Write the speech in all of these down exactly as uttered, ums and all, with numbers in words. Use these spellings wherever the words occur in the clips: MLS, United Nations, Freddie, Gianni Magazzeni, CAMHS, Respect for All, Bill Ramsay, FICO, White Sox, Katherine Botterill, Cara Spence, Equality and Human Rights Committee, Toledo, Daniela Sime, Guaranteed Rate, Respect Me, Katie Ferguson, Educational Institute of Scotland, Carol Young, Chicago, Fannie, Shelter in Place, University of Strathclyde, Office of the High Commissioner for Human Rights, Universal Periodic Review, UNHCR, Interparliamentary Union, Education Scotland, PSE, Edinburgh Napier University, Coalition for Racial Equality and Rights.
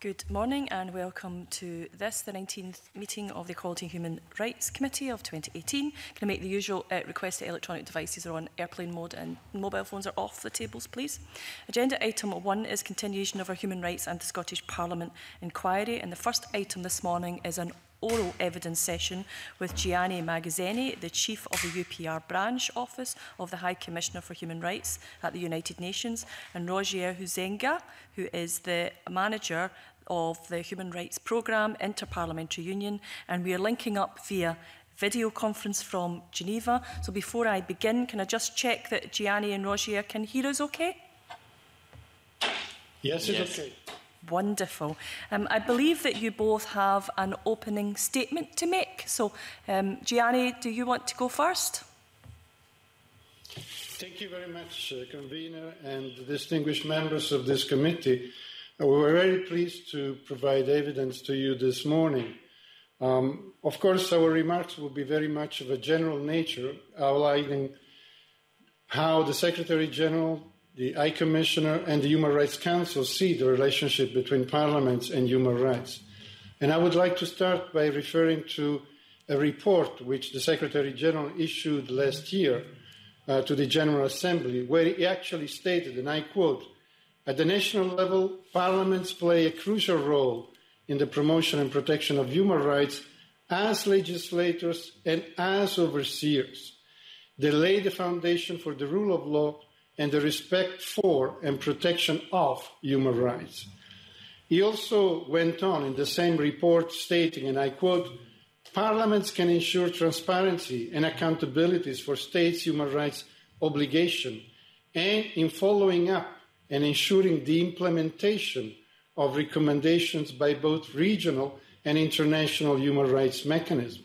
Good morning and welcome to this, the nineteenth meeting of the Equality and Human Rights Committee of twenty eighteen. Can I make the usual uh, request that electronic devices are on airplane mode and mobile phones are off the tables, please? Agenda item one is continuation of our Human Rights and the Scottish Parliament inquiry. And the first item this morning is an oral evidence session with Gianni Magazzeni, the Chief of the U P R Branch Office of the High Commissioner for Human Rights at the United Nations, and Rogier Huizenga, who is the Manager of the Human Rights Programme, Interparliamentary Union, and we are linking up via video conference from Geneva. So before I begin, can I just check that Gianni and Rogier can hear us okay? Yes, it's yes. Okay. Wonderful. Um, I believe that you both have an opening statement to make. So, um, Gianni, do you want to go first? Thank you very much, uh, Convener and distinguished members of this committee. We were very pleased to provide evidence to you this morning. Um, of course, our remarks will be very much of a general nature, outlining how the Secretary-General, the High Commissioner and the Human Rights Council see the relationship between parliaments and human rights. And I would like to start by referring to a report which the Secretary-General issued last year uh, to the General Assembly, where he actually stated, and I quote, "At the national level, parliaments play a crucial role in the promotion and protection of human rights as legislators and as overseers. They lay the foundation for the rule of law and the respect for and protection of human rights." He also went on in the same report stating, and I quote, "Parliaments can ensure transparency and accountabilities for states' human rights obligation, and in following up and ensuring the implementation of recommendations by both regional and international human rights mechanisms."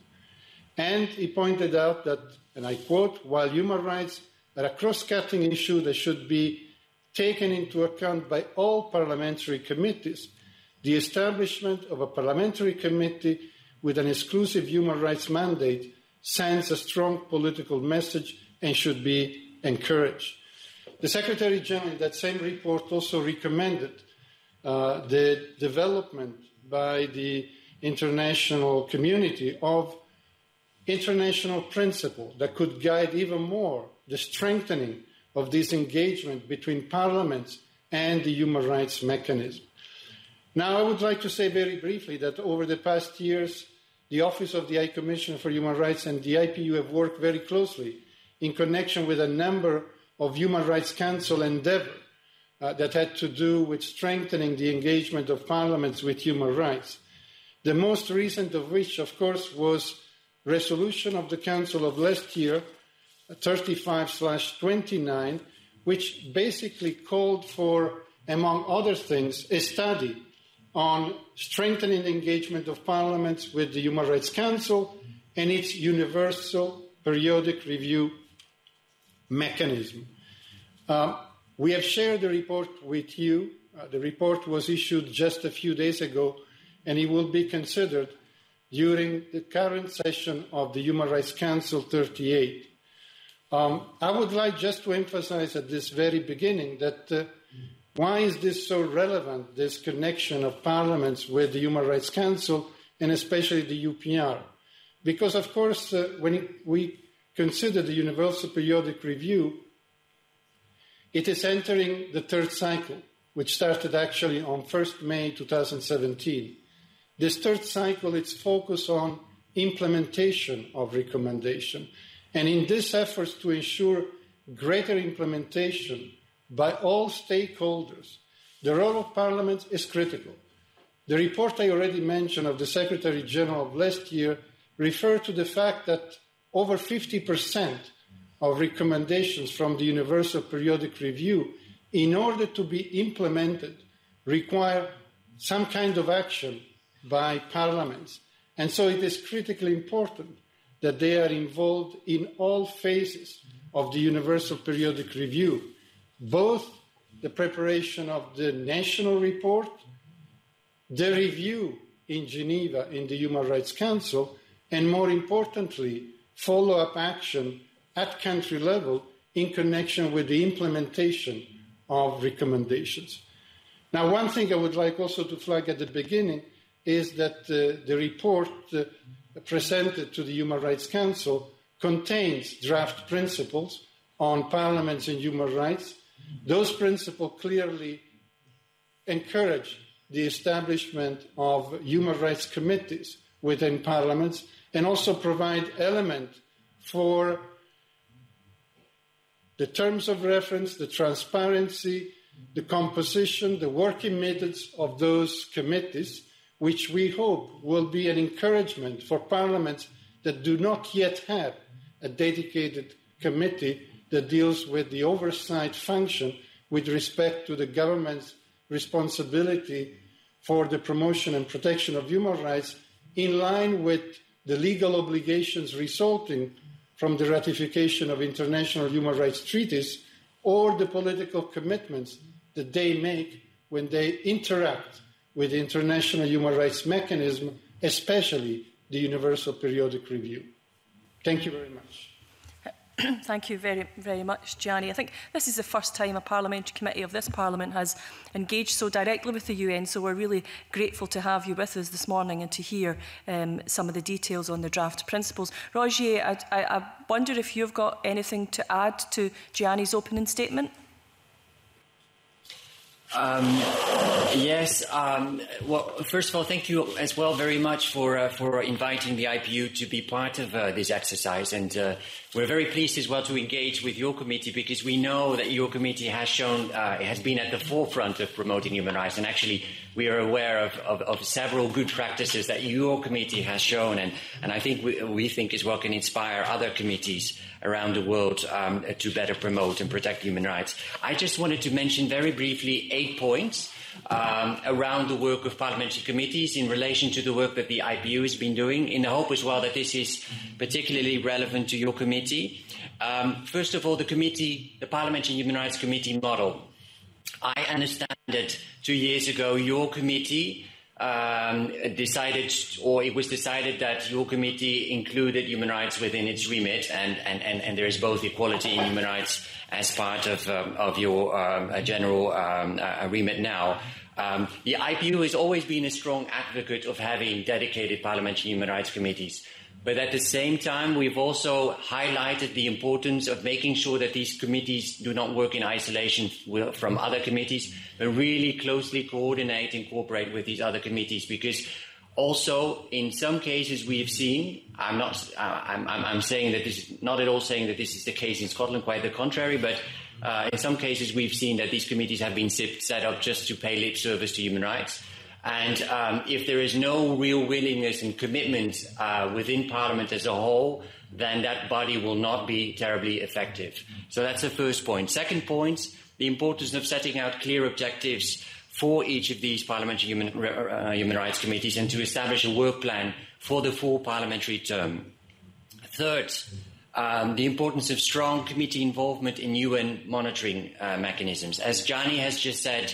And he pointed out that, and I quote, "While human rights are a cross-cutting issue that should be taken into account by all parliamentary committees, the establishment of a parliamentary committee with an exclusive human rights mandate sends a strong political message and should be encouraged." The Secretary-General in that same report also recommended uh, the development by the international community of international principles that could guide even more the strengthening of this engagement between parliaments and the human rights mechanism. Now, I would like to say very briefly that over the past years, the Office of the High Commissioner for Human Rights and the I P U have worked very closely in connection with a number of Human Rights Council endeavours uh, that had to do with strengthening the engagement of parliaments with human rights. The most recent of which, of course, was resolution of the Council of last year thirty-five twenty-nine, which basically called for, among other things, a study on strengthening engagement of parliaments with the Human Rights Council and its Universal Periodic Review mechanism. Uh, we have shared the report with you. Uh, the report was issued just a few days ago, and it will be considered during the current session of the Human Rights Council thirty-eight. Um, I would like just to emphasize at this very beginning that uh, why is this so relevant, this connection of parliaments with the Human Rights Council and especially the U P R? Because, of course, uh, when it, we consider the Universal Periodic Review, it is entering the third cycle, which started actually on first of May two thousand seventeen. This third cycle, it's focused on implementation of recommendation. And in this efforts to ensure greater implementation by all stakeholders, the role of Parliament is critical. The report I already mentioned of the Secretary-General of last year referred to the fact that over fifty percent of recommendations from the Universal Periodic Review, in order to be implemented, require some kind of action by Parliaments. And so it is critically important that they are involved in all phases of the Universal Periodic Review, both the preparation of the national report, the review in Geneva in the Human Rights Council, and more importantly, follow-up action at country level in connection with the implementation of recommendations. Now, one thing I would like also to flag at the beginning is that uh, the report uh, presented to the Human Rights Council contains draft principles on parliaments and human rights. Those principles clearly encourage the establishment of human rights committees within parliaments and also provide elements for the terms of reference, the transparency, the composition, the working methods of those committees, which we hope will be an encouragement for parliaments that do not yet have a dedicated committee that deals with the oversight function with respect to the government's responsibility for the promotion and protection of human rights in line with the legal obligations resulting from the ratification of international human rights treaties or the political commitments that they make when they interact with the international human rights mechanism, especially the Universal Periodic Review. Thank you very much. Thank you very, very much, Gianni. I think this is the first time a parliamentary committee of this Parliament has engaged so directly with the U N, so we're really grateful to have you with us this morning and to hear um, some of the details on the draft principles. Rogier, I, I, I wonder if you've got anything to add to Gianni's opening statement? Um, yes. Um, well, first of all, thank you as well very much for uh, for inviting the I P U to be part of uh, this exercise. And uh, we're very pleased as well to engage with your committee, because we know that your committee has shown, uh, it has been at the forefront of promoting human rights. And actually, we are aware of, of, of several good practices that your committee has shown. And, and I think we, we think as well can inspire other committees around the world um, to better promote and protect human rights. I just wanted to mention very briefly eight points um, around the work of parliamentary committees in relation to the work that the I P U has been doing, in the hope as well that this is particularly relevant to your committee. Um, first of all, the committee, the Parliamentary Human Rights Committee model. I understand that two years ago your committee um, decided, or it was decided that your committee included human rights within its remit, and, and, and, and there is both equality and human rights as part of, um, of your um, general um, uh, remit now. Um, the I P U has always been a strong advocate of having dedicated parliamentary human rights committees. But at the same time, we've also highlighted the importance of making sure that these committees do not work in isolation from other committees, but really closely coordinate and cooperate with these other committees. Because also, in some cases, we have seen, I'm not, I'm, I'm, I'm saying that this is not at all saying that this is the case in Scotland, quite the contrary, but uh, in some cases, we've seen that these committees have been set up just to pay lip service to human rights. And um, if there is no real willingness and commitment uh, within Parliament as a whole, then that body will not be terribly effective. So that's the first point. Second point, the importance of setting out clear objectives for each of these parliamentary human, uh, human rights committees, and to establish a work plan for the full parliamentary term. Third, um, the importance of strong committee involvement in U N monitoring uh, mechanisms. As Gianni has just said,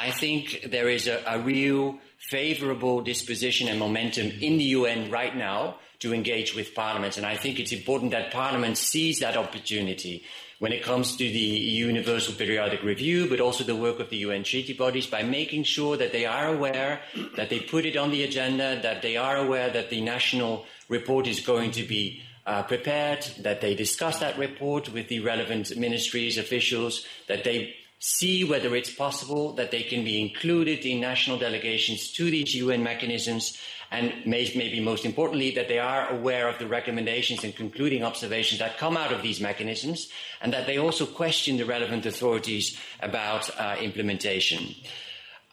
I think there is a, a real favourable disposition and momentum in the U N right now to engage with Parliament. And I think it's important that Parliament sees that opportunity when it comes to the Universal Periodic Review, but also the work of the U N treaty bodies, by making sure that they are aware, that they put it on the agenda, that they are aware that the national report is going to be Uh, prepared, that they discuss that report with the relevant ministries, officials, that they see whether it's possible that they can be included in national delegations to these U N mechanisms, and may, maybe most importantly, that they are aware of the recommendations and concluding observations that come out of these mechanisms, and that they also question the relevant authorities about uh, implementation.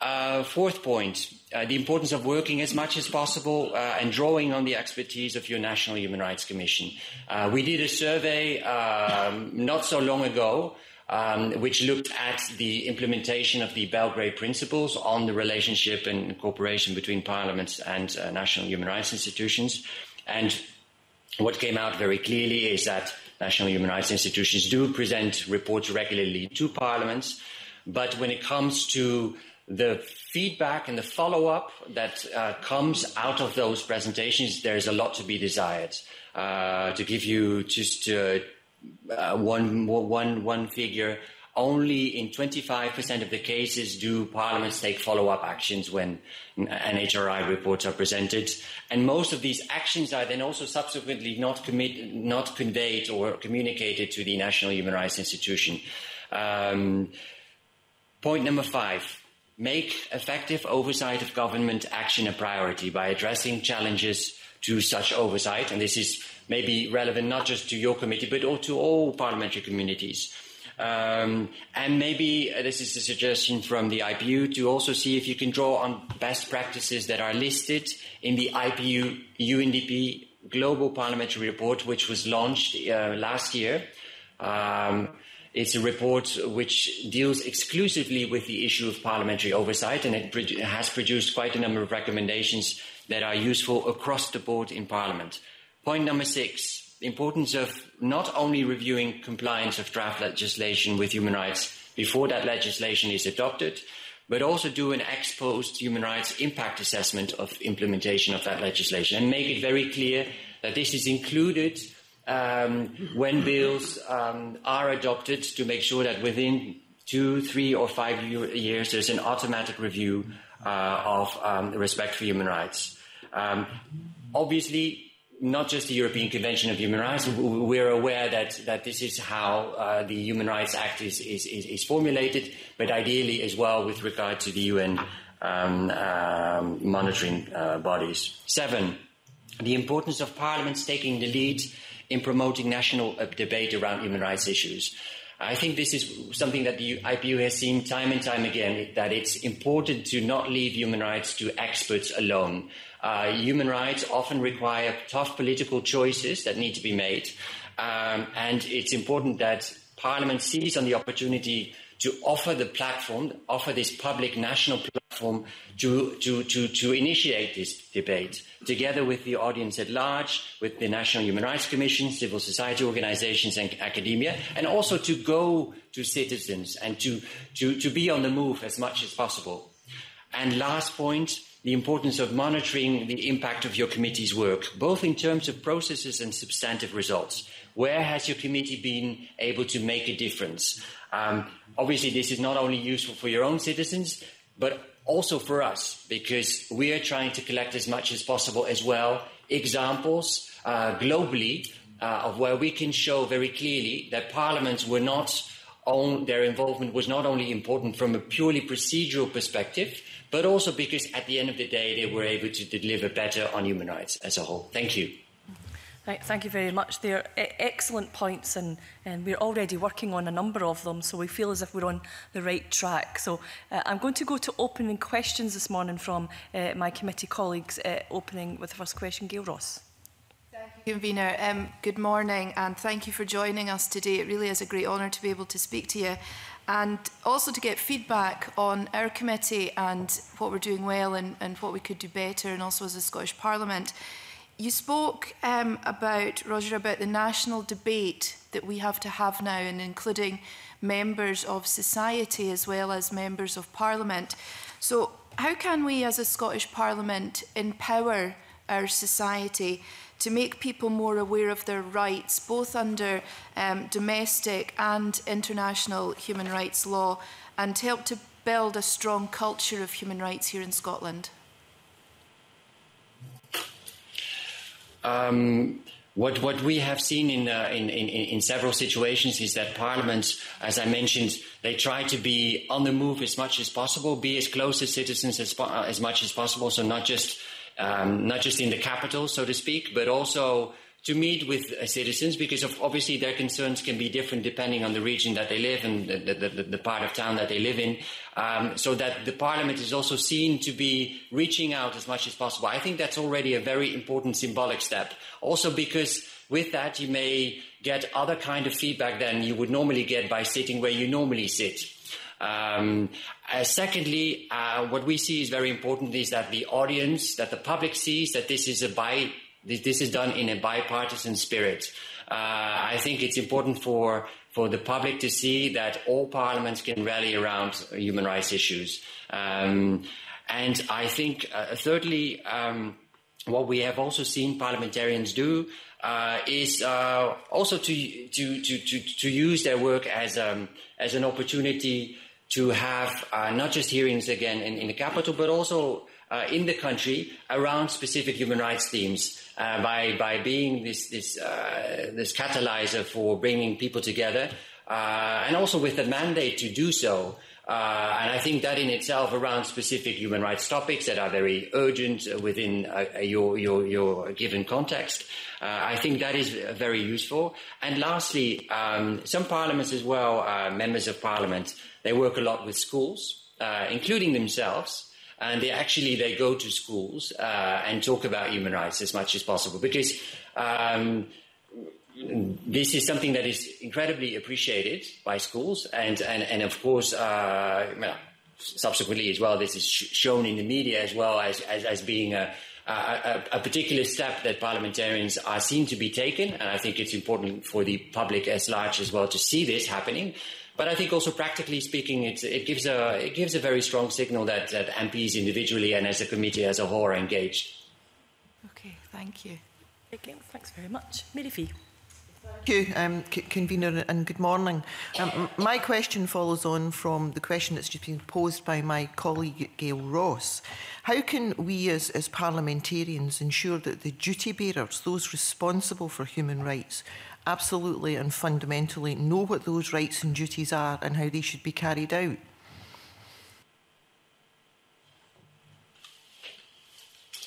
Uh, fourth point, uh, the importance of working as much as possible uh, and drawing on the expertise of your National Human Rights Commission. Uh, we did a survey um, not so long ago, um, which looked at the implementation of the Belgrade principles on the relationship and cooperation between parliaments and uh, national human rights institutions. And what came out very clearly is that national human rights institutions do present reports regularly to parliaments, but when it comes to the feedback and the follow-up that uh, comes out of those presentations, there is a lot to be desired. Uh, to give you just uh, uh, one, one, one figure, only in twenty-five percent of the cases do parliaments take follow-up actions when N H R I reports are presented. And most of these actions are then also subsequently not, commit, not conveyed or communicated to the National Human Rights Institution. Um, point number five. Make effective oversight of government action a priority by addressing challenges to such oversight. And this is maybe relevant not just to your committee, but all to all parliamentary communities. Um, and maybe uh, this is a suggestion from the I P U to also see if you can draw on best practices that are listed in the I P U U N D P Global Parliamentary Report, which was launched uh, last year. Um, It's a report which deals exclusively with the issue of parliamentary oversight, and it produ- has produced quite a number of recommendations that are useful across the board in Parliament. Point number six, the importance of not only reviewing compliance of draft legislation with human rights before that legislation is adopted, but also do an ex post human rights impact assessment of implementation of that legislation and make it very clear that this is included Um, when bills um, are adopted, to make sure that within two, three or five year, years there's an automatic review uh, of um, respect for human rights. Um, obviously, not just the European Convention of Human Rights, we're aware that, that this is how uh, the Human Rights Act is, is, is, is formulated, but ideally as well with regard to the U N um, um, monitoring uh, bodies. Seven, the importance of parliaments taking the lead in promoting national uh, debate around human rights issues. I think this is something that the I P U has seen time and time again, that it's important to not leave human rights to experts alone. Uh, human rights often require tough political choices that need to be made, um, and it's important that Parliament seize on the opportunity to offer the platform, offer this public national platform to, to, to, to initiate this debate, together with the audience at large, with the National Human Rights Commission, civil society organizations and academia, and also to go to citizens and to, to, to be on the move as much as possible. And last point, the importance of monitoring the impact of your committee's work, both in terms of processes and substantive results. Where has your committee been able to make a difference? Um, obviously, this is not only useful for your own citizens, but also for us, because we are trying to collect as much as possible as well examples uh, globally uh, of where we can show very clearly that parliaments were not on, their involvement was not only important from a purely procedural perspective, but also because at the end of the day, they were able to deliver better on human rights as a whole. Thank you. Right, thank you very much. They're excellent points, and, and we're already working on a number of them, so we feel as if we're on the right track. So uh, I'm going to go to opening questions this morning from uh, my committee colleagues, uh, opening with the first question, Gail Ross. Thank you, Convener. Um, good morning, and thank you for joining us today. It really is a great honour to be able to speak to you, and also to get feedback on our committee and what we're doing well and, and what we could do better, and also as a Scottish Parliament. You spoke um, about, Roger, about the national debate that we have to have now, and including members of society as well as members of Parliament. So how can we as a Scottish Parliament empower our society to make people more aware of their rights, both under um, domestic and international human rights law, and to help to build a strong culture of human rights here in Scotland? Um, what what we have seen in, uh, in in in several situations is that parliaments, as I mentioned, they try to be on the move as much as possible, be as close to citizens as as much as possible. So not just um, not just in the capital, so to speak, but also to meet with uh, citizens, because of obviously their concerns can be different depending on the region that they live and the, the, the, the part of town that they live in, um, so that the Parliament is also seen to be reaching out as much as possible. I think that's already a very important symbolic step, also because with that you may get other kind of feedback than you would normally get by sitting where you normally sit. Um, uh, secondly, uh, what we see is very important is that the audience, that the public sees that this is a by This is done in a bipartisan spirit. Uh, I think it's important for, for the public to see that all parliaments can rally around human rights issues. Um, and I think, uh, thirdly, um, what we have also seen parliamentarians do uh, is uh, also to, to to to to use their work as um as an opportunity to have uh, not just hearings again in, in the capital, but also uh, in the country around specific human rights themes. Uh, by by being this this uh, this catalyzer for bringing people together, uh, and also with the mandate to do so. Uh, and I think that in itself, around specific human rights topics that are very urgent within uh, your, your your given context, uh, I think that is very useful. And lastly, um, some parliaments as well, uh, members of parliament, they work a lot with schools, uh, including themselves, and they actually they go to schools uh, and talk about human rights as much as possible, because um, this is something that is incredibly appreciated by schools, and, and, and of course, uh, well, subsequently as well, this is sh- shown in the media as well as, as, as being a, a, a particular step that parliamentarians are seen to be taken. And I think it's important for the public as large as well to see this happening. But I think also practically speaking, it, it gives a it gives a very strong signal that, that M Ps individually and as a committee as a whole are engaged. Okay, thank you. Again, thanks very much. Mary Fee. Thank you, um, c- Convener, and good morning. Um, my question follows on from the question that's just been posed by my colleague Gail Ross. How can we as, as parliamentarians ensure that the duty bearers, those responsible for human rights, absolutely and fundamentally know what those rights and duties are and how they should be carried out?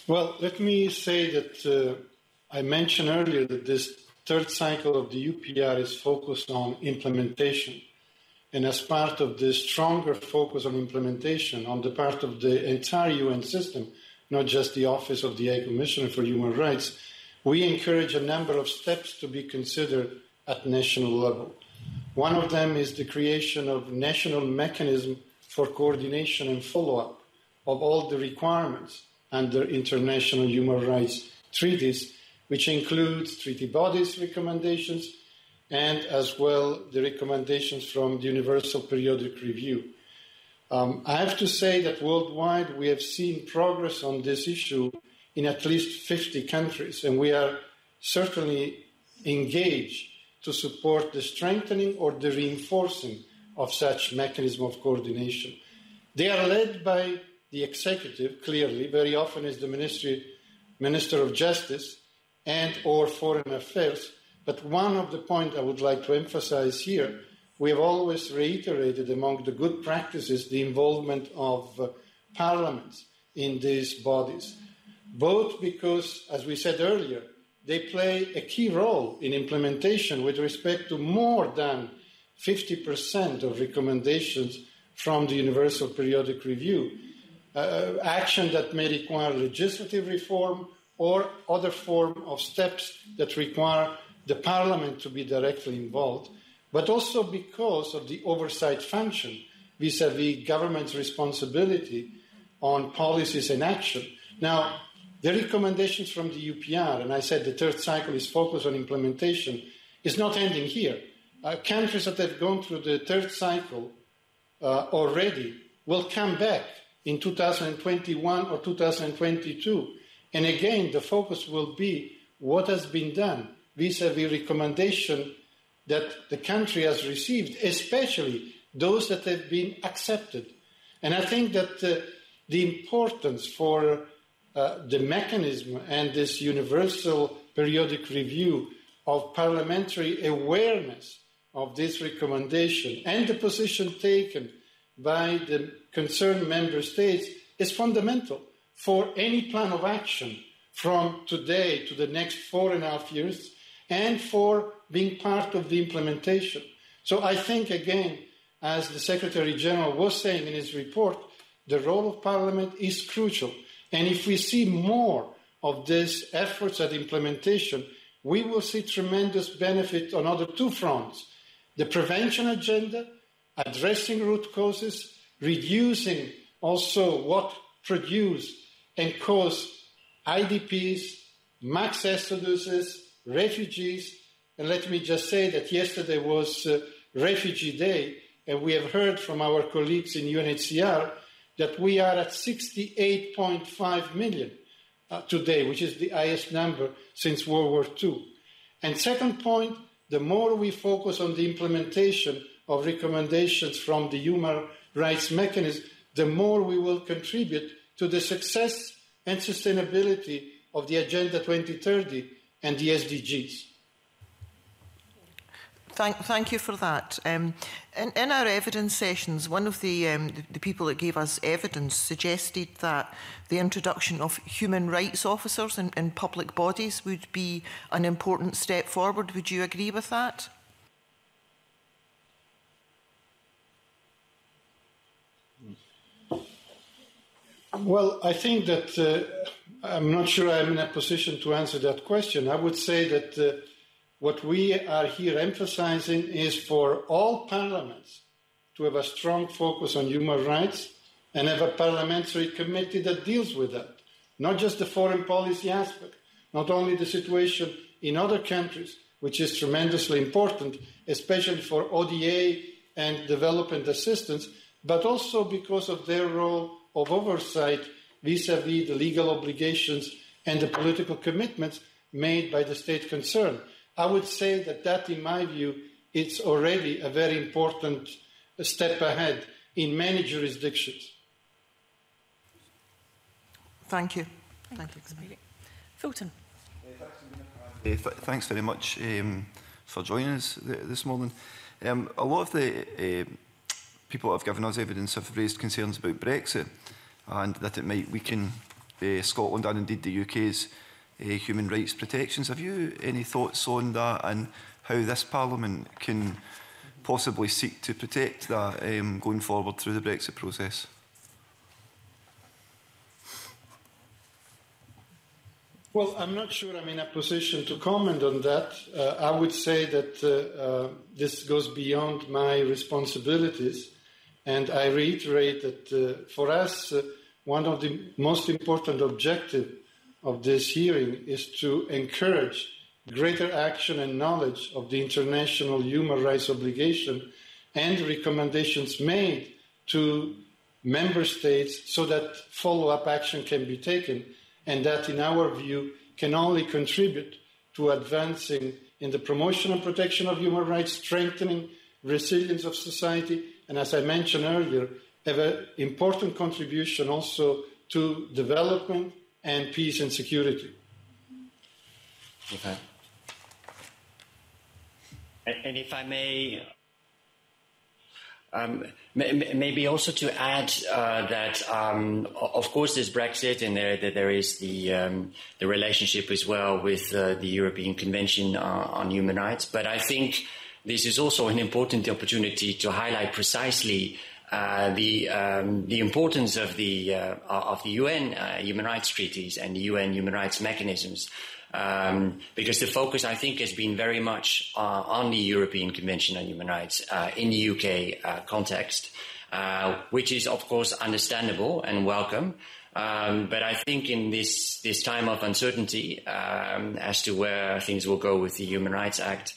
Well, let me say that uh, I mentioned earlier that this third cycle of the U P R is focused on implementation. And as part of the stronger focus on implementation on the part of the entire U N system, not just the Office of the High Commissioner for Human Rights, we encourage a number of steps to be considered at national level. One of them is the creation of national mechanism for coordination and follow-up of all the requirements under international human rights treaties, which includes treaty bodies' recommendations and as well the recommendations from the Universal Periodic Review. Um, I have to say that worldwide we have seen progress on this issue in at least fifty countries, and we are certainly engaged to support the strengthening or the reinforcing of such mechanism of coordination. They are led by the executive, clearly, very often is the ministry, Minister of Justice, and or foreign affairs. But one of the points I would like to emphasize here, we have always reiterated among the good practices the involvement of uh, parliaments in these bodies, both because, as we said earlier, they play a key role in implementation with respect to more than fifty percent of recommendations from the Universal Periodic Review, uh, action that may require legislative reform or other form of steps that require the Parliament to be directly involved, but also because of the oversight function vis-à-vis government's responsibility on policies and action. Now, the recommendations from the U P R, and I said the third cycle is focused on implementation, is not ending here. Uh, countries that have gone through the third cycle uh, already will come back in two thousand twenty-one or two thousand twenty-two. And again, the focus will be what has been done vis-à-vis recommendation that the country has received, especially those that have been accepted. And I think that uh, the importance for uh, the mechanism and this universal periodic review of parliamentary awareness of this recommendation and the position taken by the concerned member states is fundamental for any plan of action from today to the next four and a half years, and for being part of the implementation. So I think, again, as the Secretary General was saying in his report, the role of Parliament is crucial. And if we see more of these efforts at implementation, we will see tremendous benefit on other two fronts: the prevention agenda, addressing root causes, reducing also what produce and cause I D Ps, mass exoduses, refugees. And let me just say that yesterday was uh, Refugee Day, and we have heard from our colleagues in U N H C R that we are at sixty-eight point five million uh, today, which is the highest number since World War Two. And second point, the more we focus on the implementation of recommendations from the human rights mechanism, the more we will contribute to the success and sustainability of the Agenda twenty thirty and the S D Gs. Thank, thank you for that. Um, in, in our evidence sessions, one of the, um, the, the people that gave us evidence suggested that the introduction of human rights officers in, in public bodies would be an important step forward. Would you agree with that? Well, I think that uh, I'm not sure I'm in a position to answer that question. I would say that uh, what we are here emphasizing is for all parliaments to have a strong focus on human rights and have a parliamentary committee that deals with that, not just the foreign policy aspect, not only the situation in other countries, which is tremendously important, especially for O D A and development assistance, but also because of their role of oversight vis-à-vis the legal obligations and the political commitments made by the state concerned. I would say that that, in my view, it's already a very important step ahead in many jurisdictions. Thank you. Thank, Thank you. you. Fulton. Uh, th thanks very much um, for joining us th this morning. Um, a lot of the uh, people that have given us evidence have raised concerns about Brexit and that it might weaken uh, Scotland and indeed the U K's Uh, human rights protections. Have you any thoughts on that and how this Parliament can possibly seek to protect that um, going forward through the Brexit process? Well, I'm not sure I'm in a position to comment on that. Uh, I would say that uh, uh, this goes beyond my responsibilities, and I reiterate that uh, for us, uh, one of the most important objectives of this hearing is to encourage greater action and knowledge of the international human rights obligation and recommendations made to member states so that follow-up action can be taken, and that, in our view, can only contribute to advancing in the promotion and protection of human rights, strengthening resilience of society, and, as I mentioned earlier, have an important contribution also to development and peace and security. Okay. And if I may, um, maybe also to add uh, that, um, of course, there's Brexit, and there there is the um, the relationship as well with uh, the European Convention uh, on Human Rights. But I think this is also an important opportunity to highlight precisely Uh, the um, the importance of the uh, of the U N uh, human rights treaties and the U N human rights mechanisms, um, because the focus, I think, has been very much uh, on the European Convention on Human Rights uh, in the U K uh, context, uh, which is of course understandable and welcome. Um, but I think in this this time of uncertainty um, as to where things will go with the Human Rights Act,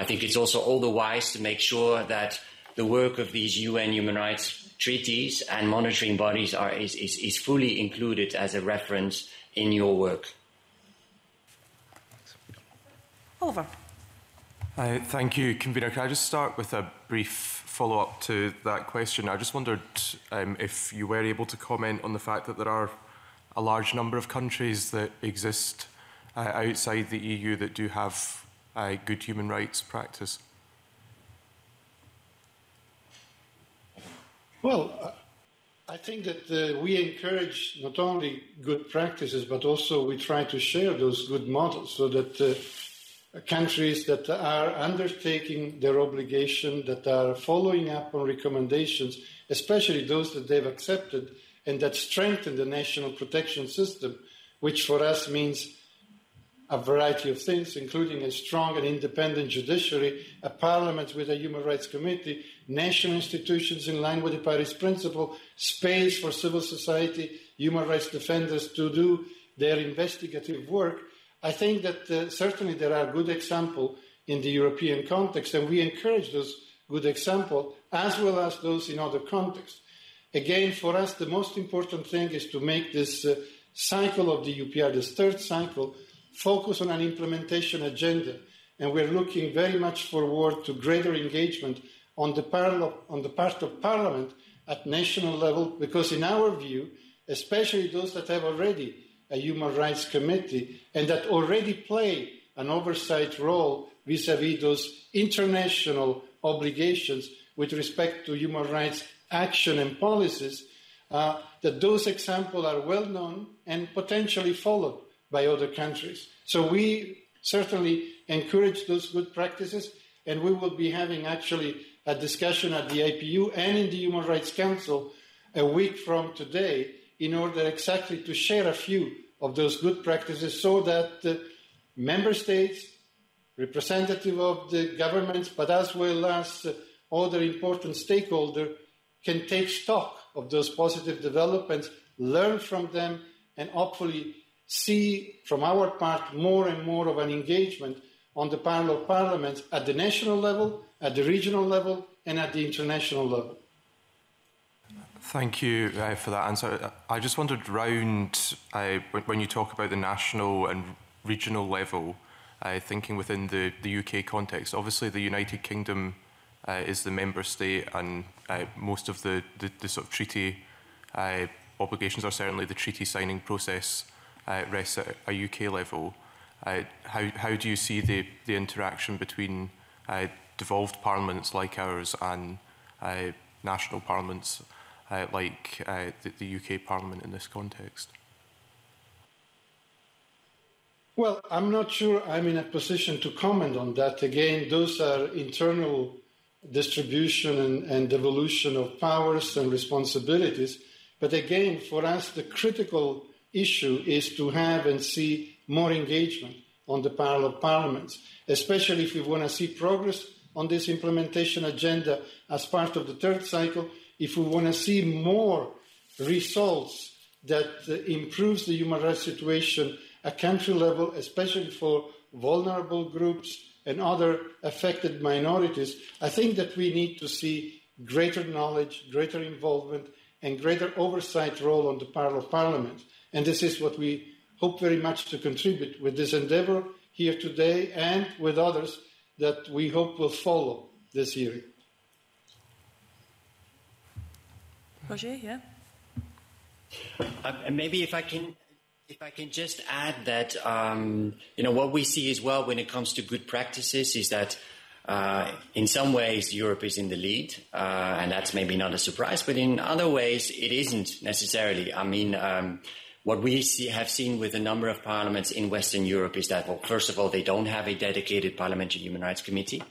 I think it's also all the wise to make sure that the work of these U N human rights treaties and monitoring bodies are, is, is, is fully included as a reference in your work. Oliver. Uh, thank you, Convener. Can I just start with a brief follow-up to that question? I just wondered um, if you were able to comment on the fact that there are a large number of countries that exist uh, outside the E U that do have uh, good human rights practice. Well, I think that uh, we encourage not only good practices, but also we try to share those good models so that uh, countries that are undertaking their obligation, that are following up on recommendations, especially those that they've accepted and that strengthen the national protection system, which for us means a variety of things, including a strong and independent judiciary, a parliament with a human rights committee, national institutions in line with the Paris principle, space for civil society, human rights defenders to do their investigative work. I think that uh, certainly there are good examples in the European context, and we encourage those good examples as well as those in other contexts. Again, for us, the most important thing is to make this uh, cycle of the U P R, this third cycle, focus on an implementation agenda, and we're looking very much forward to greater engagement on the, parlo- on the part of Parliament at national level, because in our view, especially those that have already a Human Rights Committee and that already play an oversight role vis-à-vis those international obligations with respect to human rights action and policies, uh, that those examples are well known and potentially followed by other countries. So we certainly encourage those good practices, and we will be having actually a discussion at the I P U and in the Human Rights Council a week from today in order exactly to share a few of those good practices so that uh, member states, representative of the governments, but as well as uh, other important stakeholders, can take stock of those positive developments, learn from them, and hopefully see from our part more and more of an engagement on the part of parliaments at the national level, at the regional level, and at the international level. Thank you uh, for that answer. I just wondered round, uh, when you talk about the national and regional level, uh, thinking within the, the U K context, obviously the United Kingdom uh, is the member state, and uh, most of the, the, the sort of treaty uh, obligations, or certainly the treaty signing process, uh, rests at a U K level. Uh, how, how do you see the, the interaction between uh, devolved parliaments like ours and uh, national parliaments uh, like uh, the, the U K Parliament in this context? Well, I'm not sure I'm in a position to comment on that. Again, those are internal distribution and, and devolution of powers and responsibilities. But again, for us, the critical issue is to have and see more engagement on the part of parliaments, especially if we want to see progress on this implementation agenda as part of the third cycle, if we want to see more results that uh, improves the human rights situation at country level, especially for vulnerable groups and other affected minorities. I think that we need to see greater knowledge, greater involvement, and greater oversight role on the part of Parliament. And this is what we hope very much to contribute with this endeavour here today and with others that we hope will follow this hearing. Rogier, yeah? Uh, maybe if I can... If I can just add that, um, you know, what we see as well when it comes to good practices is that uh, in some ways Europe is in the lead, uh, and that's maybe not a surprise, but in other ways it isn't necessarily. I mean, um, what we see, have seen with a number of parliaments in Western Europe is that, well, first of all, they don't have a dedicated parliamentary human rights committee.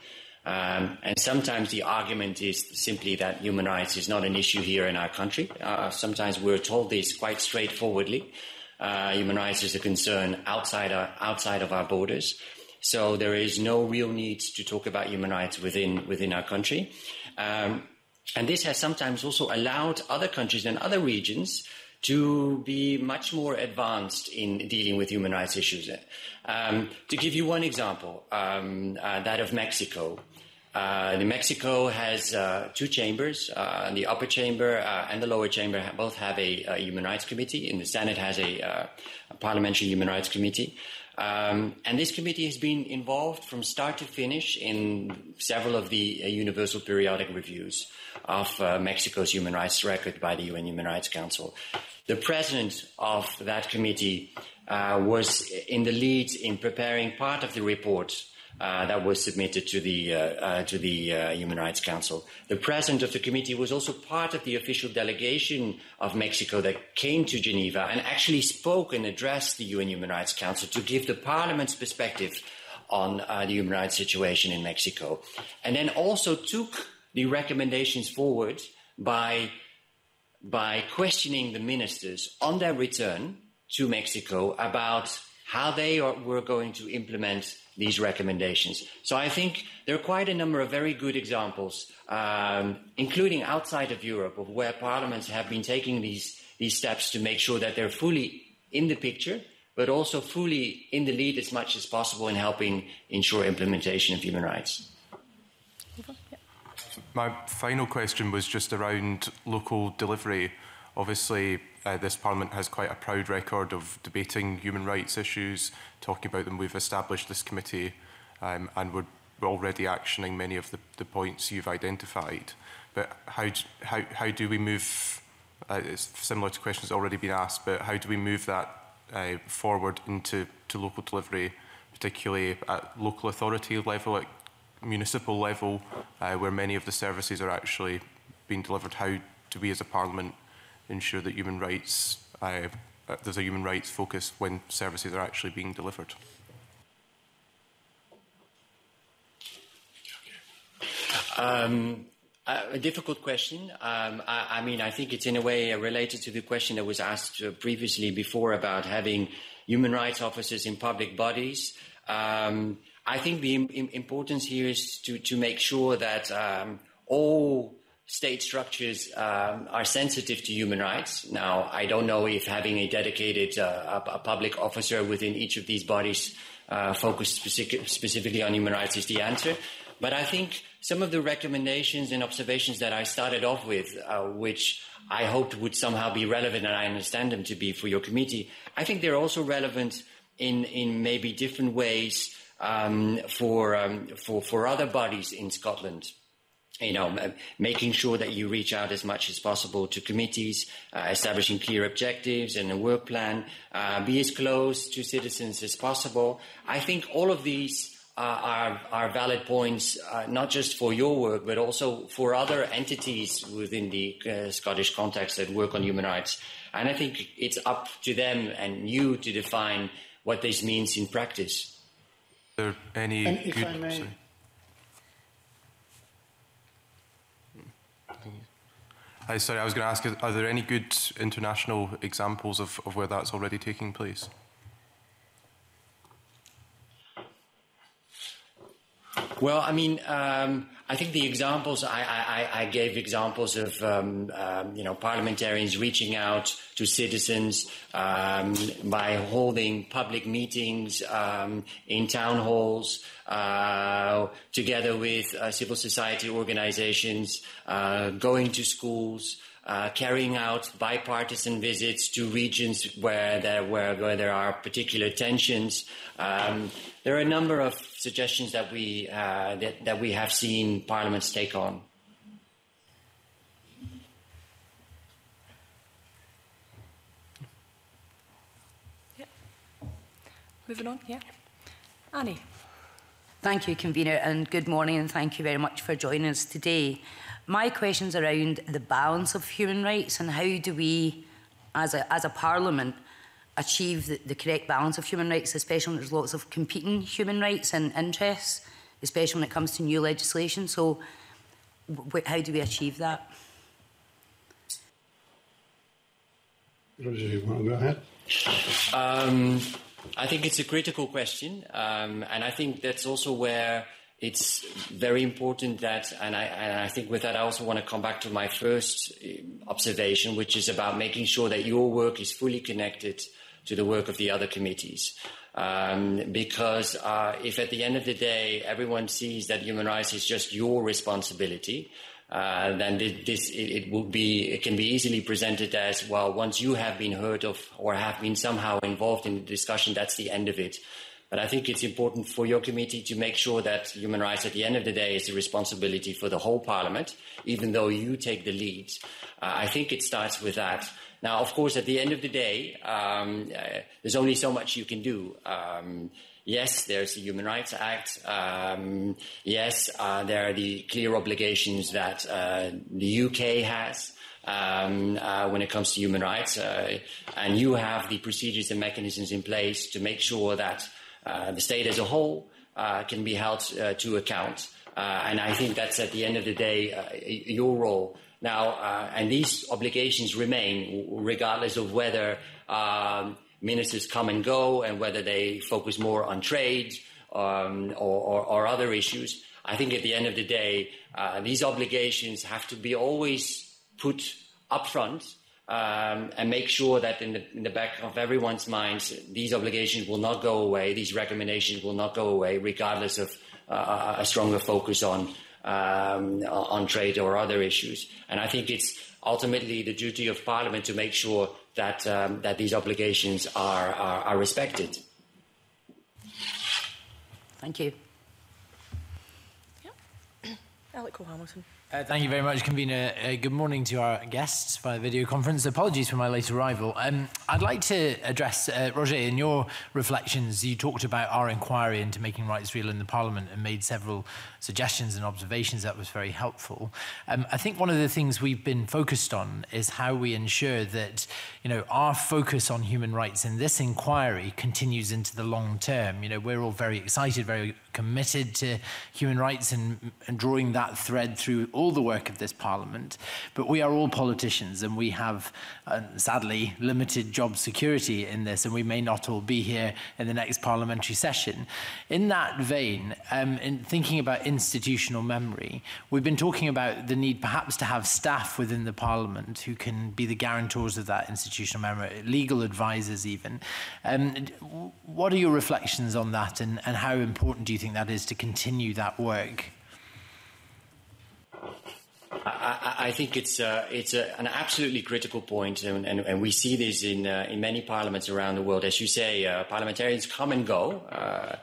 Um, and sometimes the argument is simply that human rights is not an issue here in our country. Uh, sometimes we're told this quite straightforwardly. Uh, human rights is a concern outside our, outside of our borders. So there is no real need to talk about human rights within within our country. Um, and this has sometimes also allowed other countries and other regions to be much more advanced in dealing with human rights issues. Um, to give you one example, um, uh, that of Mexico. Uh, Mexico has uh, two chambers, uh, the upper chamber uh, and the lower chamber ha- both have a, a human rights committee, and the Senate has a, uh, a parliamentary human rights committee. Um, and this committee has been involved from start to finish in several of the uh, Universal Periodic Reviews of uh, Mexico's human rights record by the U N Human Rights Council. The president of that committee uh, was in the lead in preparing part of the report Uh, that was submitted to the uh, uh, to the uh, Human Rights Council. The president of the committee was also part of the official delegation of Mexico that came to Geneva and actually spoke and addressed the U N Human Rights Council to give the parliament's perspective on uh, the human rights situation in Mexico, and then also took the recommendations forward by by questioning the ministers on their return to Mexico about how they are, were going to implement these recommendations. So I think there are quite a number of very good examples, um, including outside of Europe, of where parliaments have been taking these, these steps to make sure that they're fully in the picture, but also fully in the lead as much as possible in helping ensure implementation of human rights. My final question was just around local delivery. Obviously, Uh, this Parliament has quite a proud record of debating human rights issues, talking about them. We've established this committee um, and we're already actioning many of the, the points you've identified. But how, how, how do we move, uh, it's similar to questions already been asked, but how do we move that uh, forward into to local delivery, particularly at local authority level, at municipal level, uh, where many of the services are actually being delivered? How do we as a Parliament ensure that human rights, uh, there's a human rights focus when services are actually being delivered? Um, a difficult question. Um, I, I mean, I think it's in a way related to the question that was asked previously before about having human rights officers in public bodies. Um, I think the im importance here is to, to make sure that um, all state structures um, are sensitive to human rights. Now, I don't know if having a dedicated uh, a, a public officer within each of these bodies uh, focused specific specifically on human rights is the answer. But I think some of the recommendations and observations that I started off with, uh, which I hoped would somehow be relevant, and I understand them to be for your committee, I think they're also relevant in, in maybe different ways um, for, um, for, for other bodies in Scotland. You know, making sure that you reach out as much as possible to committees, uh, establishing clear objectives and a work plan, uh, be as close to citizens as possible. I think all of these uh, are, are valid points, uh, not just for your work, but also for other entities within the uh, Scottish context that work on human rights. And I think it's up to them and you to define what this means in practice. Are there any and if good... I may... Uh, sorry, I was going to ask, are there any good international examples of, of where that's already taking place? Well, I mean, um, I think the examples, I, I, I gave examples of, um, um, you know, parliamentarians reaching out to citizens um, by holding public meetings um, in town halls, uh, together with uh, civil society organizations, uh, going to schools, uh, carrying out bipartisan visits to regions where there, where, where there are particular tensions. Um, there are a number of suggestions that we, uh, that, that we have seen parliaments take on. Yeah. Moving on, yeah. Annie. Thank you, Convener, and good morning, and thank you very much for joining us today. My question's around the balance of human rights and how do we, as a, as a Parliament, achieve the, the correct balance of human rights, especially when there's lots of competing human rights and interests, especially when it comes to new legislation. So w how do we achieve that? Rogier, you want to go ahead? Um, I think it's a critical question, um, and I think that's also where it's very important that, and I, and I think with that I also want to come back to my first observation, which is about making sure that your work is fully connected to the work of the other committees. Um, because uh, if at the end of the day everyone sees that human rights is just your responsibility, uh, then this, this it, it will be it can be easily presented as, well, once you have been heard of or have been somehow involved in the discussion, that's the end of it. But I think it's important for your committee to make sure that human rights at the end of the day is a responsibility for the whole Parliament, even though you take the lead. Uh, I think it starts with that. Now, of course, at the end of the day, um, uh, there's only so much you can do. Um, yes, there's the Human Rights Act. Um, yes, uh, there are the clear obligations that uh, the U K has. Um, uh, when it comes to human rights, uh, and you have the procedures and mechanisms in place to make sure that uh, the state as a whole uh, can be held uh, to account. Uh, and I think that's, at the end of the day, uh, your role. Now, uh, and these obligations remain regardless of whether um, ministers come and go and whether they focus more on trade um, or, or, or other issues. I think at the end of the day, uh, these obligations have to be always put up front um, and make sure that in the, in the back of everyone's minds, these obligations will not go away, these recommendations will not go away, regardless of uh, a stronger focus on, um, on trade or other issues. And I think it's ultimately the duty of Parliament to make sure that um, that these obligations are, are, are respected. Thank you. Yep. Alec O'Hamilton. Uh, thank you very much, Convener. Uh, good morning to our guests via video conference. Apologies for my late arrival. Um, I'd like to address, uh, Roger, in your reflections, you talked about our inquiry into making rights real in the Parliament and made several suggestions and observations. That was very helpful. Um, I think one of the things we've been focused on is how we ensure that, you know, our focus on human rights in this inquiry continues into the long term. You know, we're all very excited, very committed to human rights and, and drawing that thread through all the work of this Parliament, but we are all politicians and we have, uh, sadly, limited job security in this, and we may not all be here in the next parliamentary session. In that vein, um, in thinking about institutional memory, we've been talking about the need perhaps to have staff within the Parliament who can be the guarantors of that institutional memory, legal advisors even. Um, what are your reflections on that, and, and how important do you think that is to continue that work? I, I think it's uh, it's a, an absolutely critical point, and, and, and we see this in uh, in many parliaments around the world. As you say, uh, parliamentarians come and go, uh,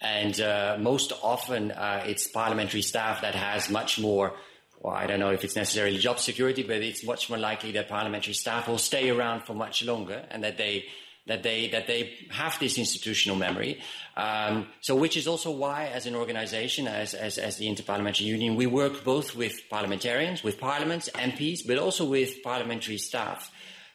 and uh, most often uh, it's parliamentary staff that has much more. Well, I don't know if it's necessarily job security, but it's much more likely that parliamentary staff will stay around for much longer, and that they that they that they have this institutional memory. Um, so which is also why, as an organisation, as, as as the Interparliamentary Union, we work both with parliamentarians, with parliaments, M Ps, but also with parliamentary staff,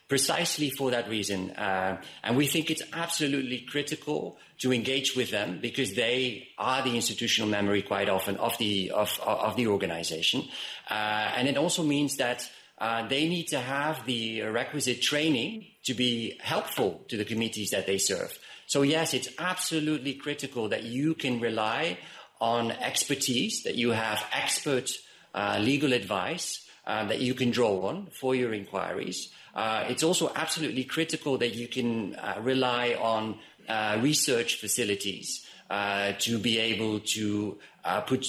precisely for that reason. Uh, and we think it's absolutely critical to engage with them, because they are the institutional memory quite often of the of of the organisation, uh, and it also means that uh, they need to have the requisite training to be helpful to the committees that they serve. So yes, it's absolutely critical that you can rely on expertise, that you have expert uh, legal advice uh, that you can draw on for your inquiries. Uh, it's also absolutely critical that you can uh, rely on uh, research facilities uh, to be able to uh, put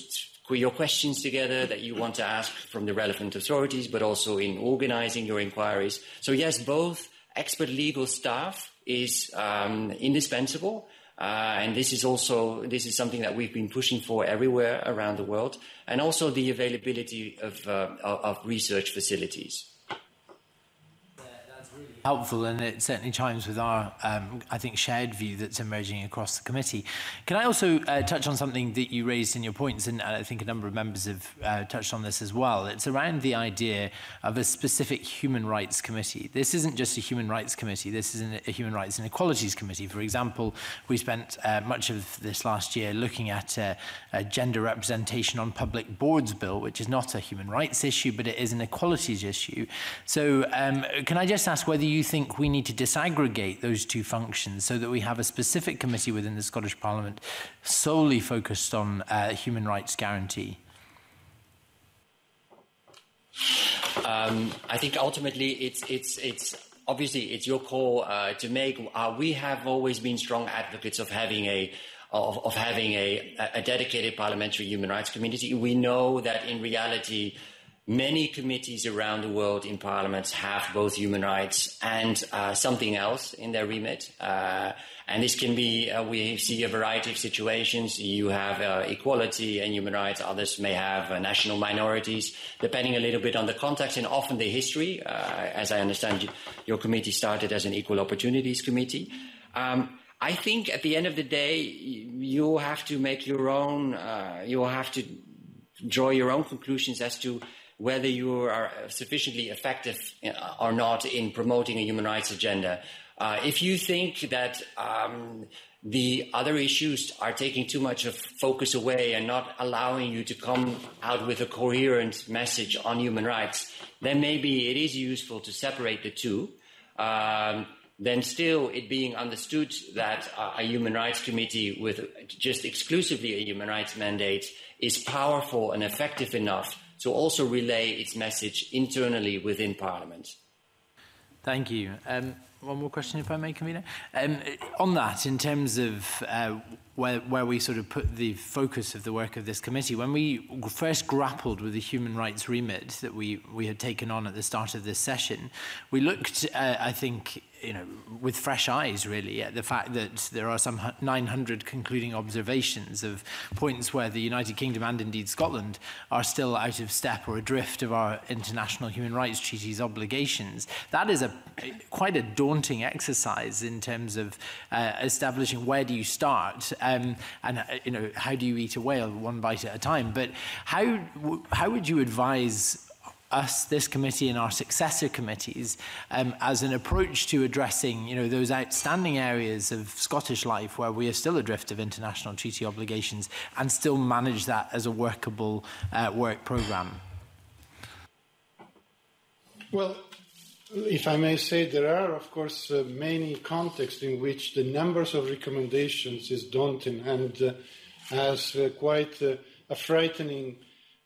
your questions together that you want to ask from the relevant authorities, but also in organizing your inquiries. So yes, both expert legal staff is um, indispensable, uh, and this is also this is something that we've been pushing for everywhere around the world, and also the availability of uh, of research facilities. Helpful, and it certainly chimes with our, um, I think, shared view that's emerging across the committee. Can I also uh, touch on something that you raised in your points, and I think a number of members have uh, touched on this as well. It's around the idea of a specific human rights committee. This isn't just a human rights committee, this is an, a human rights and equalities committee. For example, we spent uh, much of this last year looking at uh, a gender representation on public boards bill, which is not a human rights issue, but it is an equalities issue. So um, can I just ask whether you think we need to disaggregate those two functions so that we have a specific committee within the Scottish Parliament solely focused on uh, human rights guarantee? Um, I think ultimately it's it's it's obviously it's your call uh, to make. Uh, we have always been strong advocates of having a of, of having a, a dedicated parliamentary human rights committee. We know that in reality, many committees around the world in parliaments have both human rights and uh, something else in their remit. Uh, and this can be, uh, we see a variety of situations. You have uh, equality and human rights. Others may have uh, national minorities, depending a little bit on the context and often the history. Uh, as I understand, your committee started as an equal opportunities committee. Um, I think at the end of the day, you have to make your own, uh, you will have to draw your own conclusions as to whether you are sufficiently effective or not in promoting a human rights agenda. Uh, if you think that um, the other issues are taking too much of focus away and not allowing you to come out with a coherent message on human rights, then maybe it is useful to separate the two. Um, then still it being understood that uh, a human rights committee with just exclusively a human rights mandate is powerful and effective enough to also relay its message internally within Parliament. Thank you. Um, One more question, if I may, Convener. Um, on that, in terms of uh, where, where we sort of put the focus of the work of this committee, when we first grappled with the human rights remit that we, we had taken on at the start of this session, we looked, uh, I think, you know, with fresh eyes, really, at the fact that there are some nine hundred concluding observations of points where the United Kingdom and indeed Scotland are still out of step or adrift of our international human rights treaties obligations. That is a quite a daunting exercise in terms of uh, establishing where do you start um, and, uh, you know, how do you eat a whale one bite at a time. But how how would you advise us, this committee and our successor committees, um, as an approach to addressing, you know, those outstanding areas of Scottish life where we are still adrift of international treaty obligations and still manage that as a workable uh, work programme? Well, if I may say, there are, of course, uh, many contexts in which the numbers of recommendations is daunting and uh, has uh, quite uh, a frightening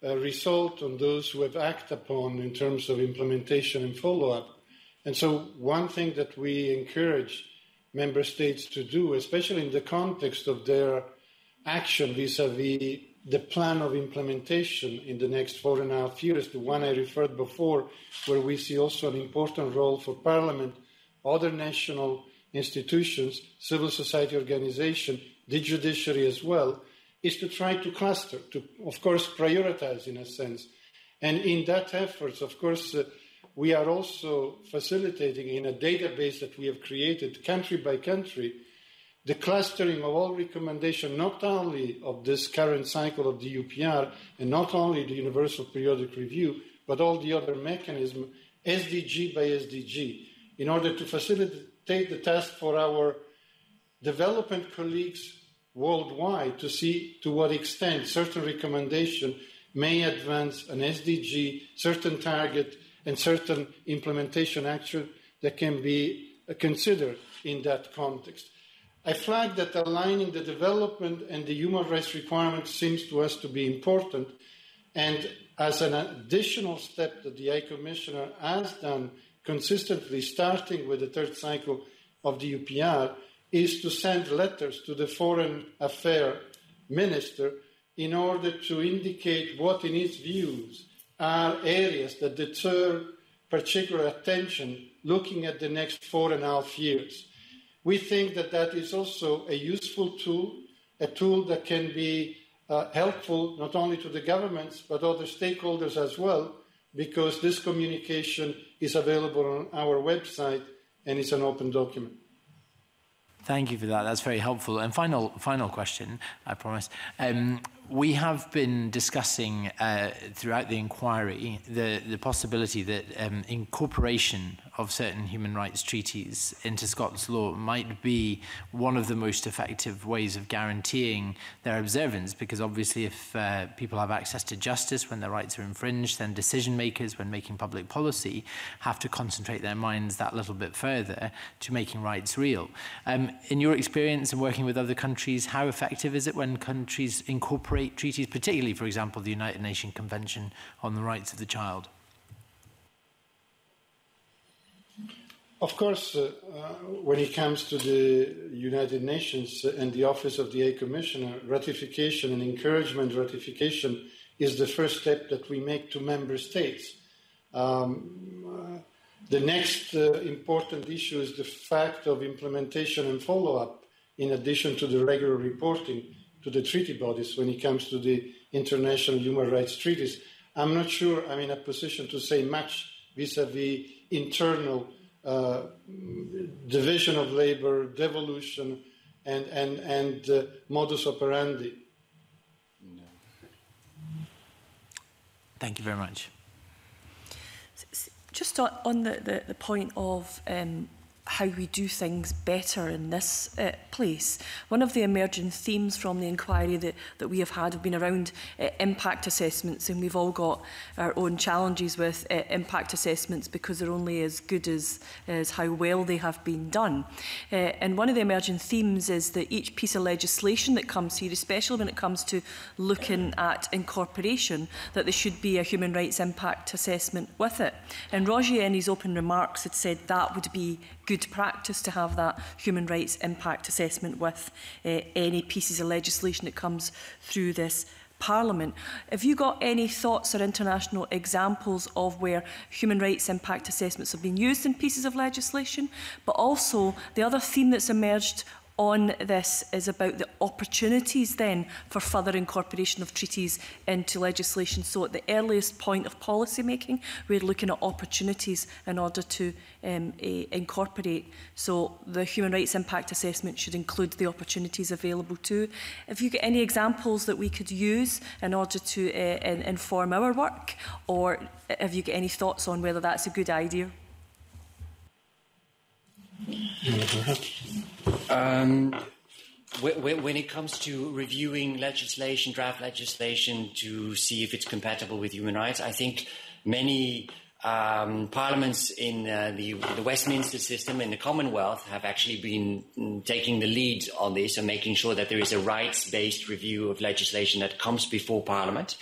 Uh, result on those who have acted upon in terms of implementation and follow-up. And so one thing that we encourage member states to do, especially in the context of their action vis-a-vis the plan of implementation in the next four and a half years, the one I referred before, where we see also an important role for Parliament, other national institutions, civil society organizations, the judiciary as well, is to try to cluster, to, of course, prioritize in a sense. And in that effort, of course, uh, we are also facilitating in a database that we have created country by country, the clustering of all recommendations, not only of this current cycle of the U P R and not only the Universal Periodic Review, but all the other mechanisms, S D G by S D G, in order to facilitate the task for our development colleagues worldwide to see to what extent certain recommendation may advance an S D G, certain target, and certain implementation action that can be considered in that context. I flag that aligning the development and the human rights requirements seems to us to be important, and as an additional step that the High Commissioner has done consistently, starting with the third cycle of the U P R, is to send letters to the Foreign Affairs Minister in order to indicate what, in his views, are areas that deter particular attention looking at the next four and a half years. We think that that is also a useful tool, a tool that can be uh, helpful not only to the governments but other stakeholders as well, because this communication is available on our website and it's an open document. Thank you for that. That's very helpful. And final, final question, I promise. Um, we have been discussing uh, throughout the inquiry the, the possibility that um, incorporation of certain human rights treaties into Scots law might be one of the most effective ways of guaranteeing their observance, because obviously if uh, people have access to justice when their rights are infringed, then decision makers, when making public policy, have to concentrate their minds that little bit further to making rights real. Um, in your experience in working with other countries, how effective is it when countries incorporate treaties, particularly, for example, the United Nations Convention on the Rights of the Child? Of course, uh, uh, when it comes to the United Nations and the Office of the High Commissioner, ratification and encouragement ratification is the first step that we make to member states. Um, uh, the next uh, important issue is the fact of implementation and follow-up, in addition to the regular reporting to the treaty bodies when it comes to the international human rights treaties. I'm not sure I'm in a position to say much vis-a-vis internal uh, division of labor, devolution, and, and, and uh, modus operandi. No. Thank you very much. Just on the, the, the point of um, how we do things better in this uh, place. One of the emerging themes from the inquiry that, that we have had have been around uh, impact assessments, and we've all got our own challenges with uh, impact assessments because they're only as good as, as how well they have been done. Uh, and one of the emerging themes is that each piece of legislation that comes here, especially when it comes to looking at incorporation, that there should be a human rights impact assessment with it. And Rogier in his open remarks had said that would be good good practice to have that human rights impact assessment with uh, any pieces of legislation that comes through this Parliament. Have you got any thoughts or international examples of where human rights impact assessments have been used in pieces of legislation? But also, the other theme that's emerged on this is about the opportunities then for further incorporation of treaties into legislation. So at the earliest point of policy making, we're looking at opportunities in order to um, uh, incorporate. So the human rights impact assessment should include the opportunities available too. If you get any examples that we could use in order to uh, in inform our work, or have you got any thoughts on whether that's a good idea? Um, when it comes to reviewing legislation, draft legislation, to see if it's compatible with human rights, I think many um, parliaments in uh, the, the Westminster system in the Commonwealth have actually been taking the lead on this and making sure that there is a rights-based review of legislation that comes before Parliament.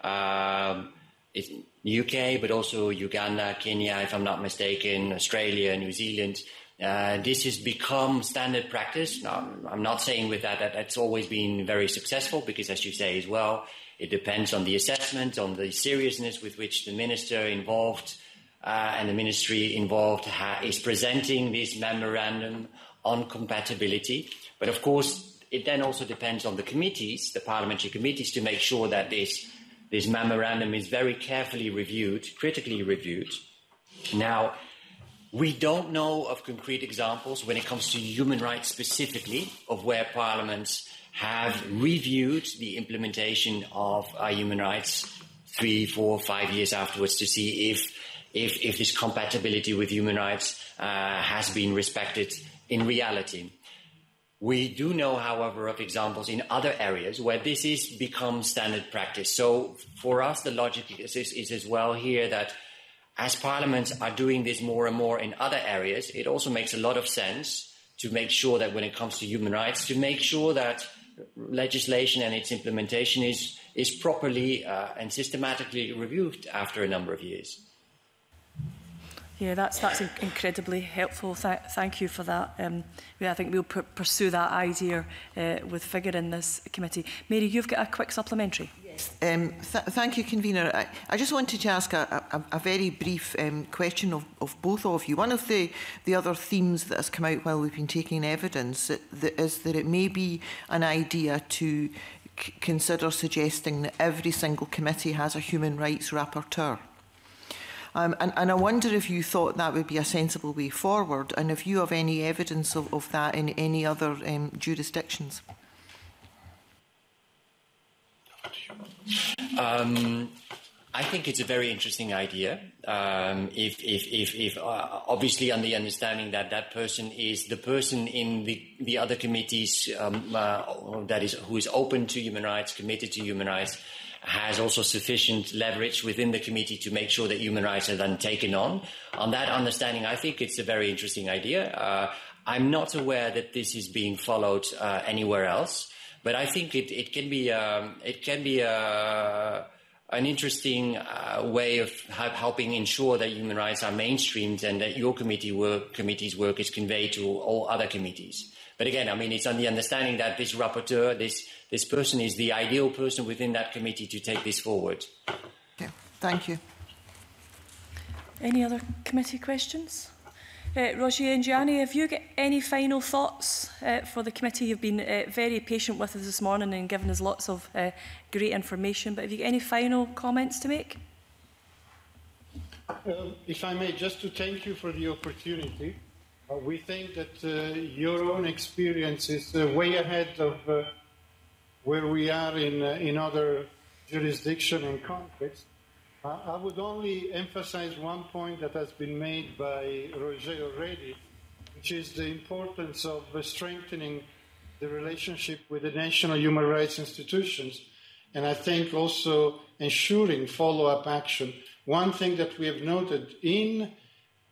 Um, it's U K, but also Uganda, Kenya, if I'm not mistaken, Australia, New Zealand. Uh, this has become standard practice. Now, I'm not saying with that that that's always been very successful, because, as you say as well, it depends on the assessment, on the seriousness with which the minister involved uh, and the ministry involved ha is presenting this memorandum on compatibility. But, of course, it then also depends on the committees, the parliamentary committees, to make sure that this, this memorandum is very carefully reviewed, critically reviewed. Now, we don't know of concrete examples when it comes to human rights specifically of where parliaments have reviewed the implementation of our human rights three, four, five years afterwards to see if if, if this compatibility with human rights uh, has been respected in reality. We do know, however, of examples in other areas where this has become standard practice. So for us, the logic is, is, is as well here that as parliaments are doing this more and more in other areas, it also makes a lot of sense to make sure that when it comes to human rights, to make sure that legislation and its implementation is, is properly uh, and systematically reviewed after a number of years. Yeah, that's, that's incredibly helpful. Th thank you for that. Um, I think we'll pursue that idea uh, with vigour in this committee. Mary, you've got a quick supplementary. Um, th thank you, Convener. I, I just wanted to ask a, a, a very brief um, question of, of both of you. One of the, the other themes that has come out while we've been taking evidence is that it may be an idea to c consider suggesting that every single committee has a human rights rapporteur. Um, and, and I wonder if you thought that would be a sensible way forward, and if you have any evidence of, of that in any other um, jurisdictions. Um, I think it's a very interesting idea. Um, if, if, if, if uh, obviously, on the understanding that that person is the person in the, the other committees um, uh, that is who is open to human rights, committed to human rights, has also sufficient leverage within the committee to make sure that human rights are then taken on. On that understanding, I think it's a very interesting idea. Uh, I'm not aware that this is being followed uh, anywhere else, but I think it, it can be um, it can be uh, an interesting uh, way of helping ensure that human rights are mainstreamed and that your committee work, committee's work is conveyed to all other committees. But again, I mean, it's on the understanding that this rapporteur, this this person is the ideal person within that committee to take this forward. Yeah, thank you. Any other committee questions? Uh, Rogier and Gianni, have you got any final thoughts uh, for the committee? You've been uh, very patient with us this morning and given us lots of uh, great information, but have you got any final comments to make? Um, if I may, just to thank you for the opportunity. Uh, we think that uh, your own experience is uh, way ahead of uh, where we are in, uh, in other jurisdictions and conflicts. Uh, I would only emphasize one point that has been made by Roger already, which is the importance of uh, strengthening the relationship with the national human rights institutions, and I think also ensuring follow-up action. One thing that we have noted in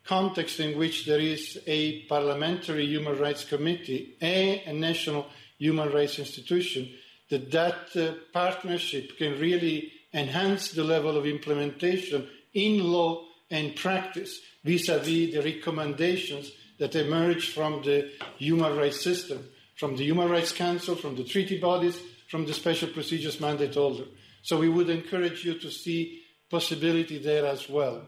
context in which there is a parliamentary human rights committee and a national human rights institution, that that uh, partnership can really enhance the level of implementation in law and practice vis-à-vis the recommendations that emerge from the human rights system, from the Human Rights Council, from the treaty bodies, from the special procedures mandate holder. So we would encourage you to see possibility there as well.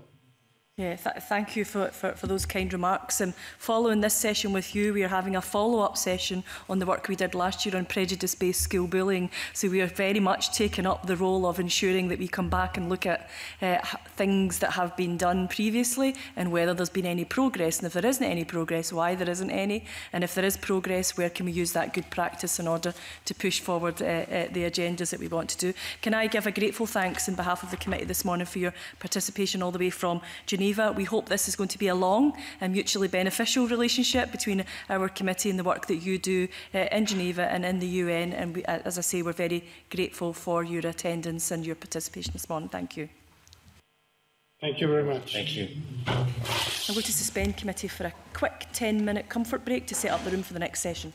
Yeah, th thank you for, for, for those kind remarks. Um, following this session with you, we are having a follow-up session on the work we did last year on prejudice-based school bullying. So we are very much taking up the role of ensuring that we come back and look at uh, things that have been done previously and whether there's been any progress. And if there isn't any progress, why there isn't any. And if there is progress, where can we use that good practice in order to push forward uh, uh, the agendas that we want to do. Can I give a grateful thanks on behalf of the committee this morning for your participation all the way from Geneva. We hope this is going to be a long and mutually beneficial relationship between our committee and the work that you do uh, in Geneva and in the U N. And we, as I say, we're very grateful for your attendance and your participation this morning. Thank you. Thank you very much. Thank you. I'm going to suspend committee for a quick ten-minute comfort break to set up the room for the next session.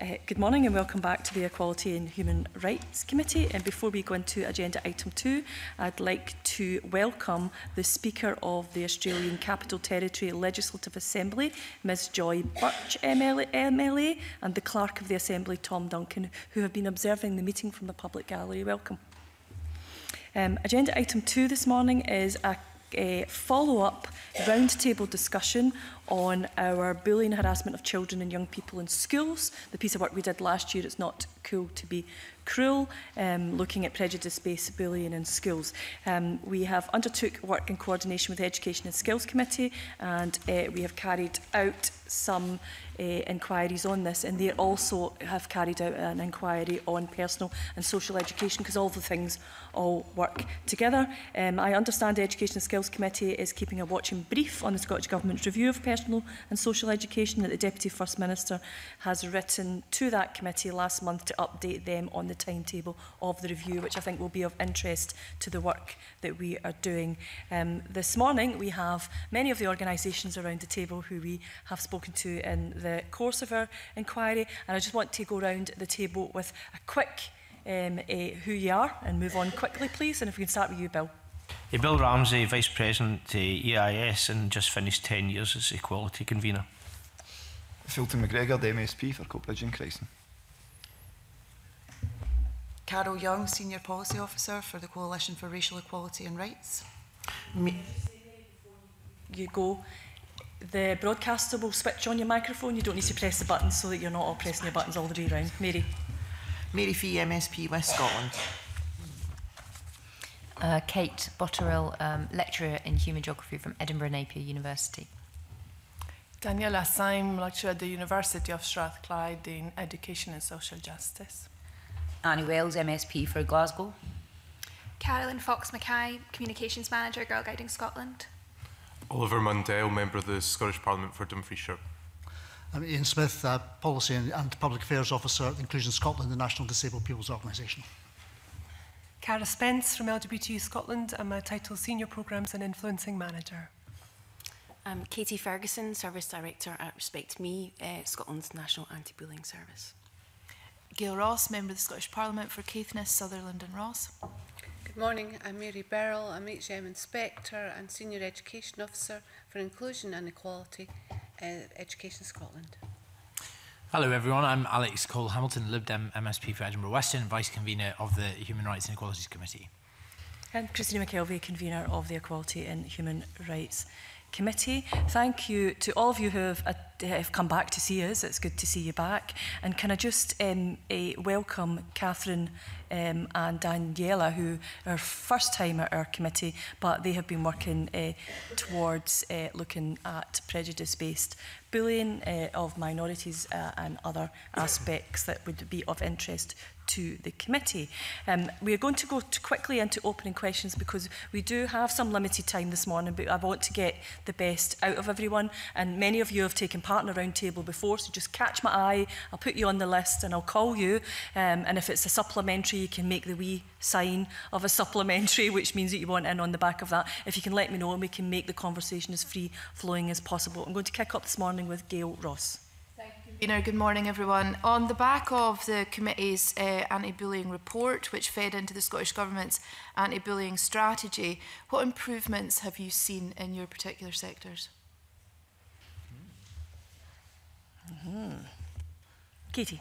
Uh, good morning and welcome back to the Equality and Human Rights Committee. And before we go into agenda item two, I'd like to welcome the Speaker of the Australian Capital Territory Legislative Assembly, Ms Joy Birch M L A, and the Clerk of the Assembly, Tom Duncan, who have been observing the meeting from the public gallery. Welcome. Um, agenda item two this morning is a A follow-up roundtable discussion on our bullying and harassment of children and young people in schools, the piece of work we did last year, It's Not Cool to Be Cruel, um, looking at prejudice-based bullying in schools. Um, we have undertook work in coordination with the Education and Skills Committee, and uh, we have carried out some uh, inquiries on this, and they also have carried out an inquiry on personal and social education, because all the things all work together. Um, I understand the Education and Skills Committee is keeping a watching brief on the Scottish Government's review of personal and social education that the Deputy First Minister has written to that committee last month to update them on the timetable of the review, which I think will be of interest to the work that we are doing. Um, this morning we have many of the organisations around the table who we have spoken to in the course of our inquiry, and I just want to go round the table with a quick um, a who you are and move on quickly, please. And if we can start with you, Bill. Hey, Bill Ramsay, Vice President uh, E I S, and just finished ten years as Equality Convener. Fulton McGregor, the M S P for Coatbridge and Cresson. Carol Young, Senior Policy Officer for the Coalition for Racial Equality and Rights. Me you go. The broadcaster will switch on your microphone. You don't need to press the button so that you're not all pressing your buttons all the way round. Mary. Mary Fee, M S P, West Scotland. Uh, Kate Botterill, um, Lecturer in Human Geography from Edinburgh Napier University. Daniela Sime, Lecturer at the University of Strathclyde in Education and Social Justice. Annie Wells, M S P for Glasgow. Carolyn Fox-Mackay, Communications Manager, Girl Guiding Scotland. Oliver Mundell, Member of the Scottish Parliament for Dumfriesshire. I'm Ian Smith, uh, Policy and, and Public Affairs Officer at Inclusion Scotland, the National Disabled People's Organisation. Cara Spence from L G B T Youth Scotland. I'm a title Senior Programmes and Influencing Manager. I'm Katie Ferguson, Service Director at Respect Me, uh, Scotland's National Anti-Bullying Service. Gail Ross, Member of the Scottish Parliament for Caithness, Sutherland and Ross. Good morning, I'm Mary Beryl, I'm H M Inspector and Senior Education Officer for Inclusion and Equality, uh, Education Scotland. Hello everyone, I'm Alex Cole-Hamilton, Lib Dem M S P for Edinburgh Western, Vice-Convener of the Human Rights and Equalities Committee. And Christina McKelvey, Convener of the Equality and Human Rights Committee. Thank you to all of you who have, uh, have come back to see us. It's good to see you back. And can I just um, uh, welcome Katherine um, and Daniela, who are first time at our committee, but they have been working uh, towards uh, looking at prejudice-based bullying uh, of minorities uh, and other aspects that would be of interest to the committee. Um, we are going to go to quickly into opening questions because we do have some limited time this morning, but I want to get the best out of everyone. And many of you have taken part in a round table before, so just catch my eye, I'll put you on the list and I'll call you. Um, and if it's a supplementary, you can make the wee sign of a supplementary, which means that you want in on the back of that. If you can let me know and we can make the conversation as free-flowing as possible. I'm going to kick up this morning with Gail Ross. Good morning, everyone. On the back of the committee's uh, anti-bullying report, which fed into the Scottish Government's anti-bullying strategy, what improvements have you seen in your particular sectors? Mm-hmm. Katie.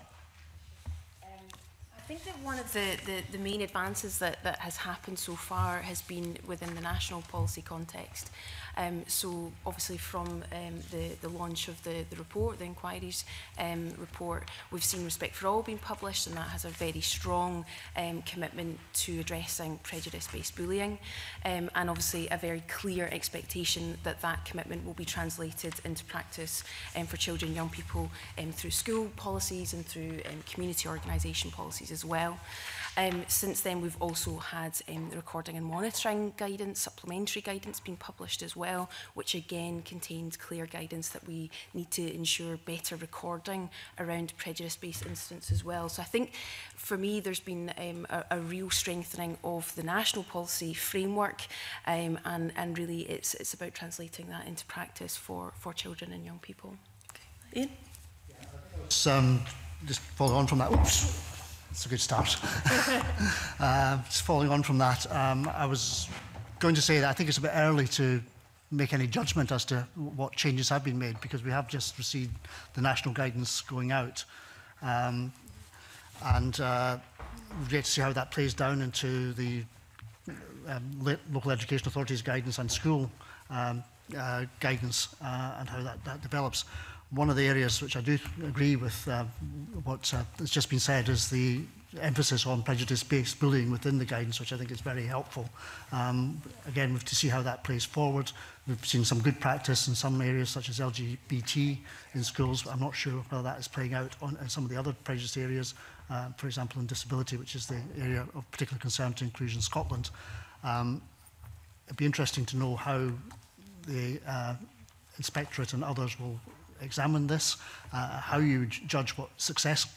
I think that one of the, the, the main advances that, that has happened so far has been within the national policy context. Um, so obviously from um, the, the launch of the, the report, the inquiries um, report, we've seen Respect for All being published, and that has a very strong um, commitment to addressing prejudice-based bullying, um, and obviously a very clear expectation that that commitment will be translated into practice um, for children, young people, um, through school policies and through um, community organisation policies as well. As well. Um, since then, we've also had um, the recording and monitoring guidance, supplementary guidance being published as well, which again contains clear guidance that we need to ensure better recording around prejudice-based incidents as well. So I think for me, there's been um, a, a real strengthening of the national policy framework, um, and, and really it's, it's about translating that into practice for, for children and young people. Okay. Ian? Yeah, just follow on from that. Oops, that's a good start. uh, just following on from that, um, I was going to say that I think it's a bit early to make any judgment as to what changes have been made, because we have just received the national guidance going out. Um, and uh, we'll get to see how that plays down into the um, local education authorities guidance and school um, uh, guidance uh, and how that, that develops. One of the areas which I do agree with uh, what uh, has just been said is the emphasis on prejudice-based bullying within the guidance, which I think is very helpful. Um, again, we have to see how that plays forward. We've seen some good practice in some areas, such as L G B T in schools. I'm not sure how that is playing out on, in some of the other prejudice areas, uh, for example, in disability, which is the area of particular concern to Inclusion Scotland. Um, it'd be interesting to know how the uh, Inspectorate and others will examine this, uh, how you judge what success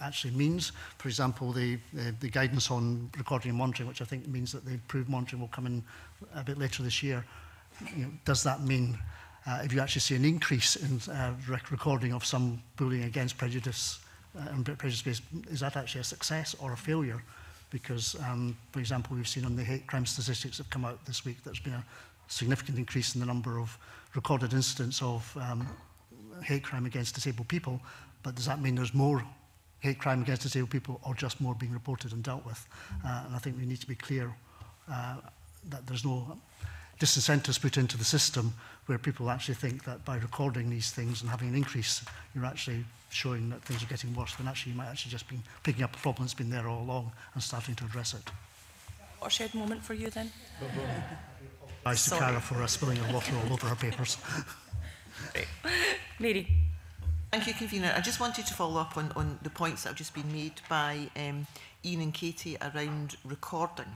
actually means. For example, the, the, the guidance on recording and monitoring, which I think means that the improved monitoring will come in a bit later this year. You know, does that mean uh, if you actually see an increase in uh, rec recording of some bullying against prejudice uh, and prejudice-based, is that actually a success or a failure? Because, um, for example, we've seen on the hate crime statistics that have come out this week, there's been a significant increase in the number of recorded incidents of um, hate crime against disabled people, but does that mean there's more hate crime against disabled people, or just more being reported and dealt with? Uh, and I think we need to be clear uh, that there's no disincentives put into the system where people actually think that by recording these things and having an increase, you're actually showing that things are getting worse, when actually you might actually just be picking up a problem that's been there all along and starting to address it. Watershed moment for you then? Thanks to Cara for uh, spilling her water all over her papers. Mary. Thank you, Convener. I just wanted to follow up on, on the points that have just been made by um, Ian and Katie around recording,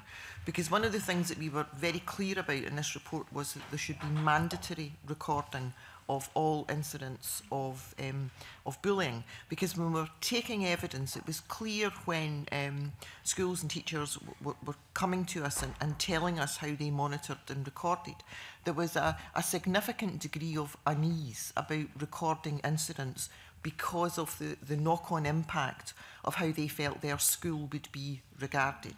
because one of the things that we were very clear about in this report was that there should be mandatory recording of all incidents of, um, of bullying, because when we were taking evidence, it was clear when um, schools and teachers were coming to us and, and telling us how they monitored and recorded, there was a, a significant degree of unease about recording incidents because of the, the knock-on impact of how they felt their school would be regarded.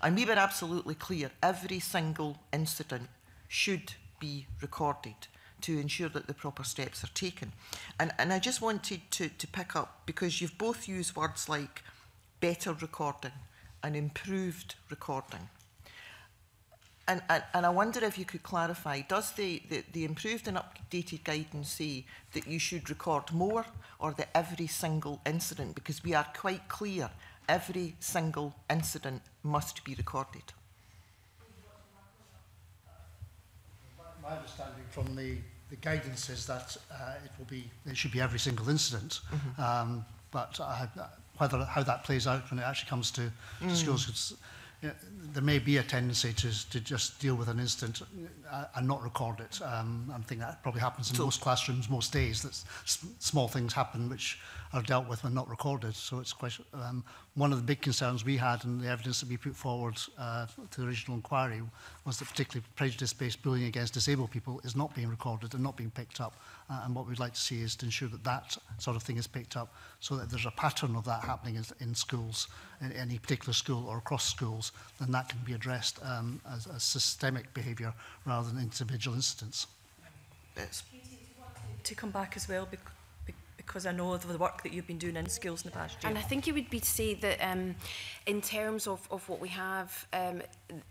And we were absolutely clear, every single incident should be recorded, to ensure that the proper steps are taken. And, and I just wanted to, to pick up, because you've both used words like better recording and improved recording. And, and, and I wonder if you could clarify, does the, the, the improved and updated guidance say that you should record more, or that every single incident? Because we are quite clear, every single incident must be recorded. My understanding from the, the guidance is that uh, it will be it should be every single incident, mm-hmm. um, but I, whether how that plays out when it actually comes to, mm. to schools, you know, there may be a tendency to to just deal with an incident and not record it. Um, I think that probably happens in so, most classrooms most days. That small things happen which are dealt with and not recorded. So it's quite um, one of the big concerns we had, and the evidence that we put forward uh, to the original inquiry was that particularly prejudice-based bullying against disabled people is not being recorded and not being picked up. Uh, and what we'd like to see is to ensure that that sort of thing is picked up, so that there's a pattern of that happening in, in schools, in any particular school or across schools, then that can be addressed um, as, as systemic behaviour rather than individual incidents. Yes. To come back as well, because because I know the work that you've been doing in schools in the past year. And I think it would be to say that um, in terms of, of what we have, um,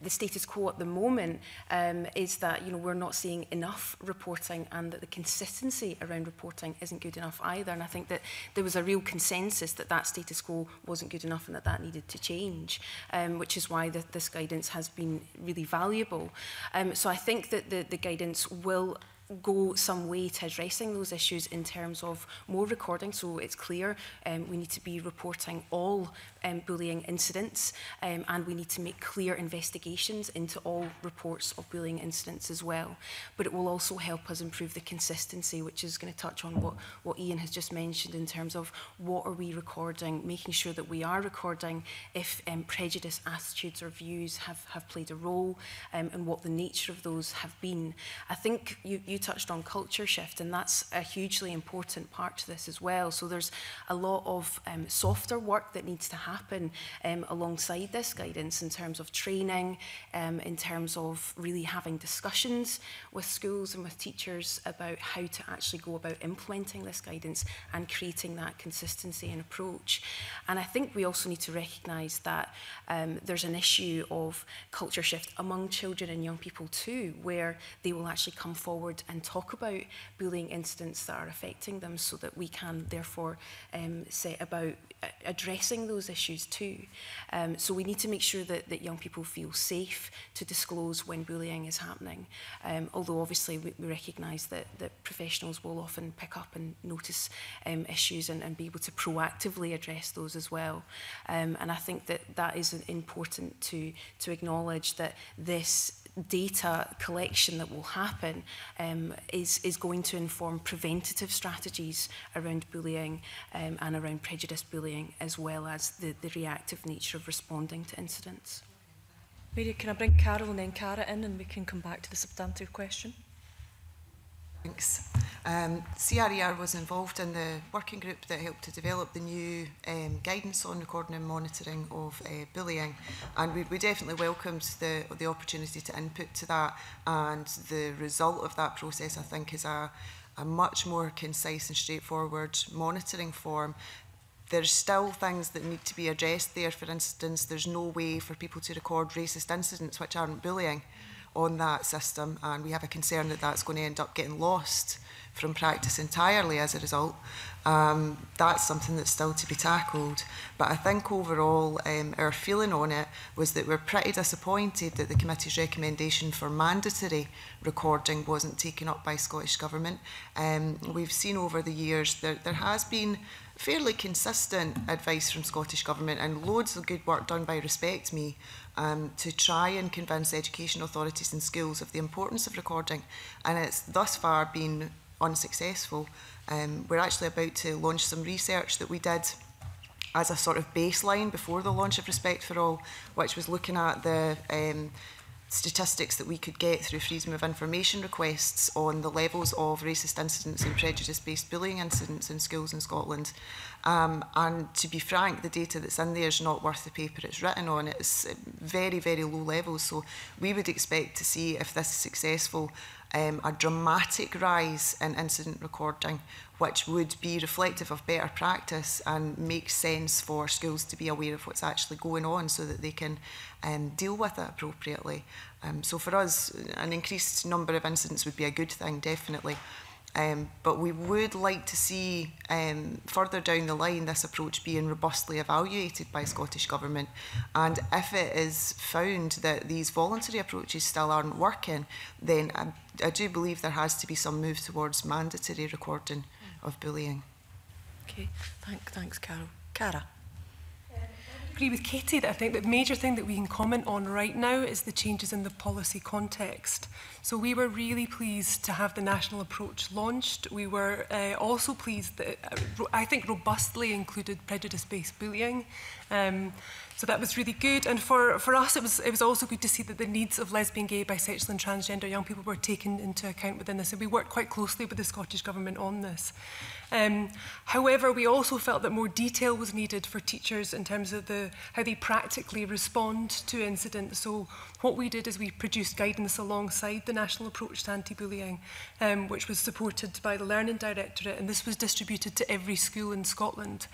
the status quo at the moment um, is that, you know, we're not seeing enough reporting, and that the consistency around reporting isn't good enough either. And I think that there was a real consensus that that status quo wasn't good enough and that that needed to change, um, which is why the, this guidance has been really valuable. Um, so I think that the, the guidance will go some way to addressing those issues in terms of more recording, so it's clear um, we need to be reporting all um, bullying incidents, um, and we need to make clear investigations into all reports of bullying incidents as well. But it will also help us improve the consistency, which is going to touch on what, what Ian has just mentioned in terms of what are we recording, making sure that we are recording if um, prejudice, attitudes or views have, have played a role, um, and what the nature of those have been. I think you, you you touched on culture shift, and that's a hugely important part to this as well. So there's a lot of um, softer work that needs to happen um, alongside this guidance in terms of training, um, in terms of really having discussions with schools and with teachers about how to actually go about implementing this guidance and creating that consistency and approach. And I think we also need to recognise that um, there's an issue of culture shift among children and young people too, where they will actually come forward and talk about bullying incidents that are affecting them, so that we can therefore um, set about addressing those issues too. Um, so we need to make sure that, that young people feel safe to disclose when bullying is happening, um, although obviously we, we recognise that, that professionals will often pick up and notice um, issues and, and be able to proactively address those as well. Um, and I think that that is important to, to acknowledge, that this data collection that will happen um, is, is going to inform preventative strategies around bullying um, and around prejudiced bullying, as well as the, the reactive nature of responding to incidents. Mary, can I bring Carol and then Cara in, and we can come back to the substantive question? Thanks. Um, C R E R was involved in the working group that helped to develop the new um, guidance on recording and monitoring of uh, bullying, and we, we definitely welcomed the, the opportunity to input to that, and the result of that process I think is a, a much more concise and straightforward monitoring form. There's still things that need to be addressed there. For instance, there's no way for people to record racist incidents which aren't bullying on that system, and we have a concern that that's going to end up getting lost from practice entirely as a result. Um, that's something that's still to be tackled. But I think overall um, our feeling on it was that we're pretty disappointed that the committee's recommendation for mandatory recording wasn't taken up by Scottish Government. Um, we've seen over the years that there has been fairly consistent advice from Scottish Government and loads of good work done by Respect Me um, to try and convince education authorities and schools of the importance of recording, and it's thus far been unsuccessful. Um, we're actually about to launch some research that we did as a sort of baseline before the launch of Respect for All, which was looking at the um, statistics that we could get through freedom of information requests on the levels of racist incidents and prejudice-based bullying incidents in schools in Scotland. Um, and to be frank, the data that's in there is not worth the paper it's written on. It's very, very low levels. So we would expect to see, if this is successful, um, a dramatic rise in incident recording, which would be reflective of better practice and make sense for schools to be aware of what's actually going on so that they can um, deal with it appropriately. Um, so for us, an increased number of incidents would be a good thing, definitely. Um, but we would like to see um, further down the line this approach being robustly evaluated by Scottish Government, and if it is found that these voluntary approaches still aren't working, then I, I do believe there has to be some move towards mandatory recording of bullying. Okay, thanks, thanks Carol. Cara? I agree with Katie that I think the major thing that we can comment on right now is the changes in the policy context. So we were really pleased to have the national approach launched. We were uh, also pleased that it, I think, robustly included prejudice-based bullying. Um, so that was really good. And for, for us, it was, it was also good to see that the needs of lesbian, gay, bisexual and transgender young people were taken into account within this. And we worked quite closely with the Scottish Government on this. Um, however, we also felt that more detail was needed for teachers in terms of the, how they practically respond to incidents. So what we did is we produced guidance alongside the national approach to anti-bullying, um, which was supported by the Learning Directorate, and this was distributed to every school in Scotland.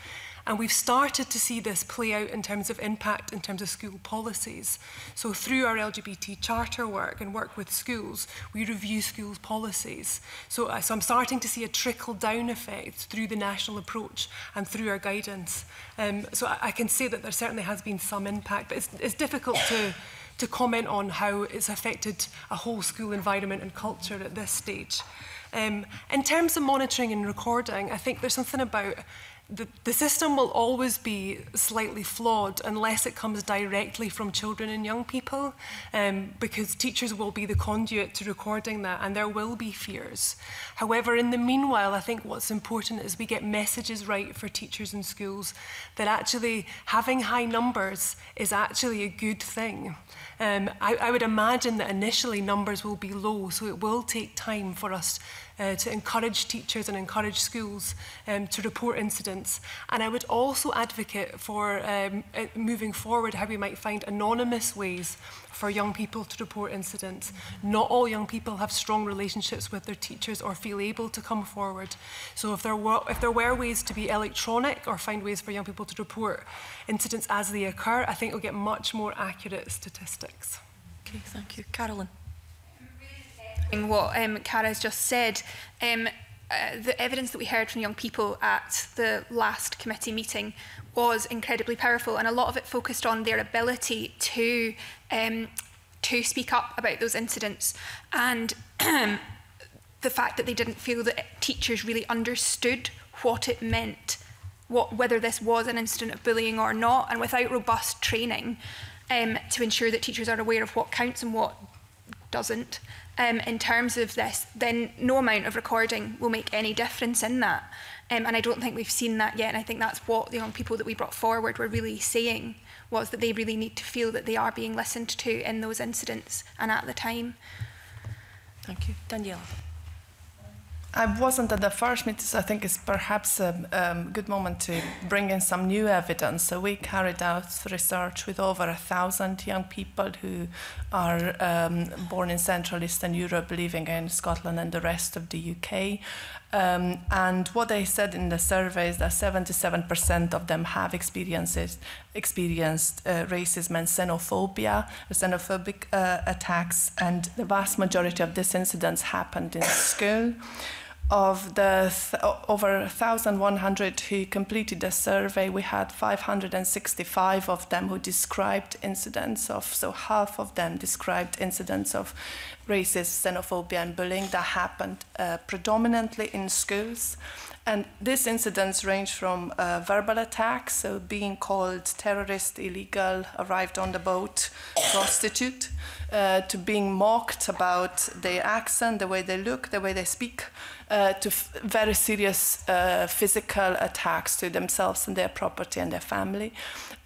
And we've started to see this play out in terms of impact, in terms of school policies. So through our L G B T charter work and work with schools, we review schools' policies. So, uh, so I'm starting to see a trickle-down effect through the national approach and through our guidance. Um, so I, I can say that there certainly has been some impact, but it's, it's difficult to, to comment on how it's affected a whole school environment and culture at this stage. Um, in terms of monitoring and recording, I think there's something about the, the system will always be slightly flawed unless it comes directly from children and young people, um, because teachers will be the conduit to recording that, and there will be fears. However, in the meanwhile, I think what's important is we get messages right for teachers and schools that actually having high numbers is actually a good thing. Um, I, I would imagine that initially numbers will be low, so it will take time for us uh, to encourage teachers and encourage schools um, to report incidents. And I would also advocate for um, moving forward how we might find anonymous ways for young people to report incidents. Mm-hmm. Not all young people have strong relationships with their teachers or feel able to come forward. So if there were, if there were ways to be electronic or find ways for young people to report incidents as they occur, I think we'll get much more accurate statistics. Okay, thank you. Carolyn. In what um, Cara's just said, um, uh, the evidence that we heard from young people at the last committee meeting was incredibly powerful, and a lot of it focused on their ability to um, to speak up about those incidents, and the fact that they didn't feel that teachers really understood what it meant, what whether this was an incident of bullying or not, and without robust training um, to ensure that teachers are aware of what counts and what doesn't. Um, in terms of this, then no amount of recording will make any difference in that. Um, and I don't think we've seen that yet. And I think that's what the young people that we brought forward were really saying, was that they really need to feel that they are being listened to in those incidents and at the time. Thank you. Daniela. I wasn't at the first meeting, so I think it's perhaps a um, good moment to bring in some new evidence. So we carried out research with over a thousand young people who are um, born in Central Eastern Europe, living in Scotland and the rest of the U K. Um, and what they said in the survey is that seventy-seven percent of them have experiences, experienced uh, racism and xenophobia, xenophobic uh, attacks, and the vast majority of these incidents happened in school. Of the th over one thousand one hundred who completed the survey, we had five hundred sixty-five of them who described incidents of, so half of them described incidents of racist, xenophobia and bullying that happened uh, predominantly in schools. And these incidents range from uh, verbal attacks, so being called terrorist, illegal, arrived on the boat, prostitute, uh, to being mocked about their accent, the way they look, the way they speak, uh, to f very serious uh, physical attacks to themselves and their property and their family.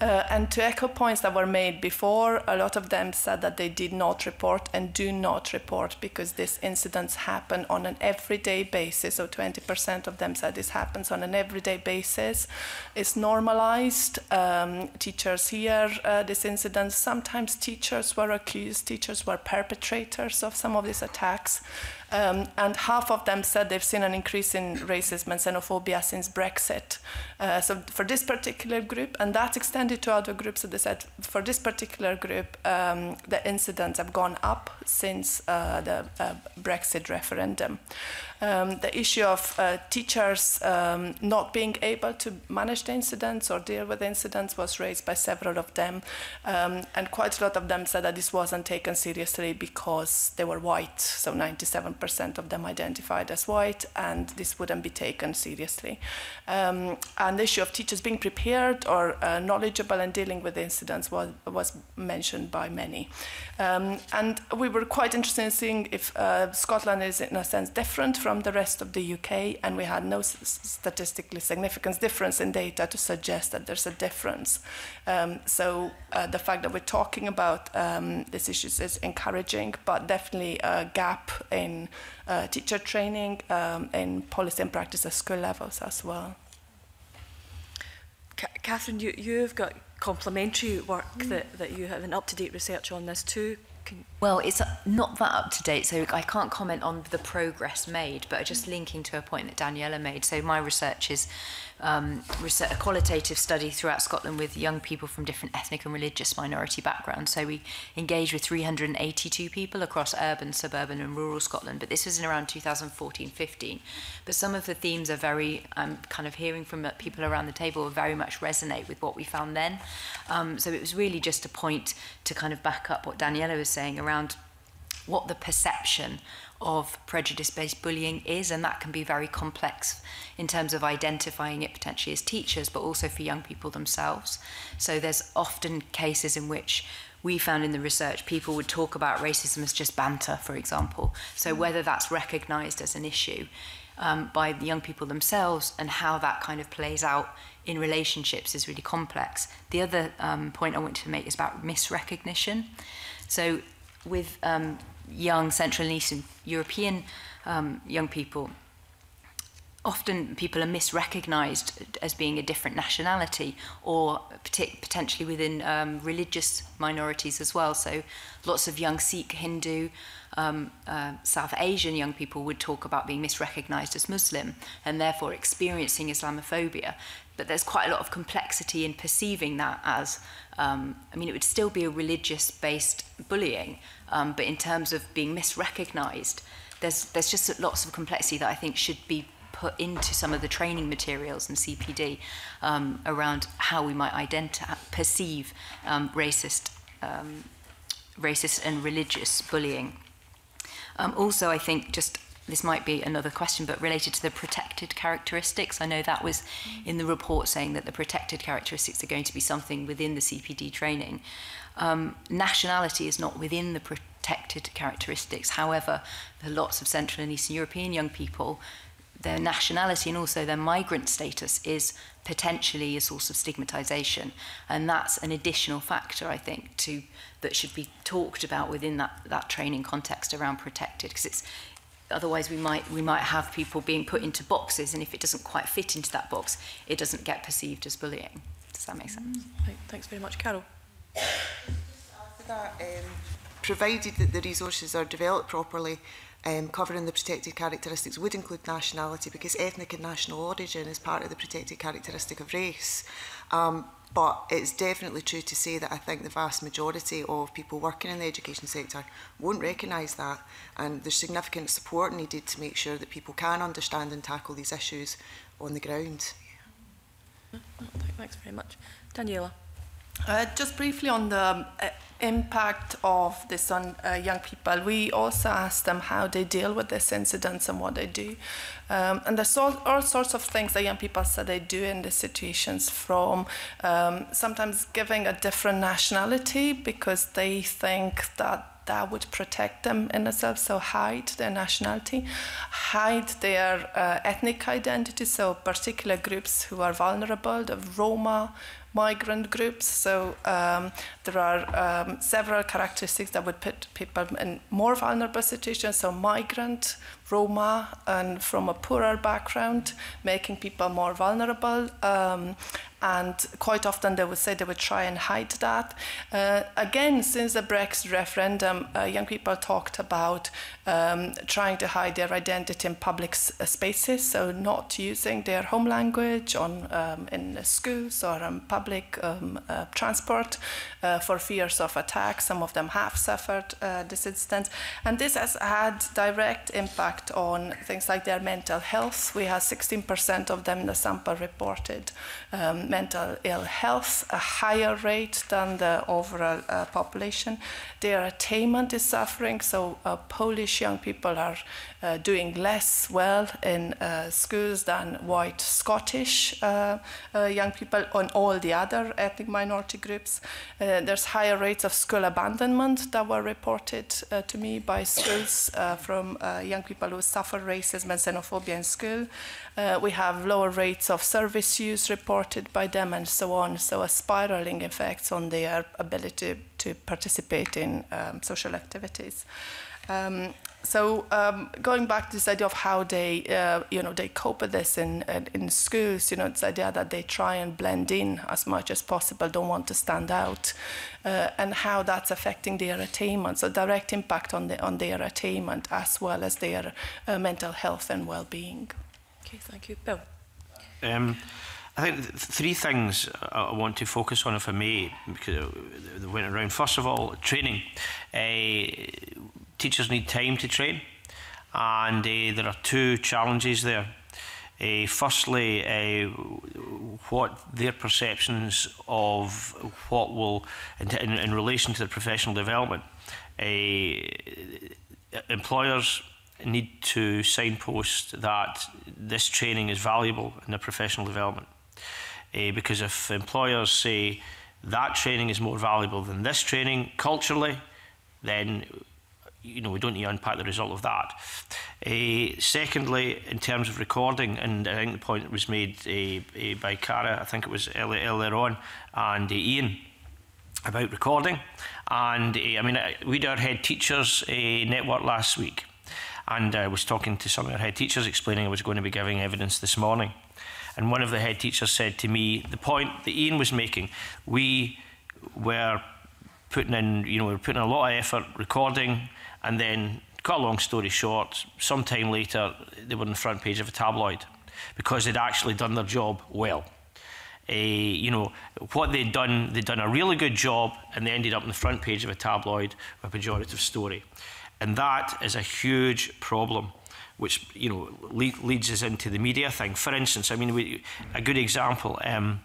Uh, and to echo points that were made before, a lot of them said that they did not report and do not report because these incidents happen on an everyday basis, so twenty percent of them said this happens on an everyday basis. It's normalized. Um, teachers hear uh, this incident. Sometimes teachers were accused, teachers were perpetrators of some of these attacks. Um, and half of them said they've seen an increase in racism and xenophobia since Brexit. Uh, so for this particular group, and that's extended to other groups, so they said for this particular group, um, the incidents have gone up since uh, the uh, Brexit referendum. Um, the issue of uh, teachers um, not being able to manage the incidents or deal with incidents was raised by several of them, um, and quite a lot of them said that this wasn't taken seriously because they were white, so ninety-seven percent of them identified as white, and this wouldn't be taken seriously. Um, and the issue of teachers being prepared or uh, knowledgeable and dealing with incidents was, was mentioned by many. Um, and we were quite interested in seeing if uh, Scotland is in a sense different from the rest of the U K, and we had no statistically significant difference in data to suggest that there's a difference. Um, so uh, the fact that we're talking about um, these issues is encouraging, but definitely a gap in uh, teacher training um, and policy and practice at school levels as well. Ka Katherine, you, you've got complementary work mm. that, that you have an up-to-date research on this too. Well, it's not that up to date, so I can't comment on the progress made, but just linking to a point that Daniela made. So my research is um, research, a qualitative study throughout Scotland with young people from different ethnic and religious minority backgrounds. So we engaged with three hundred eighty-two people across urban, suburban and rural Scotland, but this was in around two thousand fourteen fifteen. But some of the themes are very, I'm kind of hearing from people around the table, very much resonate with what we found then. Um, so it was really just a point to kind of back up what Daniela was saying around what the perception of prejudice-based bullying is, and that can be very complex in terms of identifying it potentially as teachers, but also for young people themselves. So there's often cases in which we found in the research people would talk about racism as just banter, for example. So whether that's recognised as an issue um, by the young people themselves and how that kind of plays out in relationships is really complex. The other um, point I want to make is about misrecognition. So with um, young Central and Eastern European um, young people, often people are misrecognised as being a different nationality, or potentially within um, religious minorities as well. So lots of young Sikh, Hindu, um, uh, South Asian young people would talk about being misrecognised as Muslim and therefore experiencing Islamophobia. But there's quite a lot of complexity in perceiving that as, um, I mean, it would still be a religious-based bullying, um, but in terms of being misrecognised, there's, there's just lots of complexity that I think should be put into some of the training materials and C P D um, around how we might identi- perceive um, racist, um, racist and religious bullying. Um, also, I think just this might be another question, but related to the protected characteristics. I know that was in the report saying that the protected characteristics are going to be something within the C P D training. Um, nationality is not within the protected characteristics. However, for lots of Central and Eastern European young people, their nationality and also their migrant status is potentially a source of stigmatisation. And that's an additional factor, I think, to, that should be talked about within that, that training context around protected, because it's, otherwise we might we might have people being put into boxes, and if it doesn't quite fit into that box, it doesn't get perceived as bullying. Does that make sense? Thanks very much. Carol? Just after that, um, provided that the resources are developed properly, um, covering the protected characteristics would include nationality, because ethnic and national origin is part of the protected characteristic of race. Um, but it's definitely true to say that I think the vast majority of people working in the education sector won't recognise that, and there's significant support needed to make sure that people can understand and tackle these issues on the ground. Yeah. Thanks very much. Daniela? Uh, just briefly on the um, uh, impact of this on uh, young people, we also asked them how they deal with these incidents and what they do. Um, and there's all, all sorts of things that young people say they do in these situations, from um, sometimes giving a different nationality because they think that that would protect them in itself, so hide their nationality, hide their uh, ethnic identity, so particular groups who are vulnerable, the Roma, migrant groups. So um, there are um, several characteristics that would put people in more vulnerable situations, so migrant, Roma, and from a poorer background, making people more vulnerable. Um, and quite often they would say they would try and hide that. Uh, again, since the Brexit referendum, uh, young people talked about um, trying to hide their identity in public spaces, so not using their home language on, um, in schools or on public um, uh, transport uh, for fears of attack. Some of them have suffered uh, this incident. And this has had direct impact on things like their mental health. We had sixteen percent of them in the sample reported um, mental ill health, a higher rate than the overall uh, population. Their attainment is suffering, so uh, Polish young people are uh, doing less well in uh, schools than white Scottish uh, uh, young people on all the other ethnic minority groups. Uh, there's higher rates of school abandonment that were reported uh, to me by schools uh, from uh, young people who suffer racism and xenophobia in school. Uh, we have lower rates of service use reported by them, and so on. So a spiraling effect on their ability to participate in um, social activities. Um, so um, going back to this idea of how they, uh, you know, they cope with this in, in in schools. You know, this idea that they try and blend in as much as possible, don't want to stand out, uh, and how that's affecting their attainment. So direct impact on the on their attainment as well as their uh, mental health and well-being. Okay, thank you, Bill. Um, I think th three things I want to focus on, if I may, because they went around. First of all, training. Uh, Teachers need time to train, and uh, there are two challenges there. Uh, firstly, uh, what their perceptions of what will, in, in relation to their professional development, uh, employers need to signpost that this training is valuable in their professional development. Uh, because if employers say that training is more valuable than this training culturally, then you know, we don't need to unpack the result of that. Uh, secondly, in terms of recording, and I think the point was made uh, uh, by Cara, I think it was early, earlier on, and uh, Ian, about recording. And uh, I mean, I, we did our head teachers uh, network last week, and I was talking to some of our head teachers explaining I was going to be giving evidence this morning. And one of the head teachers said to me, the point that Ian was making, we were putting in, you know, we were putting a lot of effort recording, and then, cut a long story short, sometime later, they were on the front page of a tabloid because they'd actually done their job well. Uh, you know, what they'd done, they'd done a really good job, and they ended up on the front page of a tabloid with a pejorative story. And that is a huge problem, which, you know, le leads us into the media thing. For instance, I mean, we, a good example, um,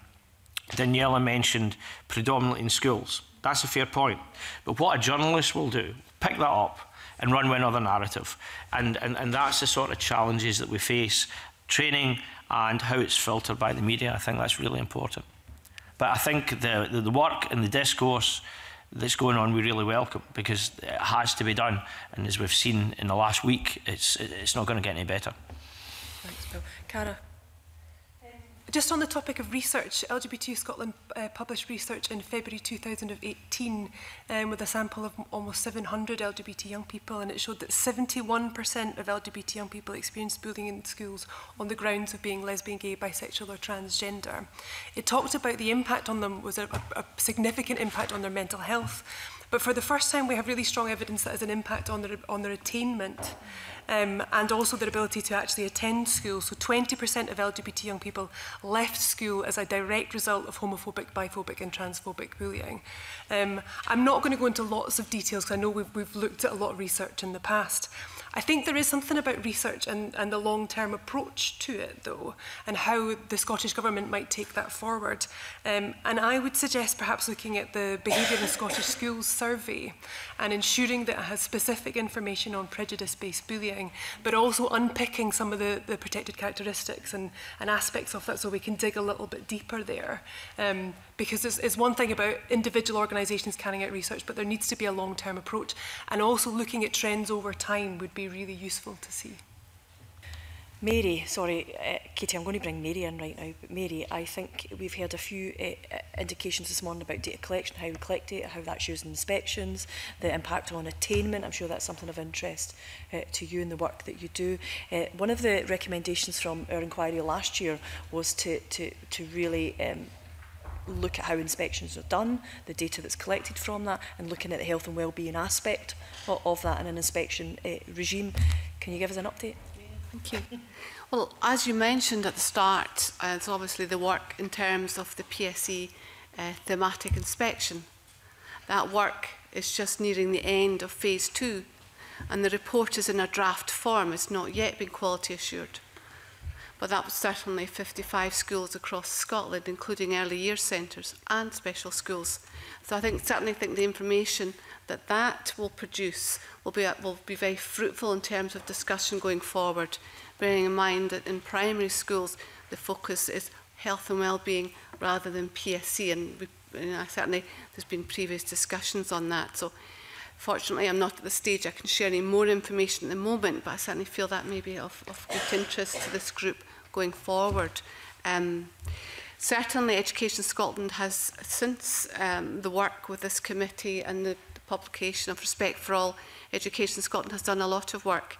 Daniela mentioned predominantly in schools. That's a fair point. But what a journalist will do, pick that up and run with another narrative. And, and, and that's the sort of challenges that we face, training and how it's filtered by the media. I think that's really important. But I think the, the, the work and the discourse that's going on, we really welcome, because it has to be done. And as we've seen in the last week, it's, it's not going to get any better. Thanks, Bill. Cara? Just on the topic of research, L G B T Scotland uh, published research in February two thousand eighteen um, with a sample of almost seven hundred L G B T young people, and it showed that seventy-one percent of L G B T young people experienced bullying in schools on the grounds of being lesbian, gay, bisexual or transgender. It talked about the impact on them was a, a significant impact on their mental health, but for the first time we have really strong evidence that has an impact on their, on their attainment. Um, and also their ability to actually attend school. So twenty percent of L G B T young people left school as a direct result of homophobic, biphobic and transphobic bullying. Um, I'm not going to go into lots of details because I know we've, we've looked at a lot of research in the past. I think there is something about research and, and the long-term approach to it, though, and how the Scottish Government might take that forward. Um, and I would suggest perhaps looking at the Behaviour in Scottish Schools survey and ensuring that it has specific information on prejudice-based bullying, but also unpicking some of the, the protected characteristics and, and aspects of that so we can dig a little bit deeper there. Um, because it's, it's one thing about individual organisations carrying out research, but there needs to be a long-term approach. And also looking at trends over time would be really useful to see. Mary, sorry, uh, Katie, I'm going to bring Mary in right now. But Mary, I think we've heard a few uh, indications this morning about data collection, how we collect data, how that's used in inspections, the impact on attainment. I'm sure that's something of interest uh, to you and the work that you do. Uh, one of the recommendations from our inquiry last year was to, to, to really um, look at how inspections are done, the data that's collected from that, and looking at the health and well-being aspect of that in an inspection uh, regime. Can you give us an update? Thank you. Well, as you mentioned at the start, uh, it's obviously the work in terms of the P S E uh, thematic inspection. That work is just nearing the end of phase two, and the report is in a draft form. It's not yet been quality assured. But that was certainly fifty-five schools across Scotland, including early years centres and special schools. So I think, certainly think the information that that will produce will be, will be very fruitful in terms of discussion going forward, bearing in mind that in primary schools, the focus is health and well-being rather than P S E. And, we, and I certainly, there's been previous discussions on that. So fortunately, I'm not at the stage I can share any more information at the moment, but I certainly feel that may be of, of great interest to this group going forward. Um, certainly, Education Scotland has, since um, the work with this committee and the, the publication of Respect for All, Education Scotland has done a lot of work.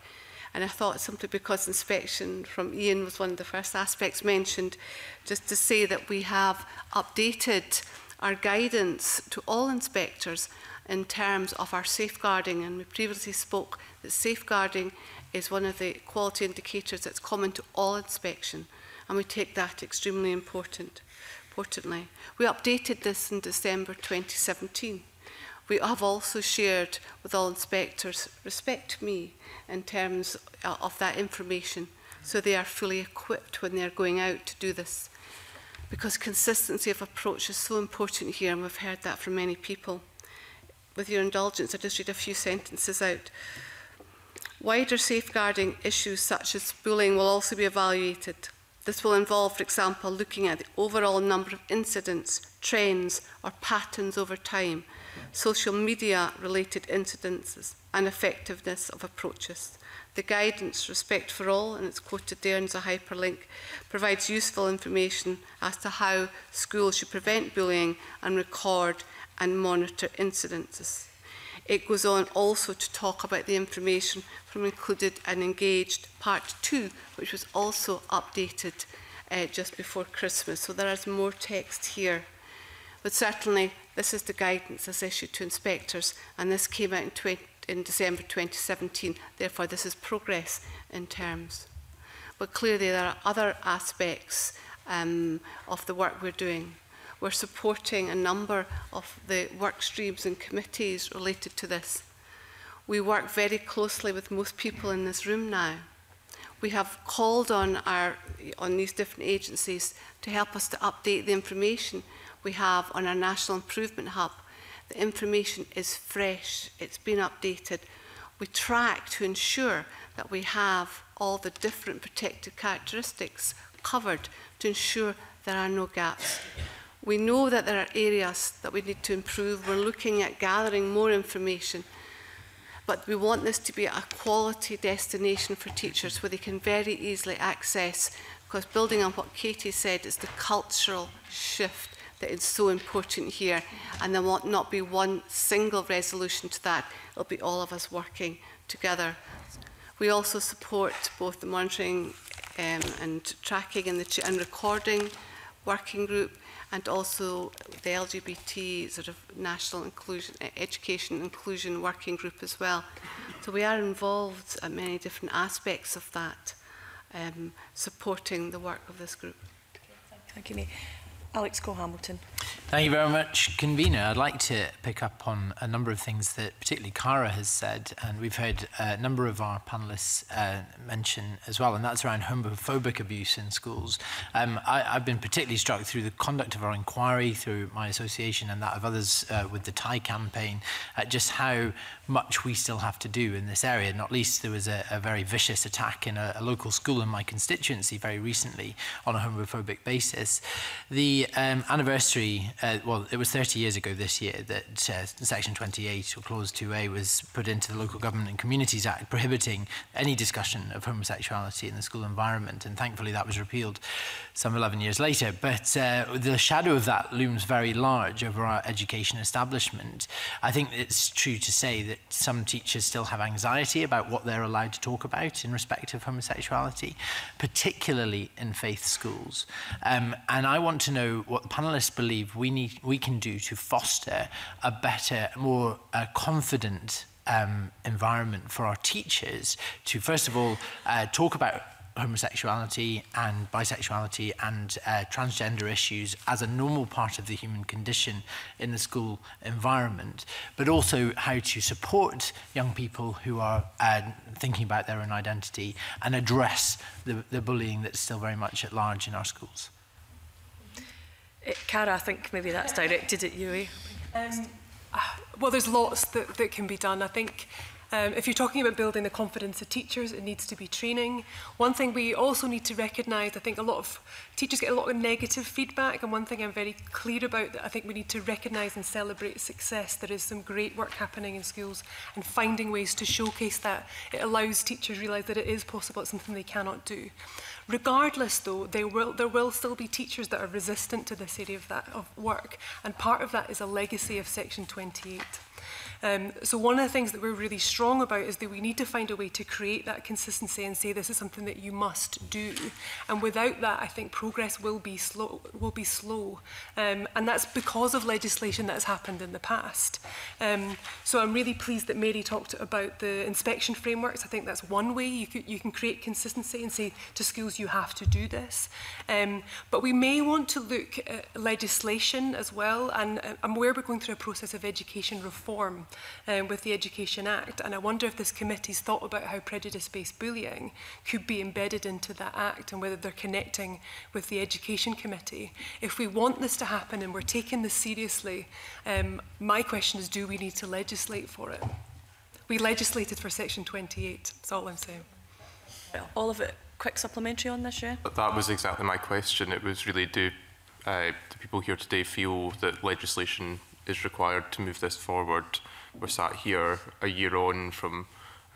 And I thought, simply because inspection from Ian was one of the first aspects mentioned, just to say that we have updated our guidance to all inspectors in terms of our safeguarding, and we previously spoke that safeguarding is one of the quality indicators that's common to all inspection, and we take that extremely important, importantly. We updated this in December twenty seventeen. We have also shared with all inspectors Respect Me in terms of that information, so they are fully equipped when they're going out to do this, because consistency of approach is so important here, and we've heard that from many people. with your indulgence, I just read a few sentences out. Wider safeguarding issues such as bullying will also be evaluated. This will involve, for example, looking at the overall number of incidents, trends or patterns over time, social media-related incidences and effectiveness of approaches. The guidance, Respect for All, and it's quoted there and it's a hyperlink, provides useful information as to how schools should prevent bullying and record and monitor incidences. It goes on also to talk about the information from Included and Engaged Part two, which was also updated uh, just before Christmas. So there is more text here. But certainly this is the guidance that's issued to inspectors, and this came out in twenty in December twenty seventeen. Therefore, this is progress in terms. But clearly there are other aspects um, of the work we're doing. We're supporting a number of the work streams and committees related to this. We work very closely with most people in this room now. We have called on, our, on these different agencies to help us to update the information we have on our National Improvement Hub. The information is fresh, it's been updated. We track to ensure that we have all the different protected characteristics covered to ensure there are no gaps. We know that there are areas that we need to improve. We're looking at gathering more information, but we want this to be a quality destination for teachers where they can very easily access, because building on what Katie said, it's the cultural shift that is so important here, and there will not be one single resolution to that. It'll be all of us working together. We also support both the monitoring um, and tracking and, the and recording working group, and also the L G B T sort of national inclusion, education inclusion working group as well. So we are involved at many different aspects of that, um, supporting the work of this group. Thank you, Mae. Alex Cole-Hamilton. Thank you very much, convener. I'd like to pick up on a number of things that particularly Cara has said, and we've heard a number of our panellists uh, mention as well, and that's around homophobic abuse in schools. Um, I, I've been particularly struck through the conduct of our inquiry, through my association and that of others uh, with the T I campaign, at just how much we still have to do in this area. Not least, there was a, a very vicious attack in a, a local school in my constituency very recently on a homophobic basis. The Um, anniversary, uh, well, it was thirty years ago this year that uh, Section twenty-eight or Clause two A was put into the Local Government and Communities Act, prohibiting any discussion of homosexuality in the school environment, and thankfully that was repealed some eleven years later. But uh, the shadow of that looms very large over our education establishment. I think it's true to say that some teachers still have anxiety about what they're allowed to talk about in respect of homosexuality, particularly in faith schools. Um, and I want to know what the panellists believe we need, we can do to foster a better, more uh, confident um, environment for our teachers to, first of all, uh, talk about homosexuality and bisexuality and uh, transgender issues as a normal part of the human condition in the school environment, but also how to support young people who are uh, thinking about their own identity and address the, the bullying that's still very much at large in our schools. It, Cara, I think maybe that's directed at you. Eh? Um, well, there's lots that, that can be done. I think um, if you're talking about building the confidence of teachers, it needs to be training. One thing we also need to recognise, I think a lot of teachers get a lot of negative feedback, and one thing I'm very clear about that I think we need to recognise and celebrate success. There is some great work happening in schools, and finding ways to showcase that. It allows teachers to realise that it is possible, it's something they cannot do. Regardless, though, there will, there will still be teachers that are resistant to this area of, that, of work, and part of that is a legacy of Section twenty-eight. Um, so one of the things that we're really strong about is that we need to find a way to create that consistency and say this is something that you must do. And without that, I think progress will be slow. Will be slow. Um, and that's because of legislation that's happened in the past. Um, so I'm really pleased that Mary talked about the inspection frameworks. I think that's one way you can, you can create consistency and say to schools, you have to do this. Um, but we may want to look at legislation as well. And I'm aware we're going through a process of education reform. um, with the Education Act, and I wonder if this committee's thought about how prejudice-based bullying could be embedded into that act and whether they're connecting with the Education Committee. If we want this to happen and we're taking this seriously, um, my question is, do we need to legislate for it? We legislated for Section twenty-eight, that's all I'm saying. All of it. Quick supplementary on this, yeah? That was exactly my question. It was really, do, uh, do people here today feel that legislation is required to move this forward? We're sat here a year on from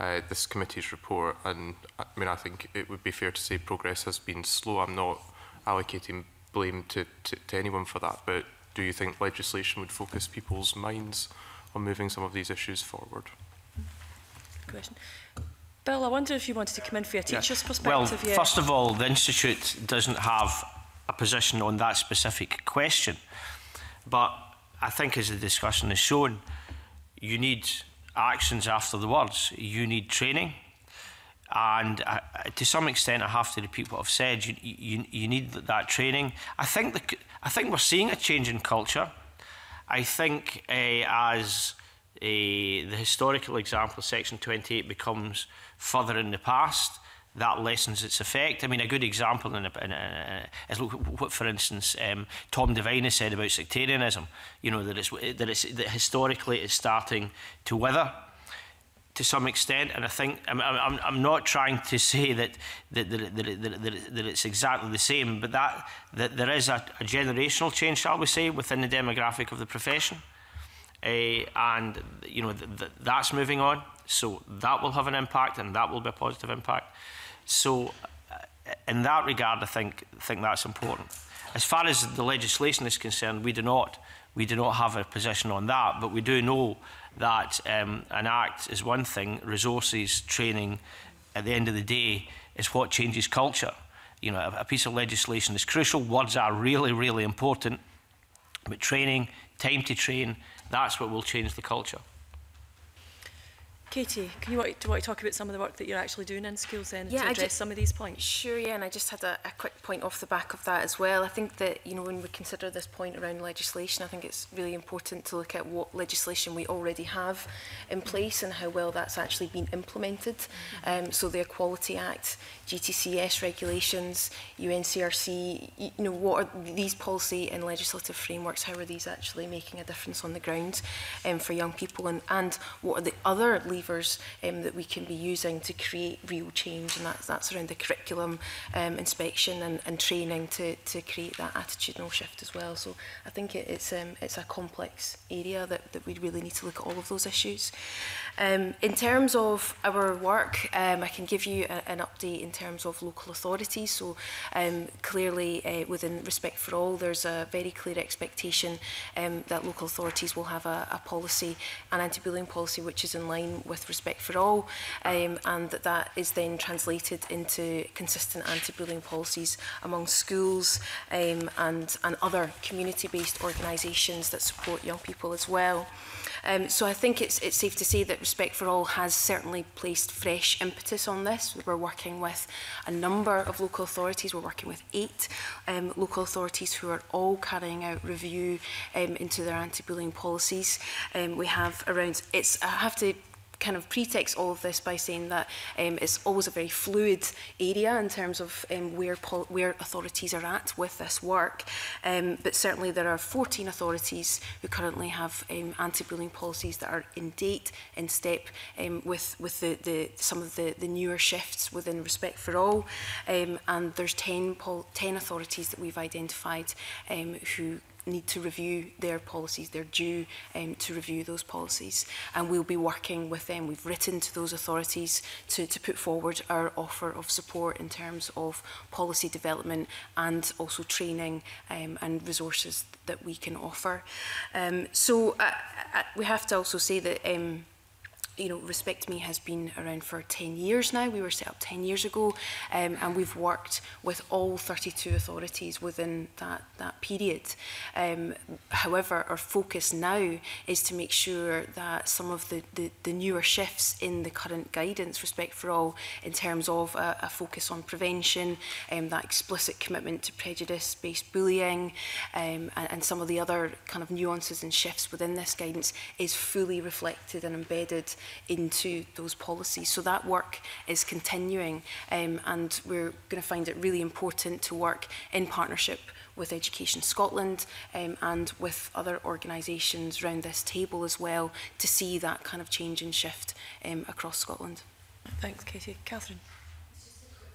uh, this committee's report, and I mean, I think it would be fair to say progress has been slow. I'm not allocating blame to, to, to anyone for that, but do you think legislation would focus people's minds on moving some of these issues forward? Good question. Bill, I wonder if you wanted to come in for your teacher's yeah. perspective. Well, yeah. First of all, the Institute doesn't have a position on that specific question. But I think, as the discussion has shown, you need actions after the words. You need training. And uh, to some extent, I have to repeat what I've said. You, you, you need that training. I think, the, I think we're seeing a change in culture. I think uh, as... Uh, the historical example of Section twenty-eight becomes further in the past, that lessens its effect. I mean, a good example in a, in a, is look what, for instance, um, Tom Devine said about sectarianism. You know, that it's that it's that historically it's starting to wither to some extent, and I think I'm I'm, I'm not trying to say that that that, that, that that that it's exactly the same, but that that there is a, a generational change, shall we say, within the demographic of the profession. Uh, and you know th th that's moving on, so that will have an impact, and that will be a positive impact. So, uh, in that regard, I think think that's important. As far as the legislation is concerned, we do not we do not have a position on that, but we do know that um, an act is one thing. Resources, training, at the end of the day, is what changes culture. You know, a, a piece of legislation is crucial. Words are really, really important, but training, time to train. That's what will change the culture. Katie, can you want, do you want to talk about some of the work that you're actually doing in schools then yeah, to address just, some of these points? Sure, yeah, and I just had a, a quick point off the back of that as well. I think that, you know, when we consider this point around legislation, I think it's really important to look at what legislation we already have in place and how well that's actually been implemented. Um, so the Equality Act, G T C S regulations, U N C R C, you know, what are these policy and legislative frameworks, how are these actually making a difference on the ground um, for young people, and, and what are the other levers um, that we can be using to create real change, and that's, that's around the curriculum, um, inspection and, and training to, to create that attitudinal shift as well. So I think it, it's, um, it's a complex area that, that we really need to look at all of those issues. Um, in terms of our work, um, I can give you a, an update in terms of local authorities. So um, clearly uh, within Respect for All, there's a very clear expectation um, that local authorities will have a, a policy, an anti-bullying policy, which is in line with Respect for All, um, and that that is then translated into consistent anti-bullying policies among schools um, and, and other community-based organisations that support young people as well. Um, so I think it's, it's safe to say that Respect for All has certainly placed fresh impetus on this. We're working with a number of local authorities. We're working with eight um, local authorities who are all carrying out review um, into their anti-bullying policies. Um, we have around, it's, I have to kind of pretext all of this by saying that um, it's always a very fluid area in terms of um, where, where authorities are at with this work. Um, but certainly there are fourteen authorities who currently have um, anti-bullying policies that are in date, in step um, with, with the, the, some of the, the newer shifts within Respect for All. Um, and there's ten, pol ten authorities that we've identified um, who need to review their policies. They're due um, to review those policies, and we'll be working with them. We've written to those authorities to, to put forward our offer of support in terms of policy development and also training um, and resources that we can offer. Um, so uh, uh, we have to also say that um, you know, Respect Me has been around for ten years now. We were set up ten years ago, um, and we've worked with all thirty-two authorities within that, that period. Um, however, our focus now is to make sure that some of the, the, the newer shifts in the current guidance, Respect for All, in terms of a, a focus on prevention, um, that explicit commitment to prejudice-based bullying, um, and, and some of the other kind of nuances and shifts within this guidance is fully reflected and embedded into those policies. So that work is continuing, um, and we're going to find it really important to work in partnership with Education Scotland um, and with other organisations around this table as well, to see that kind of change and shift um, across Scotland. Thanks, Katie. Katherine?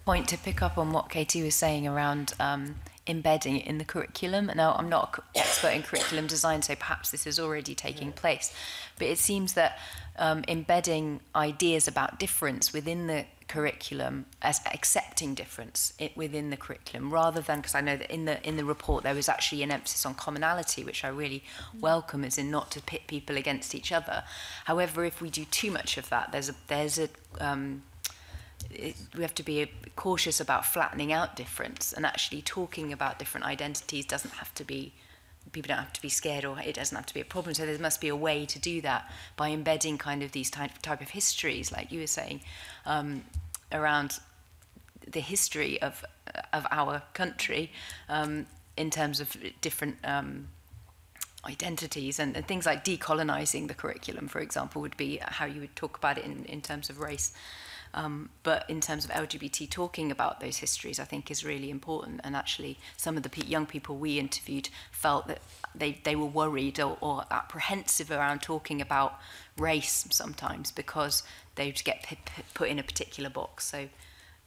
Point to pick up on what Katie was saying around um, embedding it in the curriculum. Now, I'm not an expert in curriculum design, so perhaps this is already taking place, but it seems that um, embedding ideas about difference within the curriculum, as accepting difference it, within the curriculum, rather than, because I know that in the in the report there was actually an emphasis on commonality, which I really mm. welcome, as in not to pit people against each other. However, if we do too much of that, there's a there's a um, It, we have to be cautious about flattening out difference, and actually talking about different identities doesn't have to be, people don't have to be scared, or it doesn't have to be a problem. So there must be a way to do that by embedding kind of these type, type of histories, like you were saying, um, around the history of, of our country um, in terms of different um, identities, and, and things like decolonizing the curriculum, for example, would be how you would talk about it in, in terms of race. Um, but in terms of L G B T, talking about those histories, I think, is really important. And actually, some of the pe young people we interviewed felt that they, they were worried or, or apprehensive around talking about race sometimes, because they get p p put in a particular box. So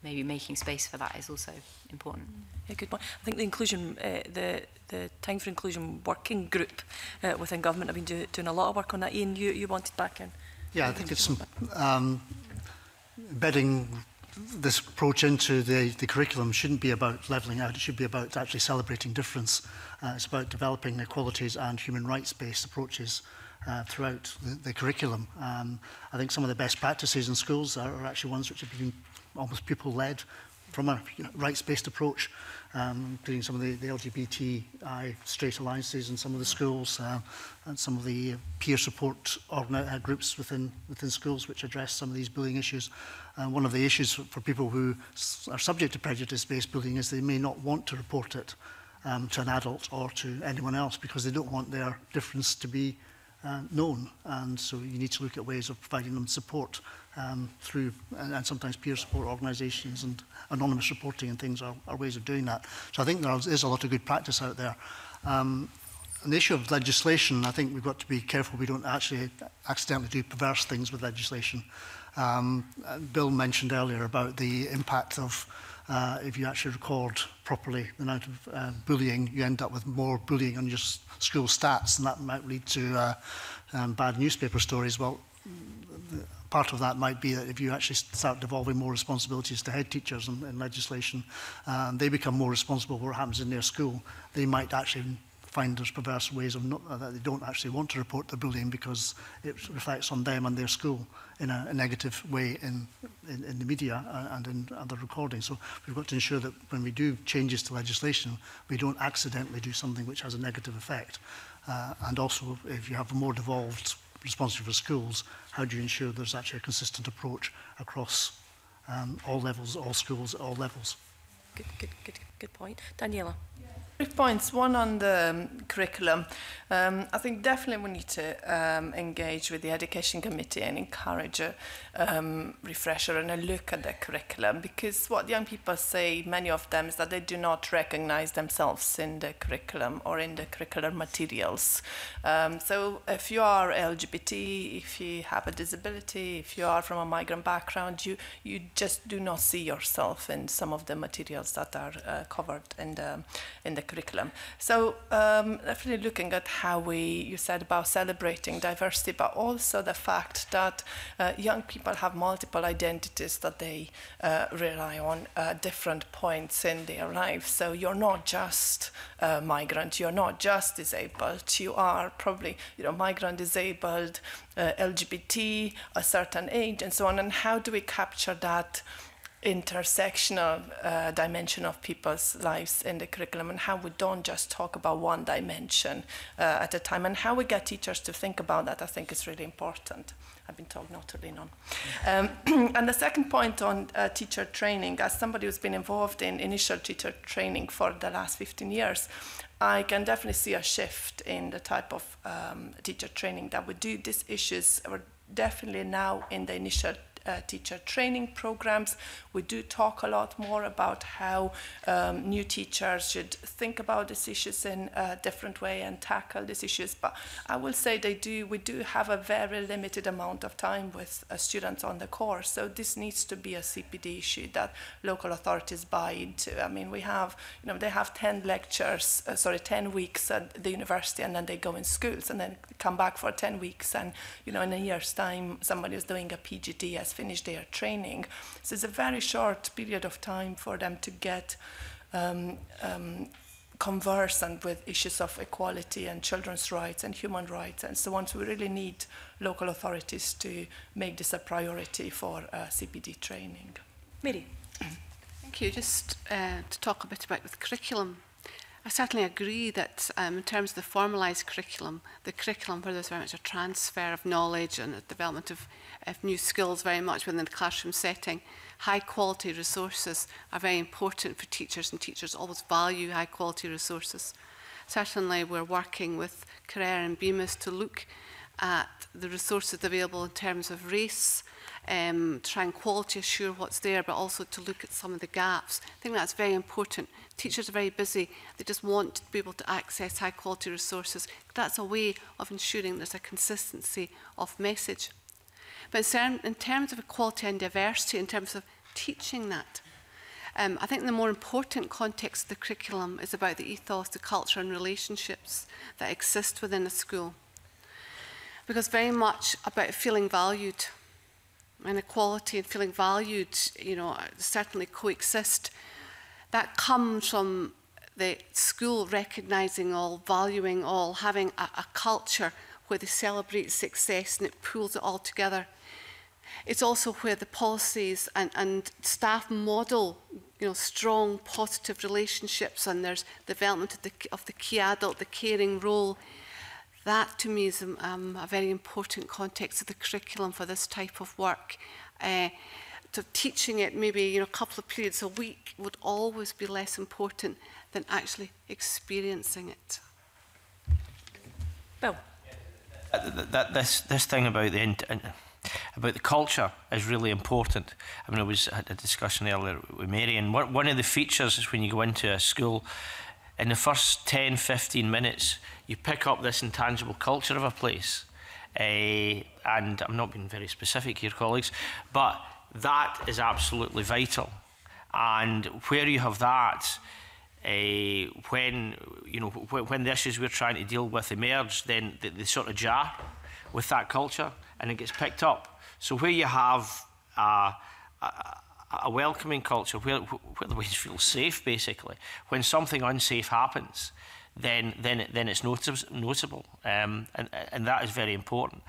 maybe making space for that is also important. Yeah, good point. I think the inclusion, uh, the the Time for Inclusion working group uh, within government have been do, doing a lot of work on that. Ian, you you wanted back in? Yeah, I think it's some. Um, Embedding this approach into the, the curriculum shouldn't be about levelling out, it should be about actually celebrating difference. Uh, it's about developing equalities and human rights-based approaches uh, throughout the, the curriculum. Um, I think some of the best practices in schools are, are actually ones which have been almost pupil-led from a you know, rights-based approach, um, including some of the, the L G B T I straight alliances in some of the schools, uh, and some of the peer support uh, groups within, within schools which address some of these bullying issues. Uh, one of the issues for, for people who are subject to prejudice-based bullying is they may not want to report it um, to an adult or to anyone else, because they don't want their difference to be uh, known. And so you need to look at ways of providing them support Um, through, and, and sometimes peer support organisations, and anonymous reporting and things are, are ways of doing that. So I think there is a lot of good practice out there. Um, on the issue of legislation, I think we've got to be careful we don't actually accidentally do perverse things with legislation. Um, Bill mentioned earlier about the impact of, uh, if you actually record properly the amount of uh, bullying, you end up with more bullying on your school stats, and that might lead to uh, um, bad newspaper stories. Well, the, part of that might be that if you actually start devolving more responsibilities to head teachers in, in legislation, um, they become more responsible for what happens in their school. They might actually find there's perverse ways of not, uh, that they don't actually want to report the bullying, because it reflects on them and their school in a, a negative way in, in, in the media and in other recordings. So we've got to ensure that when we do changes to legislation, we don't accidentally do something which has a negative effect. Uh, and also, if you have a more devolved responsible for schools, how do you ensure there's actually a consistent approach across um, all levels, all schools, all levels? Good, good, good, good point. Daniela? Three points. One on the um, curriculum. Um, I think definitely we need to um, engage with the Education Committee and encourage a um, refresher and a look at the curriculum, because what young people say, many of them, is that they do not recognise themselves in the curriculum or in the curricular materials. Um, so if you are L G B T, if you have a disability, if you are from a migrant background, you, you just do not see yourself in some of the materials that are uh, covered in the, in the curriculum. So um, definitely looking at how we, you said about celebrating diversity, but also the fact that uh, young people have multiple identities that they uh, rely on at different points in their lives. So you're not just a migrant, you're not just disabled, you are probably, you know, migrant, disabled, uh, L G B T, a certain age, and so on. And how do we capture that intersectional uh, dimension of people's lives in the curriculum, and how we don't just talk about one dimension uh, at a time, and how we get teachers to think about that, I think is really important. I've been told not to lean on. Um, and the second point on uh, teacher training, as somebody who's been involved in initial teacher training for the last fifteen years, I can definitely see a shift in the type of um, teacher training that we do. These issues are definitely now in the initial Uh, teacher training programs. We do talk a lot more about how um, new teachers should think about these issues in a different way and tackle these issues. But I will say they do. We do have a very limited amount of time with uh, students on the course. So this needs to be a C P D issue that local authorities buy into. I mean, we have, you know, they have ten lectures, uh, sorry, ten weeks at the university, and then they go in schools and then come back for ten weeks. And, you know, in a year's time, somebody is doing a P G D as finish their training. So it's a very short period of time for them to get um, um, conversant with issues of equality and children's rights and human rights and so on. So we really need local authorities to make this a priority for uh, C P D training. Mary. Thank you. Just uh, to talk a bit about the curriculum. I certainly agree that um, in terms of the formalised curriculum, the curriculum where there's very much a transfer of knowledge and the development of, of new skills very much within the classroom setting, high quality resources are very important for teachers, and teachers always value high quality resources. Certainly we're working with C R E R and B M I S to look at the resources available in terms of race, um, try and quality assure what's there, but also to look at some of the gaps. I think that's very important. Teachers are very busy. They just want to be able to access high quality resources. That's a way of ensuring there's a consistency of message. But in terms of equality and diversity, in terms of teaching that, um, I think the more important context of the curriculum is about the ethos, the culture and relationships that exist within a school. Because very much about feeling valued, and equality and feeling valued, you know, certainly coexist. That comes from the school recognising all, valuing all, having a, a culture where they celebrate success and it pulls it all together. It's also where the policies and, and staff model, you know, strong, positive relationships, and there's development of the, of the key adult, the caring role. That, to me, is um, a very important context of the curriculum for this type of work. Uh, So teaching it maybe, you know, a couple of periods a week would always be less important than actually experiencing it. Bill, that, that, this this thing about the about the culture is really important. I mean, I was had a discussion earlier with Mary, and one of the features is when you go into a school, in the first ten, fifteen minutes, you pick up this intangible culture of a place, uh, and I'm not being very specific here, colleagues, but that is absolutely vital. And where you have that, uh, when, you know, when the issues we're trying to deal with emerge, then they, they sort of jar with that culture and it gets picked up. So where you have a, a, a welcoming culture, where, where the ways feel safe, basically, when something unsafe happens, then, then, then it's notice, noticeable. Um, and, and that is very important.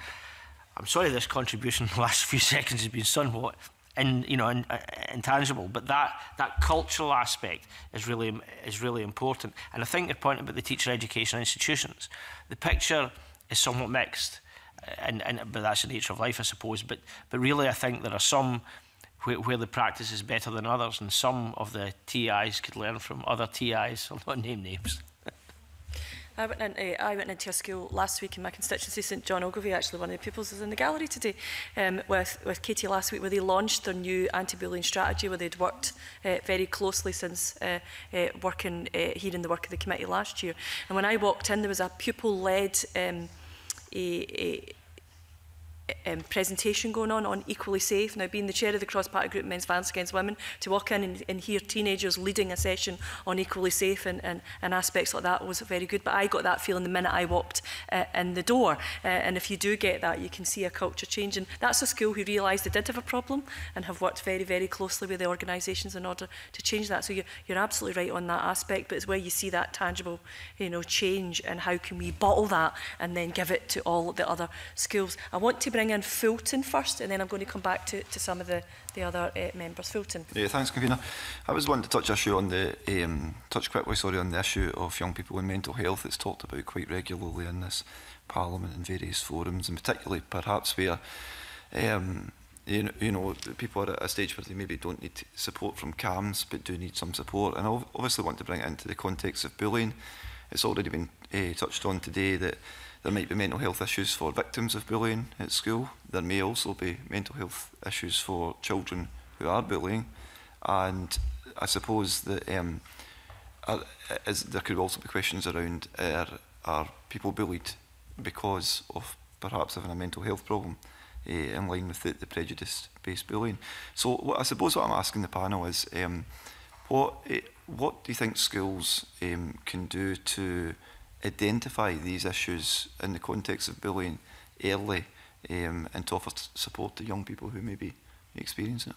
I'm sorry this contribution in the last few seconds has been somewhat and you know in, uh, intangible, but that that cultural aspect is really is really important. And I think the point about the teacher education institutions, the picture is somewhat mixed, and, and but that's the nature of life, I suppose. But but really, I think there are some where, where the practice is better than others, and some of the T Is could learn from other T Is. I'll not name names. I went, into, I went into a school last week in my constituency, St John Ogilvie, actually one of the pupils is in the gallery today, um, with, with Katie last week, where they launched their new anti-bullying strategy, where they'd worked uh, very closely since uh, uh, working, uh, hearing the work of the committee last year. And when I walked in, there was a pupil-led um, a, a um, presentation going on on Equally Safe. Now, being the chair of the cross-party group Men's Violence Against Women, to walk in and, and hear teenagers leading a session on Equally Safe and, and, and aspects like that was very good. But I got that feeling the minute I walked uh, in the door. Uh, and if you do get that, you can see a culture change. And that's a school who realised they did have a problem and have worked very, very closely with the organisations in order to change that. So you're, you're absolutely right on that aspect. But it's where you see that tangible, you know, change, and how can we bottle that and then give it to all the other schools. I want to bring in Fulton first, and then I'm going to come back to, to some of the, the other uh, members. Fulton. Yeah, thanks, Convener. I was wanting to touch issue on the um, touch quickly, sorry, on the issue of young people and mental health. It's talked about quite regularly in this Parliament and various forums, and particularly perhaps where um, you know, you know people are at a stage where they maybe don't need support from CAMHS but do need some support. And I obviously want to bring it into the context of bullying. It's already been uh, touched on today that there might be mental health issues for victims of bullying at school. There may also be mental health issues for children who are bullying. And I suppose that um, are, is, there could also be questions around are, are people bullied because of perhaps having a mental health problem uh, in line with the, the prejudice-based bullying. So what, I suppose what I'm asking the panel is um, what, what do you think schools um, can do to identify these issues in the context of bullying early um, and to offer support to young people who may be experiencing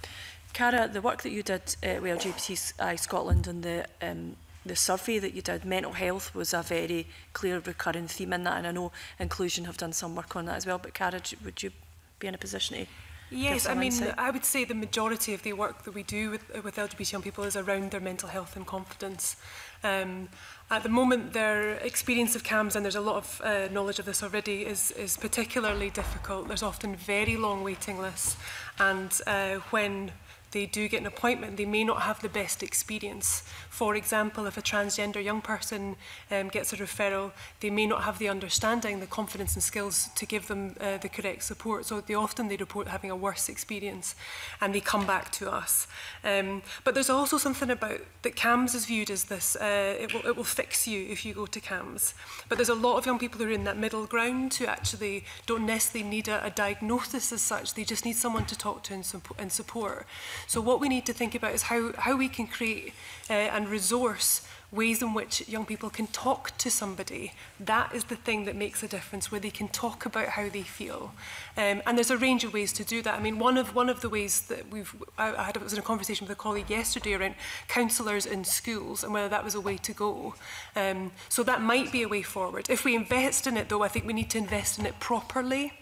it? Cara, the work that you did uh, with L G B T I Scotland and the, um, the survey that you did, mental health was a very clear recurring theme in that, and I know Inclusion have done some work on that as well, but Cara, would you be in a position to... Yes, I mean, insight. I would say the majority of the work that we do with, with L G B T young people is around their mental health and confidence. Um, at the moment, their experience of CAMHS, and there's a lot of uh, knowledge of this already, is, is particularly difficult. There's often very long waiting lists, and uh, when they do get an appointment, they may not have the best experience. For example, if a transgender young person um, gets a referral, they may not have the understanding, the confidence and skills to give them uh, the correct support. So they often they report having a worse experience, and they come back to us. Um, but there's also something about that CAMHS is viewed as this, uh, it, will, it will fix you if you go to CAMHS. But there's a lot of young people who are in that middle ground who actually don't necessarily need a, a diagnosis as such. They just need someone to talk to and, and support. So what we need to think about is how, how we can create uh, and resource ways in which young people can talk to somebody. That is the thing that makes a difference, where they can talk about how they feel. Um, and there's a range of ways to do that. I mean, one of one of the ways that we've, I, I had, it was in a conversation with a colleague yesterday around counsellors in schools and whether that was a way to go. Um, so that might be a way forward. If we invest in it though, I think we need to invest in it properly.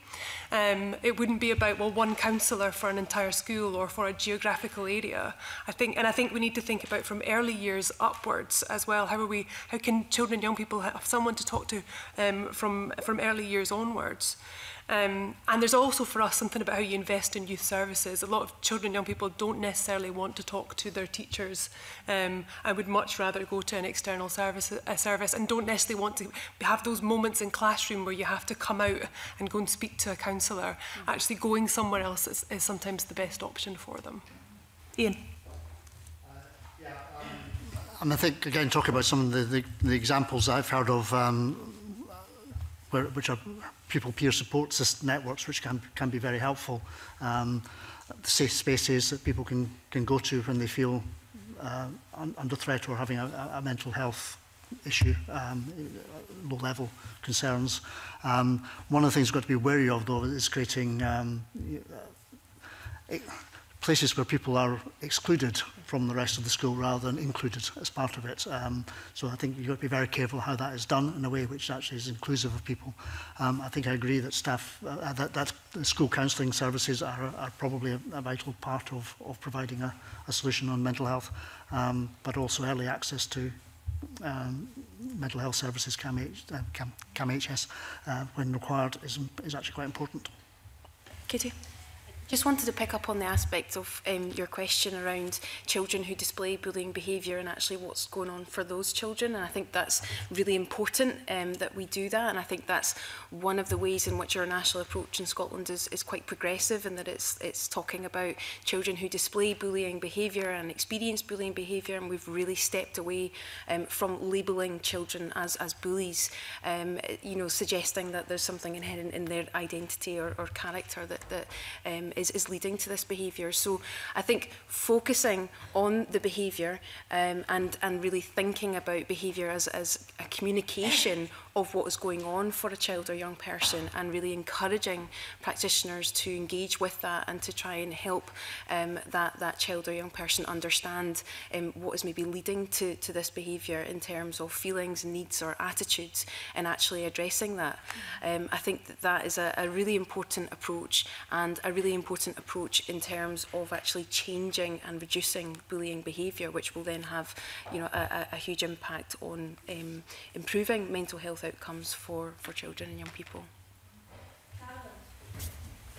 Um, it wouldn't be about, well, one counsellor for an entire school or for a geographical area. I think, and I think we need to think about from early years upwards as well. How are we? How can children and young people have someone to talk to um, from from early years onwards? Um, and there's also for us something about how you invest in youth services. A lot of children and young people don't necessarily want to talk to their teachers. Um, I would much rather go to an external service, a service, and don't necessarily want to have those moments in classroom where you have to come out and go and speak to a counsellor. Mm-hmm. Actually going somewhere else is, is sometimes the best option for them. Ian. Uh, yeah, um, and I think, again, talking about some of the, the, the examples I've heard of, um, where, which are pupil peer support system networks, which can can be very helpful, um, safe spaces that people can can go to when they feel uh, un under threat or having a, a mental health issue, um, low level concerns. Um, one of the things we've got to be wary of, though, is creating um, places where people are excluded from the rest of the school rather than included as part of it. Um, so I think you've got to be very careful how that is done in a way which actually is inclusive of people. Um, I think I agree that staff, uh, that, that school counselling services are, are probably a, a vital part of, of providing a, a solution on mental health, um, but also early access to um, mental health services, CAMH, uh, CAM, CAMHS, uh, when required, is, is actually quite important. Katie? Just wanted to pick up on the aspect of um, your question around children who display bullying behaviour and actually what's going on for those children. And I think that's really important um, that we do that. And I think that's one of the ways in which our national approach in Scotland is, is quite progressive, in that it's, it's talking about children who display bullying behaviour and experience bullying behaviour. And we've really stepped away um, from labelling children as, as bullies, um, you know, suggesting that there's something inherent in their identity or, or character that, that um, is, is leading to this behaviour. So I think focusing on the behaviour um, and, and really thinking about behaviour as, as a communication of what is going on for a child or young person, and really encouraging practitioners to engage with that and to try and help um, that, that child or young person understand um, what is maybe leading to, to this behaviour in terms of feelings, needs or attitudes, and actually addressing that. Um, I think that that is a, a really important approach, and a really important approach in terms of actually changing and reducing bullying behaviour, which will then have, you know, a, a huge impact on um, improving mental health outcomes for, for children and young people.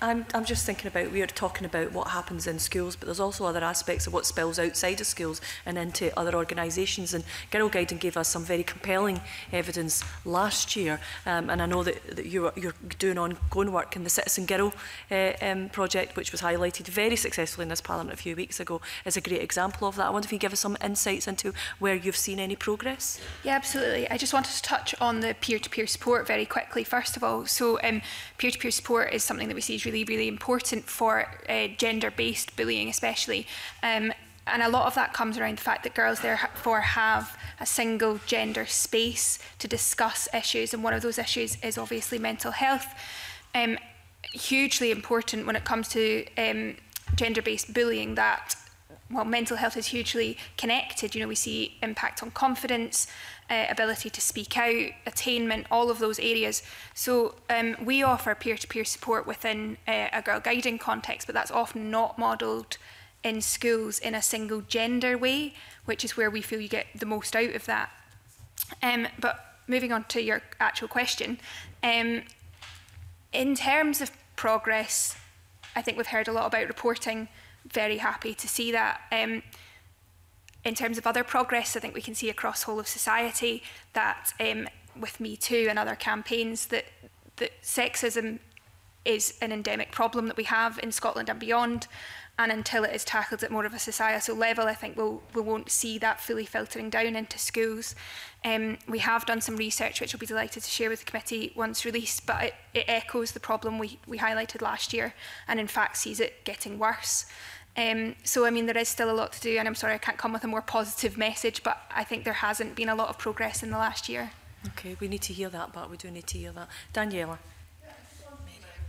I'm, I'm just thinking about, we are talking about what happens in schools, but there's also other aspects of what spills outside of schools and into other organisations. And Girl Guiding gave us some very compelling evidence last year. Um, and I know that, that you, you're doing ongoing work in the Citizen Girl uh, um, project, which was highlighted very successfully in this Parliament a few weeks ago, is a great example of that. I wonder if you give us some insights into where you've seen any progress. Yeah, absolutely. I just wanted to touch on the peer-to-peer support very quickly, first of all. So um, peer-to-peer support is something that we see is really Really, really important for uh, gender-based bullying, especially. Um, and a lot of that comes around the fact that girls therefore have a single gender space to discuss issues, and one of those issues is obviously mental health. Um, hugely important when it comes to um, gender-based bullying that, well, mental health is hugely connected. You know, we see impact on confidence, uh, ability to speak out, attainment, all of those areas. So um, we offer peer-to-peer support within uh, a Girl Guiding context, but that's often not modelled in schools in a single gender way, which is where we feel you get the most out of that. Um, but moving on to your actual question, um, in terms of progress, I think we've heard a lot about reporting. Very happy to see that. Um, in terms of other progress, I think we can see across whole of society that um, with Me Too and other campaigns that, that sexism is an endemic problem that we have in Scotland and beyond. And until it is tackled at more of a societal level, I think we'll, we won't see that fully filtering down into schools. Um, we have done some research, which I'll be delighted to share with the committee once released, but it, it echoes the problem we, we highlighted last year, and in fact sees it getting worse. Um, so, I mean, there is still a lot to do, and I'm sorry I can't come with a more positive message, but I think there hasn't been a lot of progress in the last year. Okay, we need to hear that, but we do need to hear that. Daniela.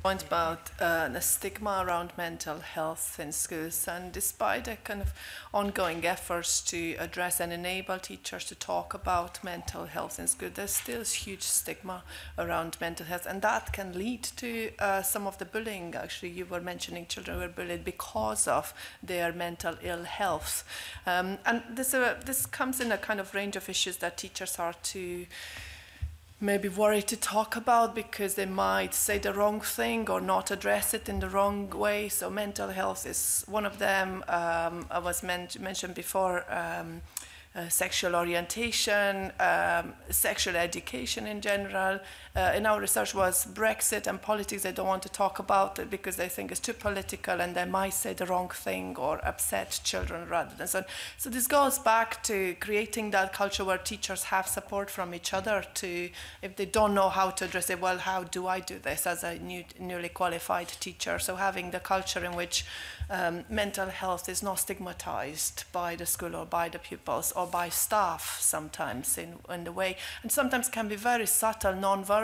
Point about uh, the stigma around mental health in schools, and despite the kind of ongoing efforts to address and enable teachers to talk about mental health in school, there's still huge stigma around mental health, and that can lead to uh, some of the bullying. Actually, you were mentioning children were bullied because of their mental ill health, um, and this uh, this comes in a kind of range of issues that teachers are to. Maybe worried to talk about because they might say the wrong thing or not address it in the wrong way. So mental health is one of them. Um, I was men mentioned before, um, uh, sexual orientation, um, sexual education in general. Uh, in our research was Brexit and politics. They don't want to talk about it because they think it's too political and they might say the wrong thing or upset children rather than so on. So this goes back to creating that culture where teachers have support from each other to, if they don't know how to address it, well, how do I do this as a new, newly qualified teacher? So having the culture in which um, mental health is not stigmatized by the school or by the pupils or by staff sometimes in, in the way, and sometimes can be very subtle, non-verbal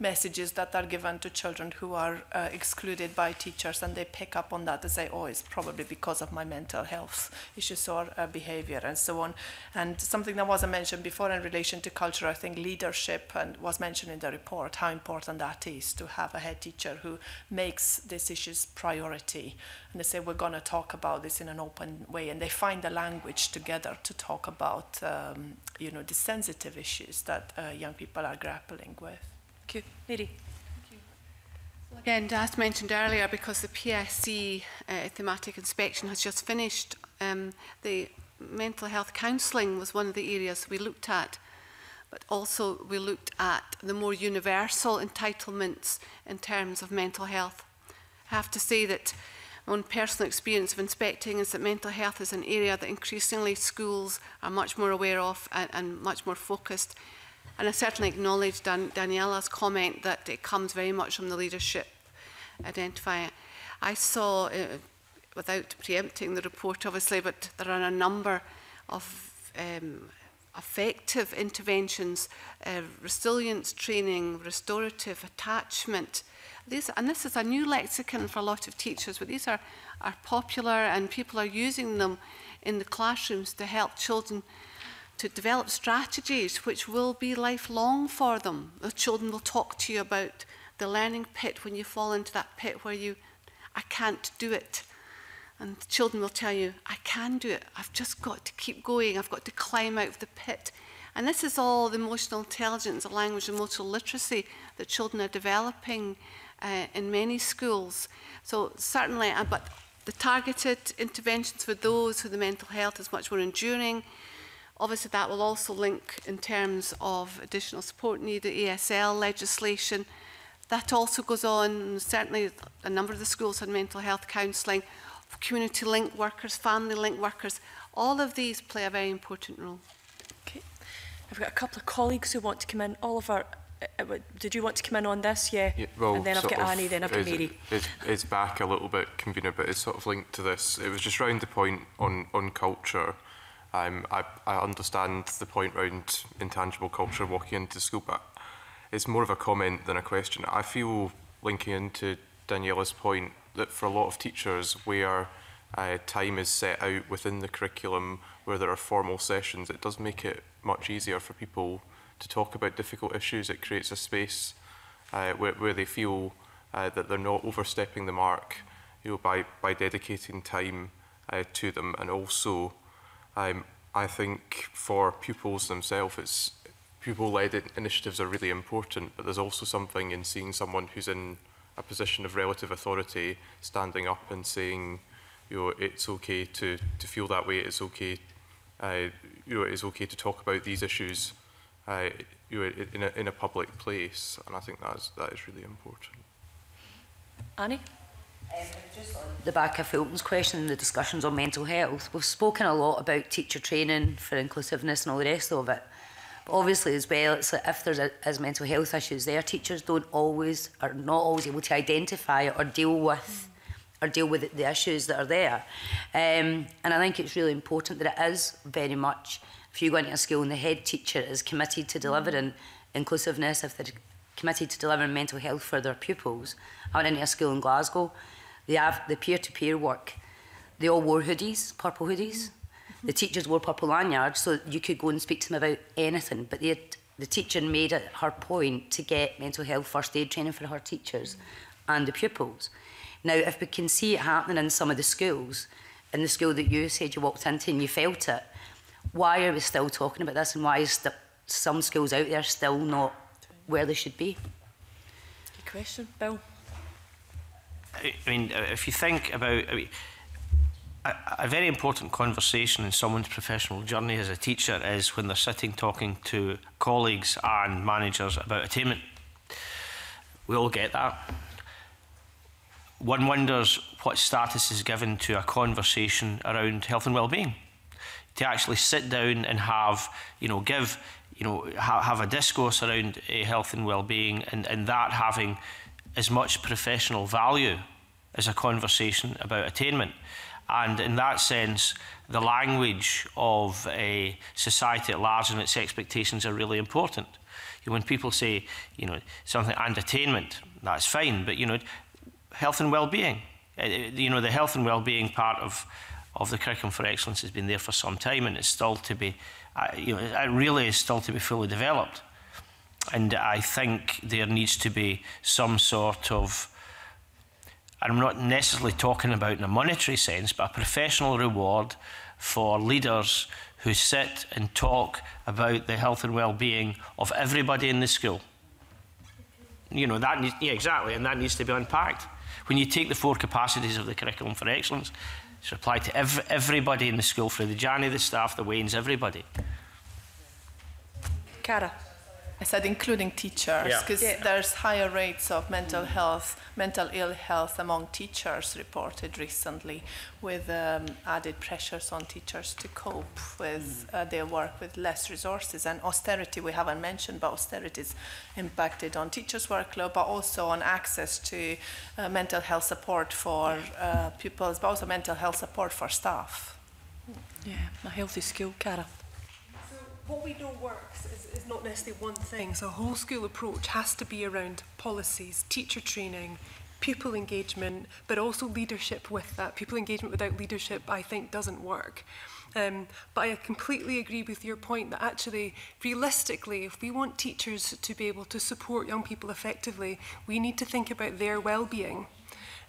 messages that are given to children who are uh, excluded by teachers, and they pick up on that and say, oh, it's probably because of my mental health issues or uh, behavior and so on. And something that wasn't mentioned before in relation to culture, I think leadership, and was mentioned in the report, how important that is to have a head teacher who makes these issues priority. And they say, we're going to talk about this in an open way, and they find the language together to talk about um, you know, the sensitive issues that uh, young people are grappling with. Thank you. Mary. Thank you. Again, as mentioned earlier, because the P S E uh, thematic inspection has just finished, um, the mental health counselling was one of the areas we looked at, but also we looked at the more universal entitlements in terms of mental health. I have to say that my own personal experience of inspecting is that mental health is an area that increasingly schools are much more aware of and, and much more focused. And I certainly acknowledge Dan Daniela's comment that it comes very much from the leadership identifier. I saw, uh, without preempting the report obviously, but there are a number of um, effective interventions, uh, resilience training, restorative attachment. These, and this is a new lexicon for a lot of teachers, but these are, are popular and people are using them in the classrooms to help children to develop strategies which will be lifelong for them. The children will talk to you about the learning pit when you fall into that pit where you, I can't do it. And the children will tell you, I can do it. I've just got to keep going. I've got to climb out of the pit. And this is all the emotional intelligence, the language, emotional literacy that children are developing uh, in many schools. So certainly, uh, but the targeted interventions for those who the mental health is much more enduring. Obviously, that will also link in terms of additional support needed, A S L legislation. That also goes on. Certainly, a number of the schools had mental health counselling, community link workers, family link workers. All of these play a very important role. Okay. I've got a couple of colleagues who want to come in. Oliver, did you want to come in on this? Yeah. yeah well, and then I've got Annie, then I've got Mary. It's, it's back a little bit, convener, but it's sort of linked to this. It was just round the point on, on culture. Um, I, I understand the point around intangible culture walking into school, but it's more of a comment than a question. I feel, linking into Daniela's point, that for a lot of teachers where uh, time is set out within the curriculum, where there are formal sessions, it does make it much easier for people to talk about difficult issues. It creates a space uh, where, where they feel uh, that they're not overstepping the mark, you know, by, by dedicating time uh, to them. And also, Um, I think for pupils themselves, it's pupil-led initiatives are really important, but there's also something in seeing someone who's in a position of relative authority standing up and saying, you know, it's okay to, to feel that way, it's okay, uh, you know, it's okay to talk about these issues, uh, you know, in a, in a public place, and I think that is, that is really important. Annie? Um, just on the back of Fulton's question and the discussions on mental health, we've spoken a lot about teacher training for inclusiveness and all the rest of it. But obviously as well, it's like if there's a, as mental health issues there, teachers don't always, are not always able to identify it or deal with, mm. or deal with the issues that are there. Um, and I think it's really important that it is very much, if you go into a school and the head teacher is committed to delivering inclusiveness, if they're committed to delivering mental health for their pupils. I went into a school in Glasgow. They have the peer-to-peer work. They all wore hoodies, purple hoodies. Mm-hmm. The teachers wore purple lanyards, so you could go and speak to them about anything. But they had, the teacher made it her point to get mental health first aid training for her teachers mm-hmm. and the pupils. Now, if we can see it happening in some of the schools, in the school that you said you walked into and you felt it, why are we still talking about this, and why is some schools out there still not where they should be? Good question. Bill? I mean, if you think about, I mean, a, a very important conversation in someone's professional journey as a teacher is when they're sitting talking to colleagues and managers about attainment. We all get that. One wonders what status is given to a conversation around health and well-being. To actually sit down and have, you know, give, you know, ha have a discourse around uh, health and well-being, and, and that having as much professional value as a conversation about attainment. And in that sense, the language of a society at large and its expectations are really important. You know, when people say, you know, something and attainment, that's fine, but, you know, health and well-being. Uh, you know, the health and well-being part of, of the Curriculum for Excellence has been there for some time, and it's still to be, uh, you know, it really is still to be fully developed. And I think there needs to be some sort of, I'm not necessarily talking about in a monetary sense, but a professional reward for leaders who sit and talk about the health and well-being of everybody in the school. you know, that needs, yeah, exactly, and that needs to be unpacked. When you take the four capacities of the Curriculum for Excellence, it's applied to ev everybody in the school, for the Gianni, the staff, the Waynes, everybody. Cara. I said including teachers, because yeah. yeah. there's higher rates of mental health, mental ill health among teachers reported recently, with um, added pressures on teachers to cope with uh, their work with less resources. And austerity, we haven't mentioned, but austerity is impacted on teachers' workload, but also on access to uh, mental health support for uh, pupils, but also mental health support for staff. Yeah, a healthy skill, Cara. What we know works is, is not necessarily one thing, so a whole school approach has to be around policies, teacher training, pupil engagement, but also leadership with that. Pupil engagement without leadership, I think, doesn't work. Um, but I completely agree with your point that actually, realistically, if we want teachers to be able to support young people effectively, we need to think about their well-being.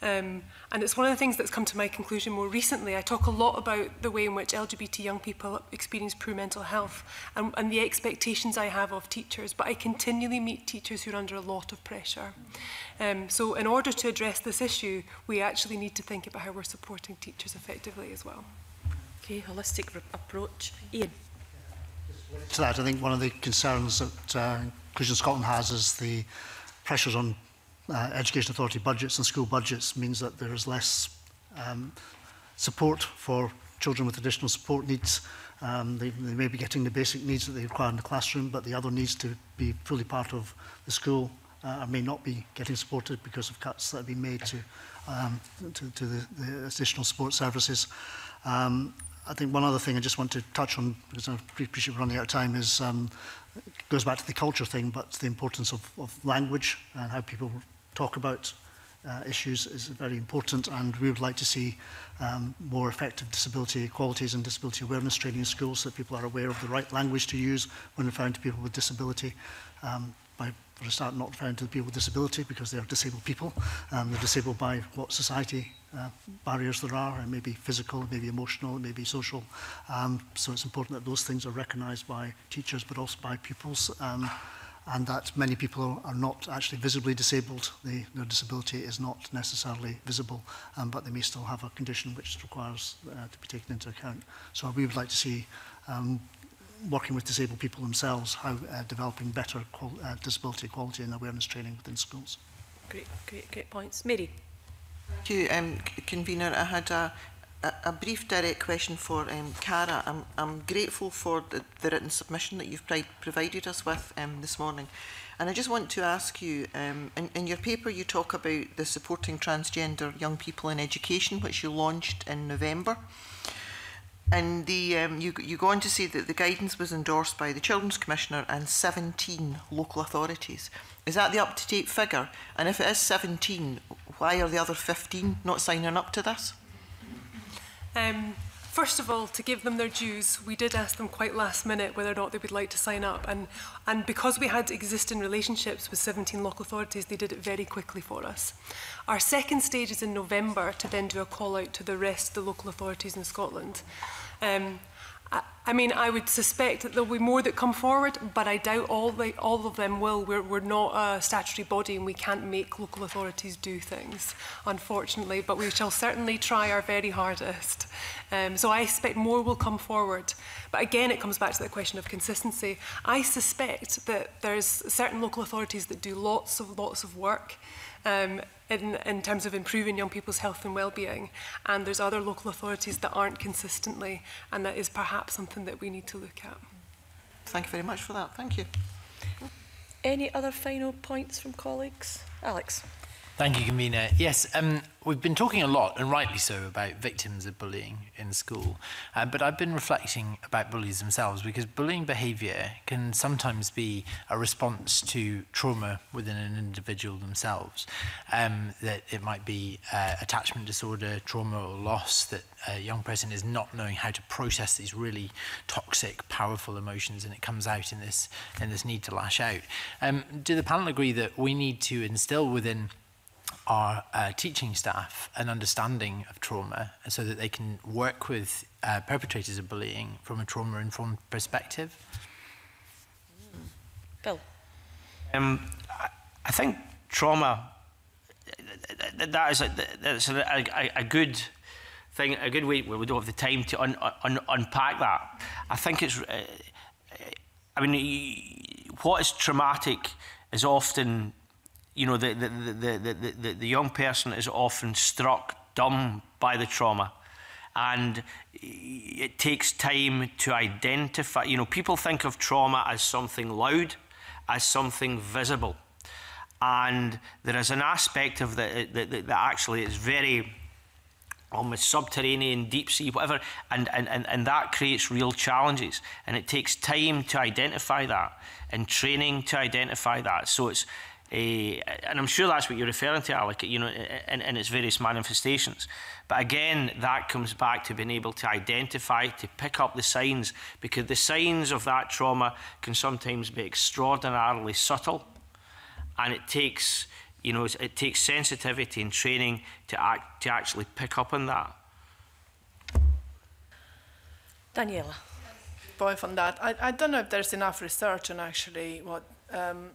Um, and it's one of the things that's come to my conclusion more recently. I talk a lot about the way in which L G B T young people experience poor mental health and, and the expectations I have of teachers, but I continually meet teachers who are under a lot of pressure. Um, so in order to address this issue, we actually need to think about how we're supporting teachers effectively as well. Okay, holistic approach. Ian. To that, I think one of the concerns that uh, Inclusion Scotland has is the pressures on Uh, education authority budgets and school budgets means that there is less um, support for children with additional support needs. Um, they, they may be getting the basic needs that they require in the classroom, but the other needs to be fully part of the school uh, may not be getting supported because of cuts that have been made to, um, to, to the, the additional support services. Um, I think one other thing I just want to touch on, because I appreciate we're running out of time, is um, it goes back to the culture thing, but the importance of, of language and how people talk about uh, issues is very important, and we would like to see um, more effective disability equalities and disability awareness training in schools so that people are aware of the right language to use when referring to people with disability. Um, by for a start, not referring to people with disability because they are disabled people. Um, they're disabled by what society uh, barriers there are, and maybe physical, maybe emotional, maybe social. Um, so it's important that those things are recognised by teachers, but also by pupils. Um, and that many people are not actually visibly disabled. They, their disability is not necessarily visible, um, but they may still have a condition which requires uh, to be taken into account. So we would like to see, um, working with disabled people themselves, how uh, developing better qual uh, disability equality and awareness training within schools. Great, great, great points. Mary. Thank you, um, Convener. I had a A brief direct question for um, Cara. I'm, I'm grateful for the, the written submission that you've provided us with um, this morning. And I just want to ask you, um, in, in your paper you talk about the Supporting Transgender Young People in Education, which you launched in November. And the, um, you, you go on to say that the guidance was endorsed by the Children's Commissioner and seventeen local authorities. Is that the up-to-date figure? And if it is seventeen, why are the other fifteen not signing up to this? Um, first of all, to give them their dues, we did ask them quite last minute whether or not they would like to sign up, and, and because we had existing relationships with seventeen local authorities, they did it very quickly for us. Our second stage is in November to then do a call out to the rest of the local authorities in Scotland. Um, I, I mean, I would suspect that there will be more that come forward, but I doubt all, the, all of them will. We're, we're not a statutory body and we can't make local authorities do things, unfortunately, but we shall certainly try our very hardest. Um, so I expect more will come forward. But again, it comes back to the question of consistency. I suspect that there's certain local authorities that do lots of lots of work um, in, in terms of improving young people's health and well-being, and there's other local authorities that aren't consistently, and that is perhaps something that we need to look at. Thank you very much for that. Thank you. Any other final points from colleagues? Alex. Thank you, Convener. Yes, um, we've been talking a lot, and rightly so, about victims of bullying in school. Uh, but I've been reflecting about bullies themselves, because bullying behaviour can sometimes be a response to trauma within an individual themselves. Um, that it might be uh, attachment disorder, trauma or loss, that a young person is not knowing how to process these really toxic, powerful emotions, and it comes out in this, in this need to lash out. Um, do the panel agree that we need to instill within our uh, teaching staff an understanding of trauma so that they can work with uh, perpetrators of bullying from a trauma-informed perspective? Bill? Um, I think trauma, that is a, that's a, a, a good thing, a good way. We don't have the time to un, un, unpack that. I think it's, uh, I mean, what is traumatic is often, you know, the, the, the, the, the, the young person is often struck dumb by the trauma. And it takes time to identify. You know, people think of trauma as something loud, as something visible. And there is an aspect of that that, that, that actually is very almost subterranean, deep sea, whatever, and, and, and, and that creates real challenges. And it takes time to identify that and training to identify that. So it's, a, and I'm sure that's what you're referring to, Alec, you know, in, in its various manifestations. But again, that comes back to being able to identify, to pick up the signs, because the signs of that trauma can sometimes be extraordinarily subtle. And it takes, you know, it takes sensitivity and training to act, to actually pick up on that. Daniela. Point on that. I, I don't know if there's enough research on actually what um,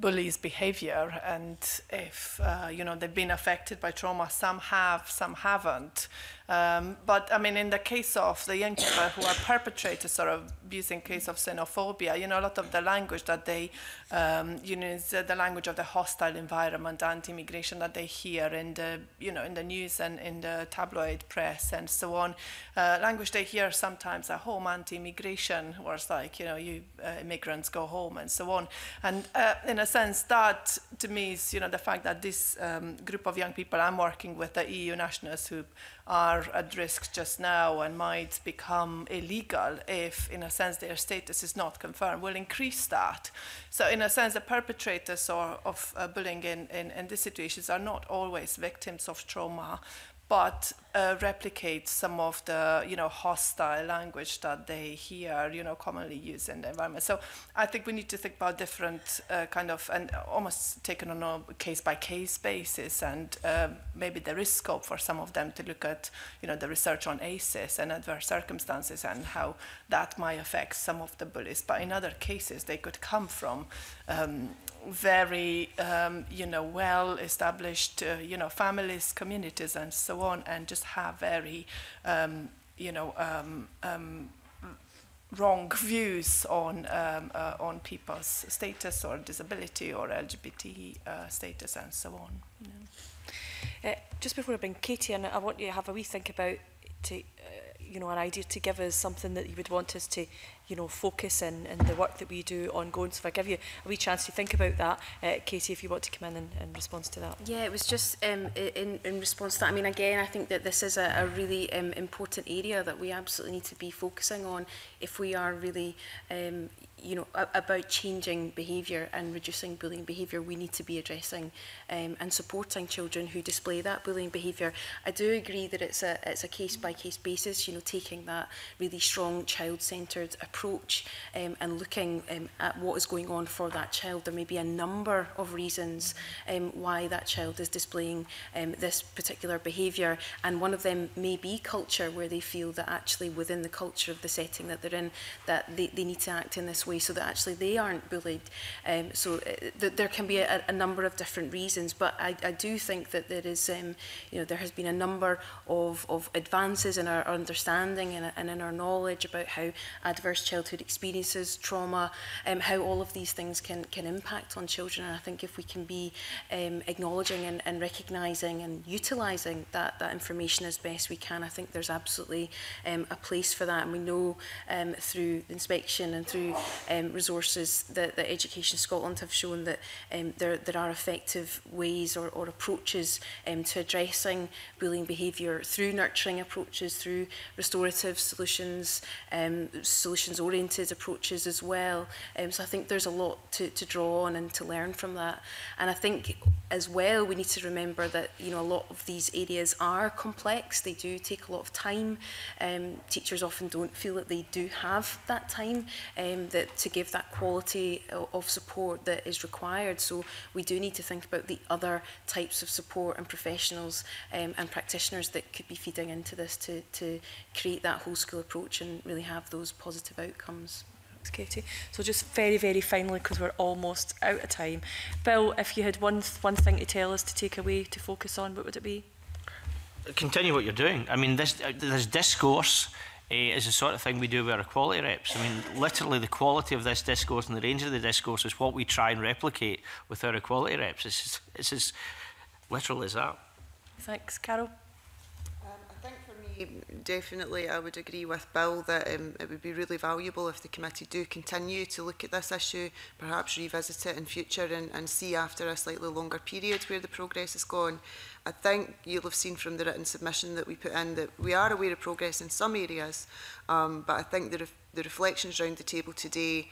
bullies' behaviour, and if uh, you know, they've been affected by trauma. Some have, some haven't. Um, but I mean, in the case of the young people who are perpetrators or abuse, in case of xenophobia, you know, a lot of the language that they, um, you know, is the language of the hostile environment, anti-immigration that they hear in the, you know, in the news and in the tabloid press and so on. Uh, language they hear sometimes at home, anti-immigration, where it's like, you know, you uh, immigrants go home and so on. And uh, in a sense, that to me is, you know, the fact that this um, group of young people I'm working with, the E U nationals who are at risk just now and might become illegal if, in a sense, their status is not confirmed, will increase that. So in a sense, the perpetrators or, of uh, bullying in, in, in these situations are not always victims of trauma, but uh, replicate some of the, you know, hostile language that they hear, you know, commonly used in the environment. So I think we need to think about different uh, kind of, and almost taken on a case-by-case basis, and uh, maybe there is scope for some of them to look at, you know, the research on A C Es and adverse circumstances and how that might affect some of the bullies. But in other cases, they could come from um, very, um, you know, well-established, uh, you know, families, communities, and so on, and just have very, um, you know, um, um, wrong views on um, uh, on people's status or disability or L G B T uh, status and so on. Yeah. Uh, just before I bring Katie in, I want you to have a wee think about, to, uh, you know, an idea to give us something that you would want us to, you know, focus in, in the work that we do ongoing. So if I give you a wee chance to think about that, uh, Katie, if you want to come in and, in response to that. Yeah, it was just um, in, in response to that. I mean, again, I think that this is a, a really um, important area that we absolutely need to be focusing on if we are really, um, you know, a, about changing behaviour and reducing bullying behaviour. We need to be addressing um, and supporting children who display that bullying behaviour. I do agree that it's a it's a case-by-case basis, you know, taking that really strong child-centred approach approach um, and looking um, at what is going on for that child. There may be a number of reasons um, why that child is displaying um, this particular behaviour, and one of them may be culture, where they feel that actually within the culture of the setting that they're in, that they, they need to act in this way so that actually they aren't bullied. Um, so uh, th there can be a, a number of different reasons, but I, I do think that there is, um, you know, there has been a number of, of advances in our understanding and, and in our knowledge about how adverse childhood experiences, trauma, um, how all of these things can, can impact on children. And I think if we can be um, acknowledging and, and recognising and utilising that, that information as best we can, I think there's absolutely um, a place for that. And we know um, through inspection and through um, resources that, that Education Scotland have shown that um, there, there are effective ways or, or approaches um, to addressing bullying behaviour through nurturing approaches, through restorative solutions, um, solutions oriented approaches as well. Um, so I think there's a lot to, to draw on and to learn from that. And I think as well we need to remember that, you know, a lot of these areas are complex. They do take a lot of time. Um, teachers often don't feel that they do have that time um, that to give that quality of support that is required. So we do need to think about the other types of support and professionals um, and practitioners that could be feeding into this to, to create that whole school approach and really have those positive outcomes. Thanks, Katie. So just very, very finally, because we're almost out of time. Bill, if you had one, th one thing to tell us to take away, to focus on, what would it be? Continue what you're doing. I mean, this, uh, this discourse uh, is the sort of thing we do with our equality reps. I mean, literally the quality of this discourse and the range of the discourse is what we try and replicate with our equality reps. It's, just, it's as literal as that. Thanks, Carol. Definitely, I would agree with Bill that um, it would be really valuable if the committee do continue to look at this issue, perhaps revisit it in future and, and see after a slightly longer period where the progress has gone. I think you'll have seen from the written submission that we put in that we are aware of progress in some areas, um, but I think the, ref the reflections around the table today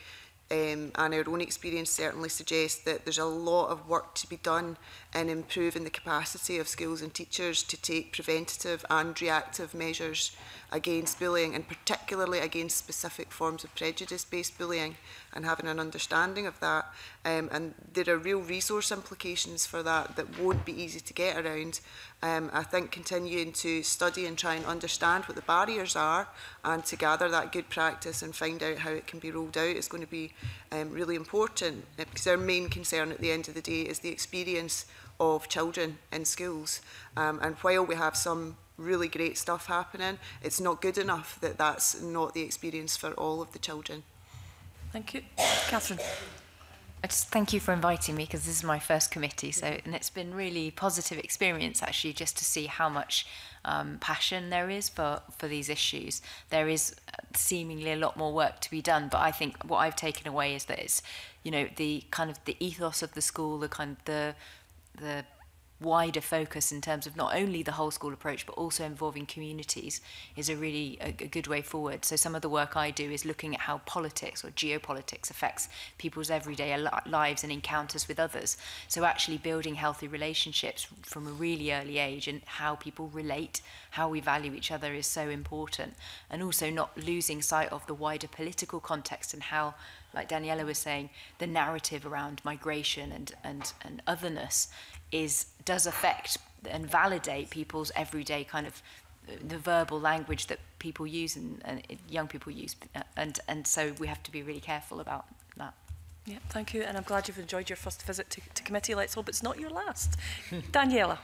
Um, and our own experience certainly suggests that there's a lot of work to be done in improving the capacity of schools and teachers to take preventative and reactive measures against bullying, and particularly against specific forms of prejudice-based bullying, and having an understanding of that. Um, and there are real resource implications for that that won't be easy to get around. Um, I think continuing to study and try and understand what the barriers are and to gather that good practice and find out how it can be rolled out is going to be um, really important, because our main concern at the end of the day is the experience of children in schools. Um, and while we have some really great stuff happening, it's not good enough that that's not the experience for all of the children. Thank you. Katherine. I just thank you for inviting me, because this is my first committee, so and it's been really positive experience actually, just to see how much um, passion there is for for these issues. There is seemingly a lot more work to be done, but I think what I've taken away is that it's, you know, the kind of the ethos of the school, the kind of the the wider focus in terms of not only the whole school approach but also involving communities is a really a, a good way forward. So some of the work I do is looking at how politics or geopolitics affects people's everyday lives and encounters with others. So actually building healthy relationships from a really early age, and how people relate, how we value each other is so important, and also not losing sight of the wider political context and how, like Daniela was saying, the narrative around migration and, and, and otherness is does affect and validate people's everyday kind of the verbal language that people use and, and young people use, and and so we have to be really careful about that. Yeah, thank you, and I'm glad you've enjoyed your first visit to, to committee. Let's hope it's not your last. Daniela.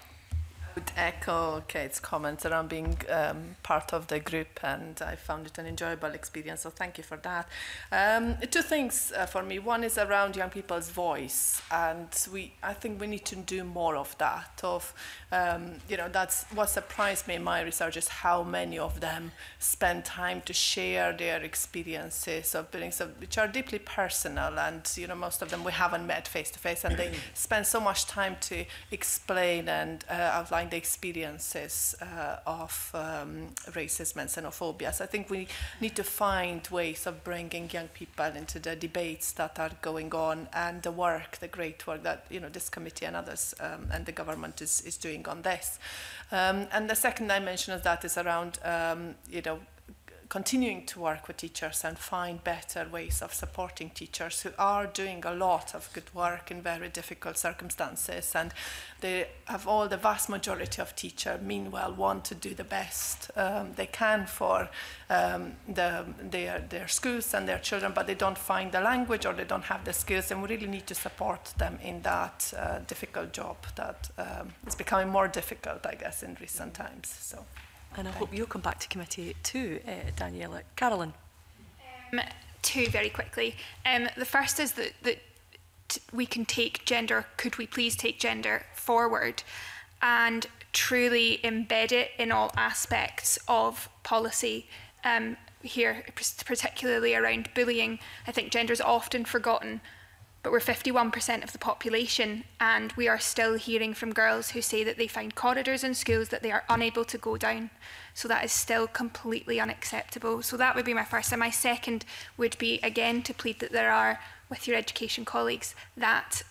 I would echo Kate's comments around being um, part of the group, and I found it an enjoyable experience, so thank you for that. Um, two things uh, for me. One is around young people's voice, and we I think we need to do more of that. Of um, you know, that's what surprised me in my research, is how many of them spend time to share their experiences of buildings, so, which are deeply personal, and you know, most of them we haven't met face to face, and they spend so much time to explain and uh, outline the experiences uh, of um, racism and xenophobia. So I think we need to find ways of bringing young people into the debates that are going on, and the work, the great work that you know this committee and others um, and the government is, is doing on this. Um, and the second dimension of that is around um, you know continuing to work with teachers and find better ways of supporting teachers who are doing a lot of good work in very difficult circumstances, and they have all the vast majority of teachers meanwhile want to do the best um, they can for um, the, their, their schools and their children, but they don't find the language or they don't have the skills, and we really need to support them in that uh, difficult job that um, is becoming more difficult, I guess, in recent times. So. And I Thank hope you'll come back to committee too, uh, Daniela. Carolyn. Um, two very quickly. Um, the first is that, that t we can take gender, could we please take gender forward and truly embed it in all aspects of policy um, here, particularly around bullying. I think gender is often forgotten, but we're fifty-one percent of the population, and we are still hearing from girls who say that they find corridors in schools that they are unable to go down. So that is still completely unacceptable. So that would be my first. And my second would be, again, to plead that there are, with your education colleagues, that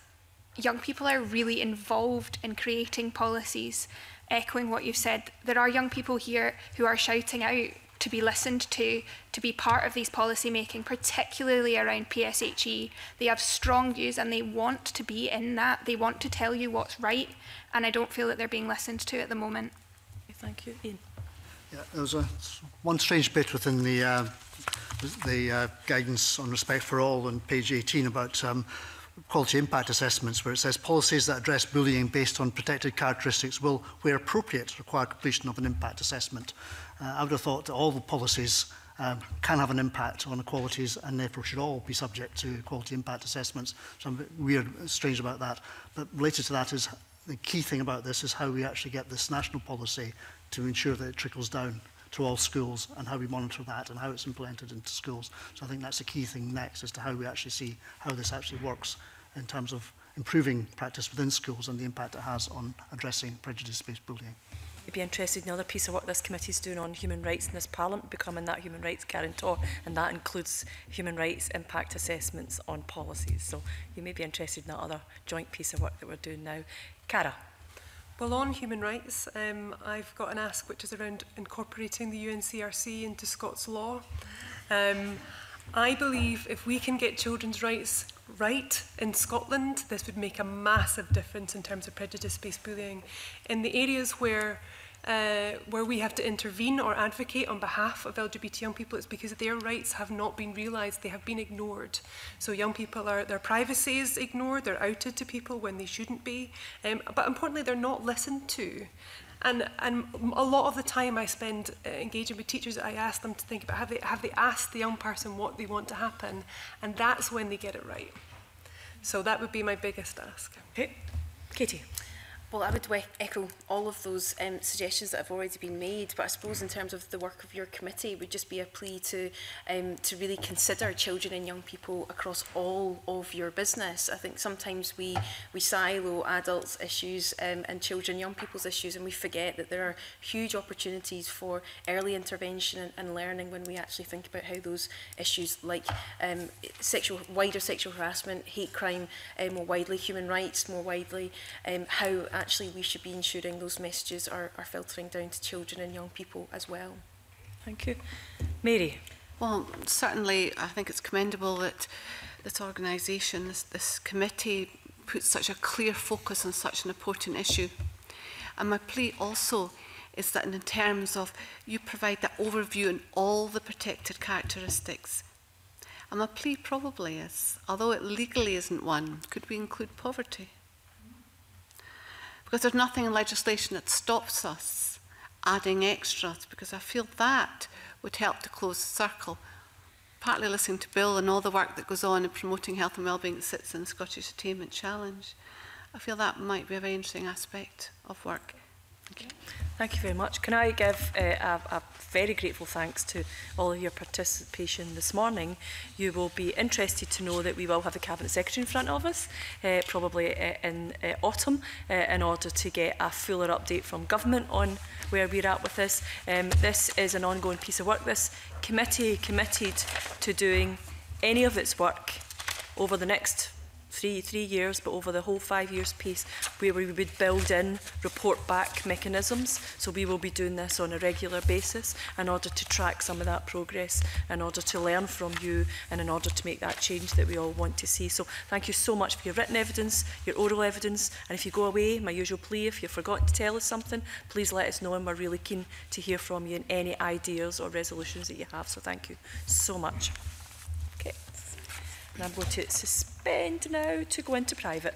young people are really involved in creating policies. Echoing what you've said, there are young people here who are shouting out to be listened to, to be part of these policy making, particularly around P S H E. They have strong views and they want to be in that. They want to tell you what's right, and I don't feel that they're being listened to at the moment. Thank you. Ian. Yeah, there was a, one strange bit within the uh, the uh, guidance on Respect for All on page eighteen about um, quality impact assessments, where it says policies that address bullying based on protected characteristics will, where appropriate, require completion of an impact assessment. Uh, I would have thought that all the policies um, can have an impact on equalities and therefore should all be subject to quality impact assessments. So I'm a bit weird, strange about that. But related to that is the key thing about this is how we actually get this national policy to ensure that it trickles down to all schools and how we monitor that and how it's implemented into schools. So I think that's the key thing next, as to how we actually see how this actually works in terms of improving practice within schools and the impact it has on addressing prejudice-based bullying. You'd be interested in another piece of work this committee is doing on human rights in this Parliament, becoming that human rights guarantor, and that includes human rights impact assessments on policies. So you may be interested in that other joint piece of work that we're doing now. Cara. Well, on human rights, um, I've got an ask which is around incorporating the U N C R C into Scots law. Um, I believe if we can get children's rights right in Scotland, this would make a massive difference in terms of prejudice-based bullying. In the areas where uh, where we have to intervene or advocate on behalf of L G B T young people, it's because their rights have not been realised, they have been ignored. So young people, are, their privacy is ignored, they're outed to people when they shouldn't be, um, but importantly they're not listened to. And, and a lot of the time I spend uh, engaging with teachers, I ask them to think about, have they, have they asked the young person what they want to happen? And that's when they get it right. So that would be my biggest ask. Okay. Katie. Well, I would echo all of those um, suggestions that have already been made, but I suppose in terms of the work of your committee, it would just be a plea to um, to really consider children and young people across all of your business. I think sometimes we, we silo adults' issues um, and children, young people's issues, and we forget that there are huge opportunities for early intervention and, and learning when we actually think about how those issues like um, sexual, wider sexual harassment, hate crime, um, more widely human rights, more widely, um, how actually we should be ensuring those messages are, are filtering down to children and young people as well. Thank you. Mary. Well, certainly I think it's commendable that this organisation, this, this committee, puts such a clear focus on such an important issue. And my plea also is that in terms of you provide that overview on all the protected characteristics. And my plea probably is, although it legally isn't one, could we include poverty? Because there's nothing in legislation that stops us adding extras, because I feel that would help to close the circle. Partly listening to Bill and all the work that goes on in promoting health and wellbeing that sits in the Scottish Attainment Challenge, I feel that might be a very interesting aspect of work. Thank you. Thank you very much. Can I give uh, a, a very grateful thanks to all of your participation this morning. You will be interested to know that we will have the Cabinet Secretary in front of us, uh, probably uh, in uh, autumn, uh, in order to get a fuller update from government on where we're at with this. Um, this is an ongoing piece of work. This committee committed to doing any of its work over the next Three, three years, but over the whole five years piece, where we would build in report back mechanisms. So we will be doing this on a regular basis in order to track some of that progress, in order to learn from you, and in order to make that change that we all want to see. So thank you so much for your written evidence, your oral evidence, and if you go away, my usual plea, if you forgot to tell us something, please let us know, and we're really keen to hear from you and any ideas or resolutions that you have. So thank you so much. And I'm going to suspend now to go into private.